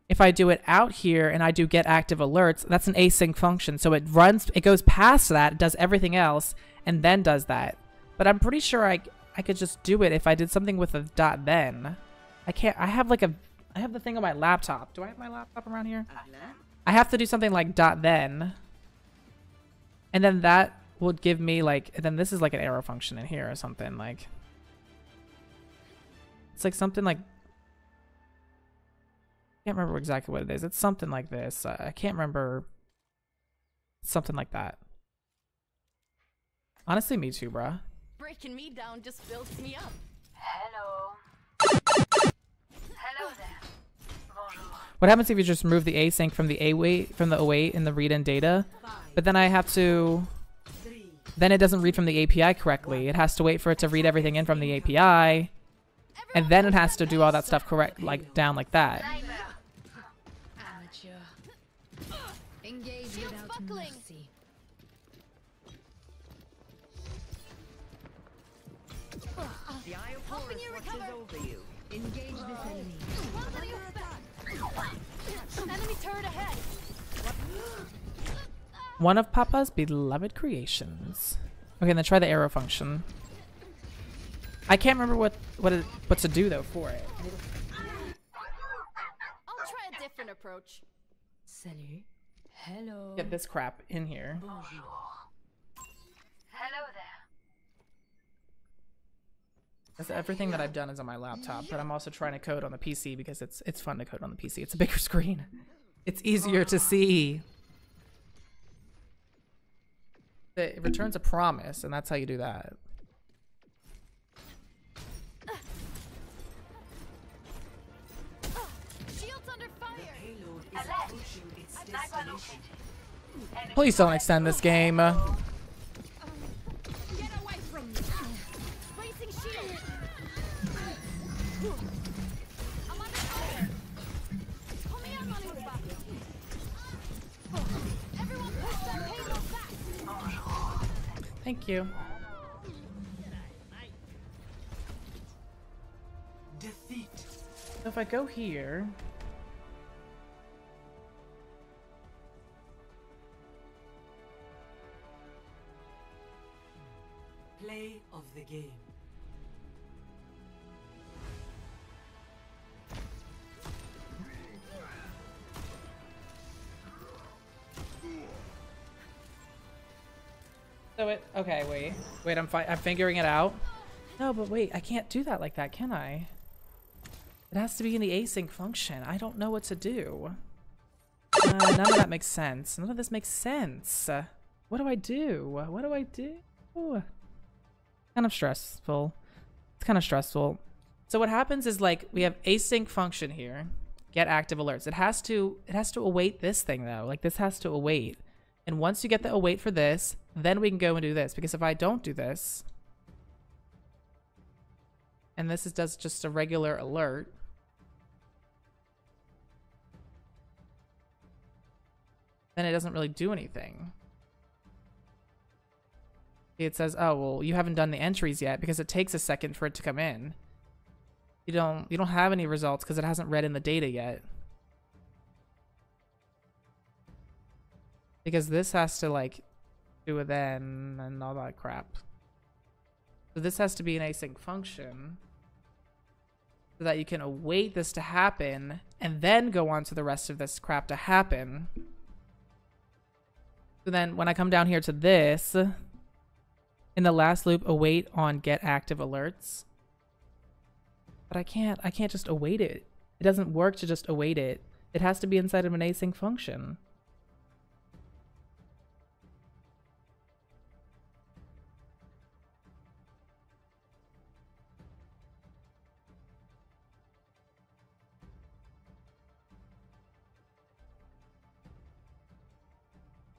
if I do it out here and I do get active alerts, that's an async function. So it runs, it goes past that, it does everything else, and then does that. But I'm pretty sure I could just do it if I did something with a dot then. I can't, I have the thing on my laptop. Do I have my laptop around here? I have to do something like dot then. And then that would give me like, and then this is like an arrow function in here or something like. It's like something like, I can't remember exactly what it is. It's something like this. I can't remember. Something like that. Honestly, me too, bruh. Breaking me down just builds me up. Hello. Hello there. Bonjour. What happens if you just remove the async from the await in the read-in data? But then I have to. Then it doesn't read from the API correctly. It has to wait for it to read everything in from the API, and then it has to do all that stuff correct, like down like that. One of Papa's beloved creations. Okay, then try the arrow function. I can't remember what to do though for it. I'll try a different approach. Salut. Hello. Get this crap in here. Bonjour. Hello there. That's everything that I've done is on my laptop, but I'm also trying to code on the PC because it's fun to code on the PC. It's a bigger screen. It's easier to see. It returns a promise, and that's how you do that. Shields under fire. Please don't extend this game. Get away from me. Placing shield. I'm under fire. Pull me out, motherfucker. Everyone push that payload back. Thank you. Defeat. So if I go here, play of the game. So it, okay, wait, I'm figuring it out. No, but wait, I can't do that like that, can I? It has to be in the async function. I don't know what to do. None of that makes sense. None of this makes sense. What do I do? What do I do? Ooh. Kind of stressful. It's kind of stressful. So what happens is like we have async function here, get active alerts. It has to await this thing though. Like this has to await. And once you get the await for this, then we can go and do this. Because if I don't do this, and this is does just a regular alert. Then it doesn't really do anything. It says, oh, well, you haven't done the entries yet because it takes a second for it to come in. You don't have any results because it hasn't read in the data yet. Because this has to like do it then and all that crap. So this has to be an async function so that you can await this to happen and then go on to the rest of this crap to happen. So then when I come down here to this, in the last loop, await on get active alerts. But I can't just await it. It doesn't work to just await it. It has to be inside of an async function.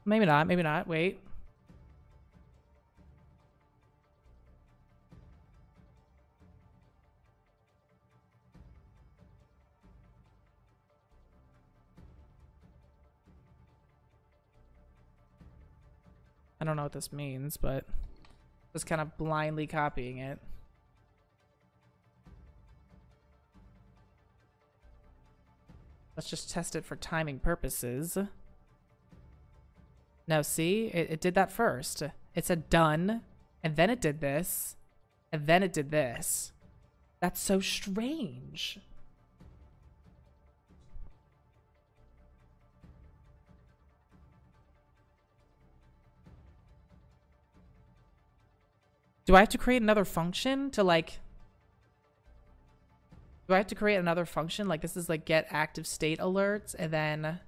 Maybe not, wait. I don't know what this means, but just kind of blindly copying it. Let's just test it for timing purposes. Now see, it did that first. It said done, and then it did this, and then it did this. That's so strange. Do I have to create another function to like... Do I have to create another function? Like this is like get active state alerts, and then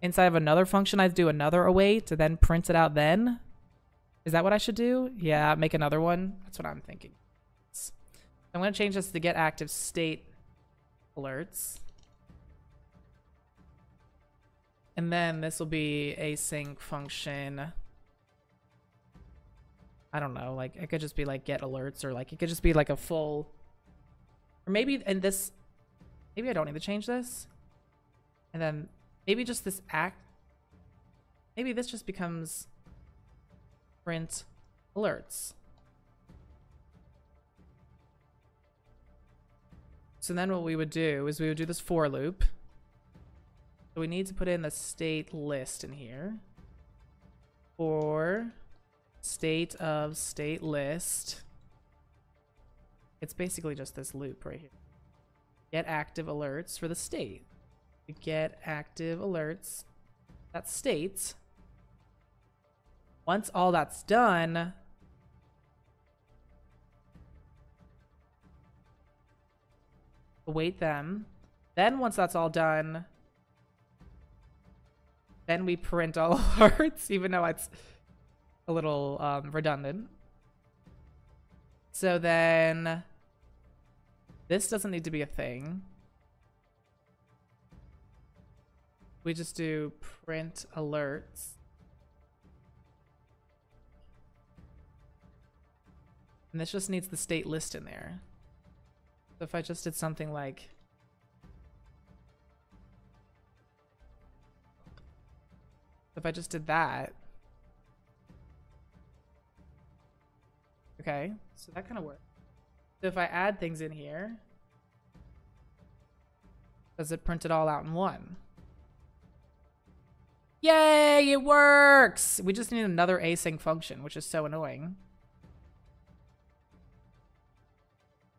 inside of another function I do another await and then print it out then? Is that what I should do? Yeah, make another one. That's what I'm thinking. I'm going to change this to get active state alerts. And then this will be async function. I don't know, like it could just be like get alerts, or like it could just be like a full... Or maybe in this, maybe I don't need to change this. And then maybe just this act, maybe this just becomes print alerts. So then what we would do is we would do this for loop. So we need to put in the state list in here. For state of state list. It's basically just this loop right here. Get active alerts for the state. Get active alerts. That state. Once all that's done, await them. Then once that's all done, then we print all alerts, even though it's a little redundant. So then this doesn't need to be a thing. We just do print alerts. And this just needs the state list in there. So if I just did something like that. Okay, so that kind of works. So if I add things in here, does it print it all out in one? Yay, it works! We just need another async function, which is so annoying.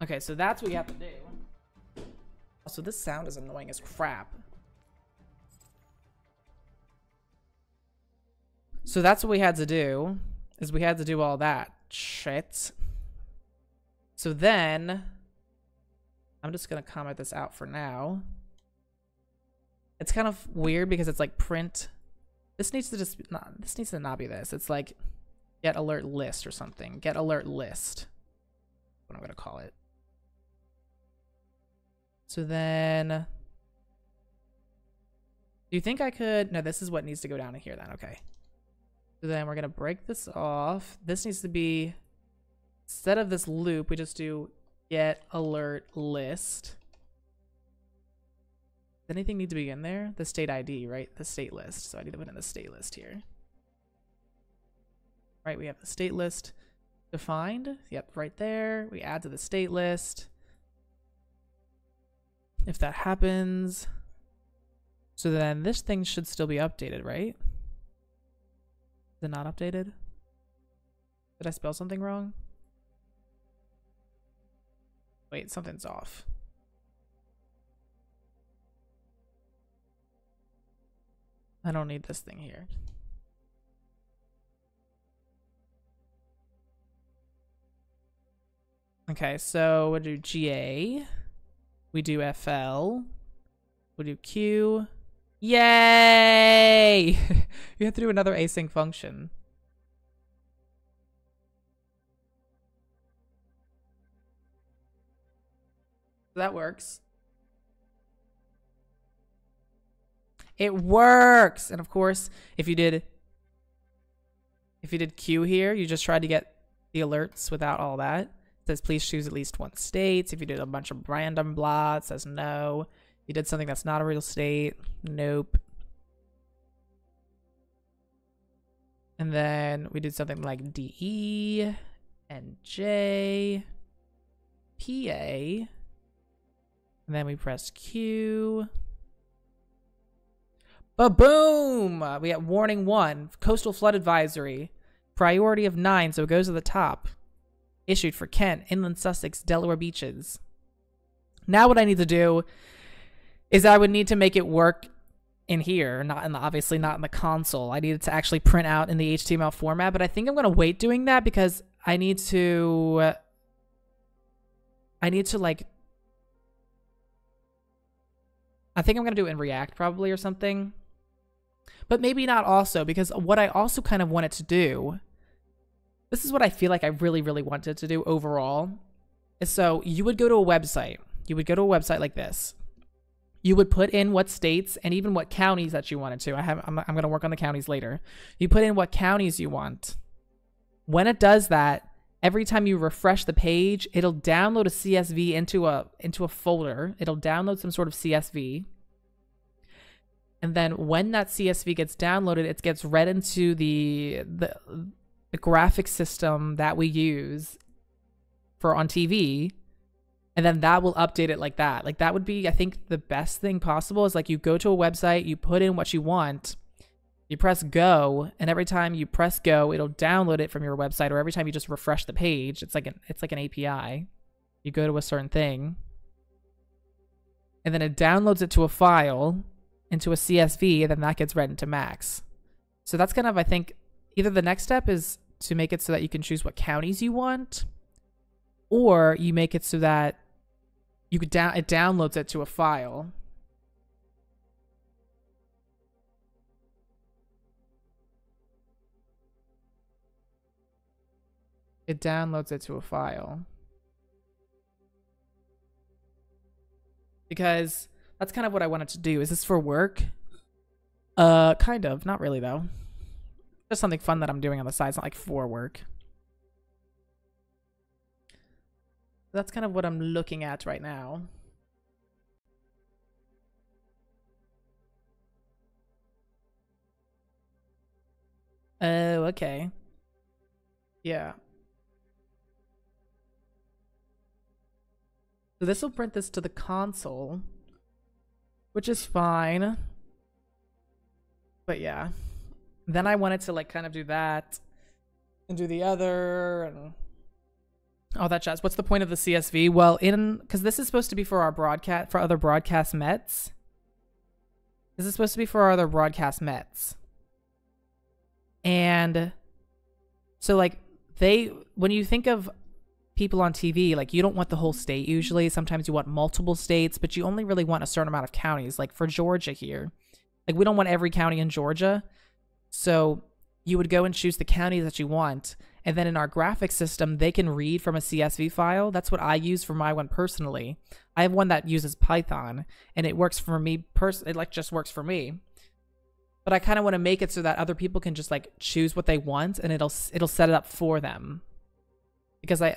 Okay, so that's what you have to do. Also, this sound is annoying as crap. So that's what we had to do, is we had to do all that shit. So then I'm just gonna comment this out for now. It's kind of weird because it's like print. This needs to just not, this needs to not be this. It's like get alert list or something. Get alert list. What I'm gonna call it. So then do you think I could... No, this is what needs to go down in here then, okay. So then we're gonna break this off. This needs to be, instead of this loop, we just do get alert list. Does anything need to be in there? The state ID, right? The state list. So I need to put in the state list here. Right, we have the state list defined. Yep, right there. We add to the state list. If that happens. So then this thing should still be updated, right? Is it not updated? Did I spell something wrong? Wait, something's off. I don't need this thing here. Okay, so we do GA. We do FL. We do Q. Yay! You have to do another async function. That works. It works! And of course, if you did Q here, you just tried to get the alerts without all that. It says please choose at least one state. If you did a bunch of random blah, it says no. You did something that's not a real state. Nope. And then we did something like DE, NJ, PA. And then we pressed Q. Ba-boom! We got warning 1, coastal flood advisory, priority of 9, so it goes to the top. Issued for Kent, Inland Sussex, Delaware beaches. Now what I need to do is I would need to make it work in here, not in the, obviously not in the console. I needed to actually print out in the HTML format, but I think I'm going to wait doing that because I need to like, I think I'm going to do it in React probably or something, but maybe not also, because what I also kind of wanted to do, this is what I feel like I really, really wanted to do overall. So you would go to a website. You would go to a website like this. You would put in what states and even what counties that you wanted to. I'm going to work on the counties later. You put in what counties you want. When it does that, every time you refresh the page, it'll download a CSV into a folder. It'll download some sort of CSV. And then when that CSV gets downloaded, it gets read into the graphic system that we use for on TV, and then that will update it like that. Like that would be, I think, the best thing possible is like you go to a website, you put in what you want, you press go, and every time you press go, it'll download it from your website, or every time you just refresh the page, it's like an API. You go to a certain thing, and then it downloads it to a file, into a CSV, and then that gets read into Max. So that's kind of, I think, either the next step is to make it so that you can choose what counties you want, or you make it so that you could it downloads it to a file. It downloads it to a file. Because that's kind of what I wanted to do. Is this for work? Kind of. Not really, though. Just something fun that I'm doing on the side. It's not like for work. That's kind of what I'm looking at right now. Oh, okay. Yeah. So this will print this to the console, which is fine. But yeah. Then I wanted to like kind of do that and do the other and all that jazz. What's the point of the CSV? Well, because this is supposed to be for our broadcast, for other broadcast mets. This is supposed to be for our other broadcast mets. And so like when you think of people on TV, like you don't want the whole state usually. Sometimes you want multiple states, but you only really want a certain amount of counties. Like for Georgia here, like we don't want every county in Georgia. So you would go and choose the counties that you want. And then in our graphic system, they can read from a CSV file. That's what I use for my one personally. I have one that uses Python and it works for me personally. It like just works for me. But I kind of want to make it so that other people can just like choose what they want and it'll set it up for them. Because I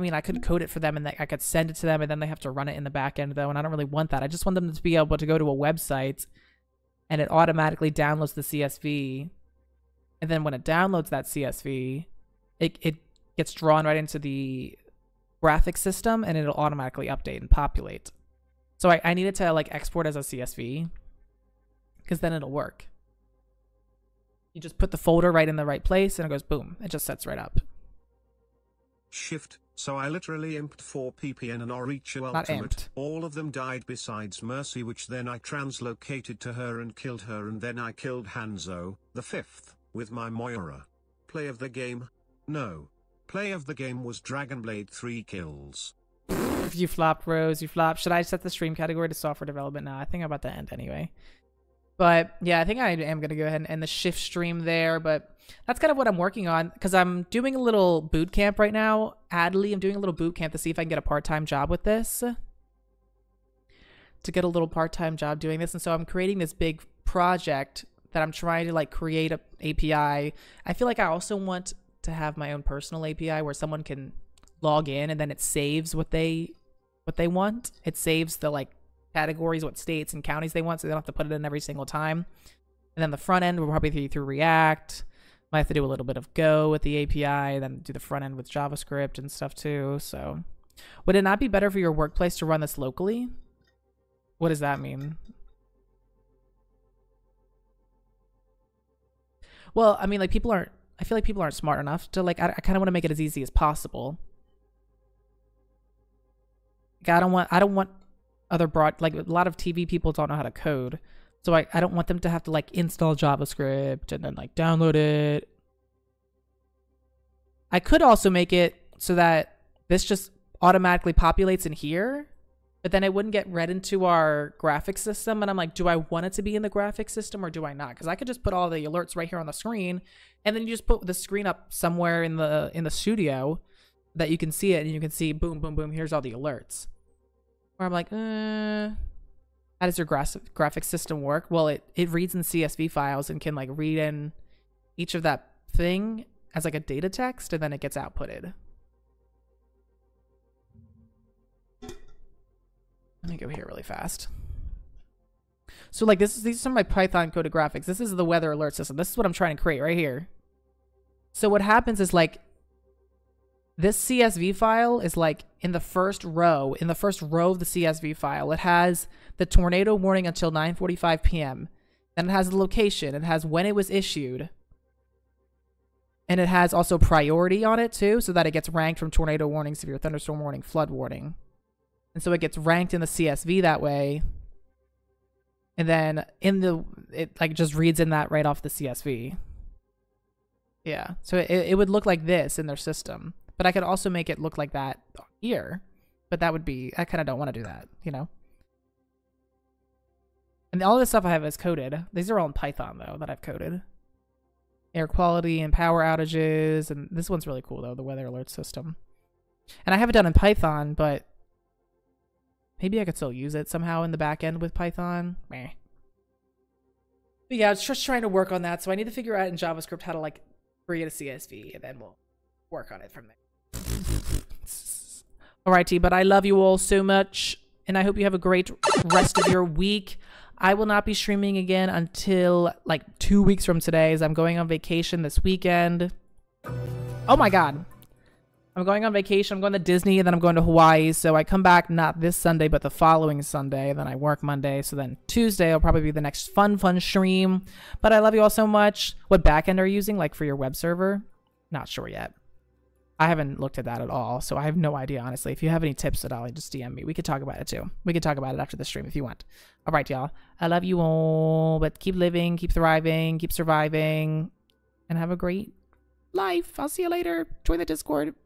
mean, I could code it for them and I could send it to them and then they have to run it in the back end though. And I don't really want that. I just want them to be able to go to a website and it automatically downloads the CSV. And then when it downloads that CSV, it gets drawn right into the graphic system and it'll automatically update and populate. So I need it to like export as a CSV because then it'll work. You just put the folder right in the right place and it goes boom. It just sets right up. Shift. So I literally imped 4 ppn and Orichu Ultimate. All of them died besides Mercy, which then I translocated to her and killed her, and then I killed Hanzo, the 5th, with my Moira. Play of the game? No. Play of the game was Dragonblade 3 kills. If you flopped, Rose, you flopped. Should I set the stream category to software development now? I think I'm about to end anyway. But yeah, I think I am going to go ahead and end the shift stream there, but that's kind of what I'm working on because I'm doing a little boot camp right now. Adley, I'm doing a little boot camp to see if I can get a part-time job with this. To get a little part-time job doing this. And so I'm creating this big project that I'm trying to like create an API. I feel like I also want to have my own personal API where someone can log in and then it saves what they want. It saves the like categories, what states and counties they want so they don't have to put it in every single time. And then the front end will probably be through React. Might have to do a little bit of Go with the API, then do the front end with JavaScript and stuff too. So would it not be better for your workplace to run this locally? What does that mean? Well, I mean, like, people aren't, I feel like people aren't smart enough to, like, I kind of want to make it as easy as possible. Like, I don't want other broad, like, a lot of TV people don't know how to code. So I don't want them to have to, like, install JavaScript and then, like, download it. I could also make it so that this just automatically populates in here, but then it wouldn't get read into our graphics system. And I'm like, do I want it to be in the graphics system or do I not? Because I could just put all the alerts right here on the screen, and then you just put the screen up somewhere in the studio that you can see it, and you can see boom, boom, boom, here's all the alerts. Where I'm like, how does your graphic system work? Well, it reads in CSV files and can, like, read in each of that thing as, like, a data text, and then it gets outputted. Let me go here really fast. So, like, these are some of my Python coded graphics. This is the weather alert system. This is what I'm trying to create right here. So what happens is, like, this CSV file is, like, in the first row of the CSV file, it has the tornado warning until 9:45 p.m. Then it has the location, it has when it was issued, and it has also priority on it too, so that it gets ranked from tornado warning, severe thunderstorm warning, flood warning. And so it gets ranked in the CSV that way. And then it like just reads in that right off the CSV. Yeah, so it would look like this in their system. But I could also make it look like that here, but that would be, I kind of don't want to do that, you know? And all this stuff I have is coded. These are all in Python though, that I've coded. Air quality and power outages. And this one's really cool though, the weather alert system. And I have it done in Python, but maybe I could still use it somehow in the back end with Python. Meh. But yeah, I was just trying to work on that. So I need to figure out in JavaScript how to, like, create a CSV, and then we'll work on it from there. Alrighty, but I love you all so much, and I hope you have a great rest of your week. I will not be streaming again until, like, 2 weeks from today, as I'm going on vacation this weekend. Oh my god. I'm going on vacation. I'm going to Disney, and then I'm going to Hawaii. So I come back not this Sunday, but the following Sunday, and then I work Monday. So then Tuesday will probably be the next fun stream. But I love you all so much. What backend are you using, like, for your web server? Not sure yet. I haven't looked at that at all, so I have no idea, honestly. If you have any tips at all, just DM me. We could talk about it, too. We could talk about it after the stream if you want. All right, y'all. I love you all, but keep living, keep thriving, keep surviving, and have a great life. I'll see you later. Join the Discord.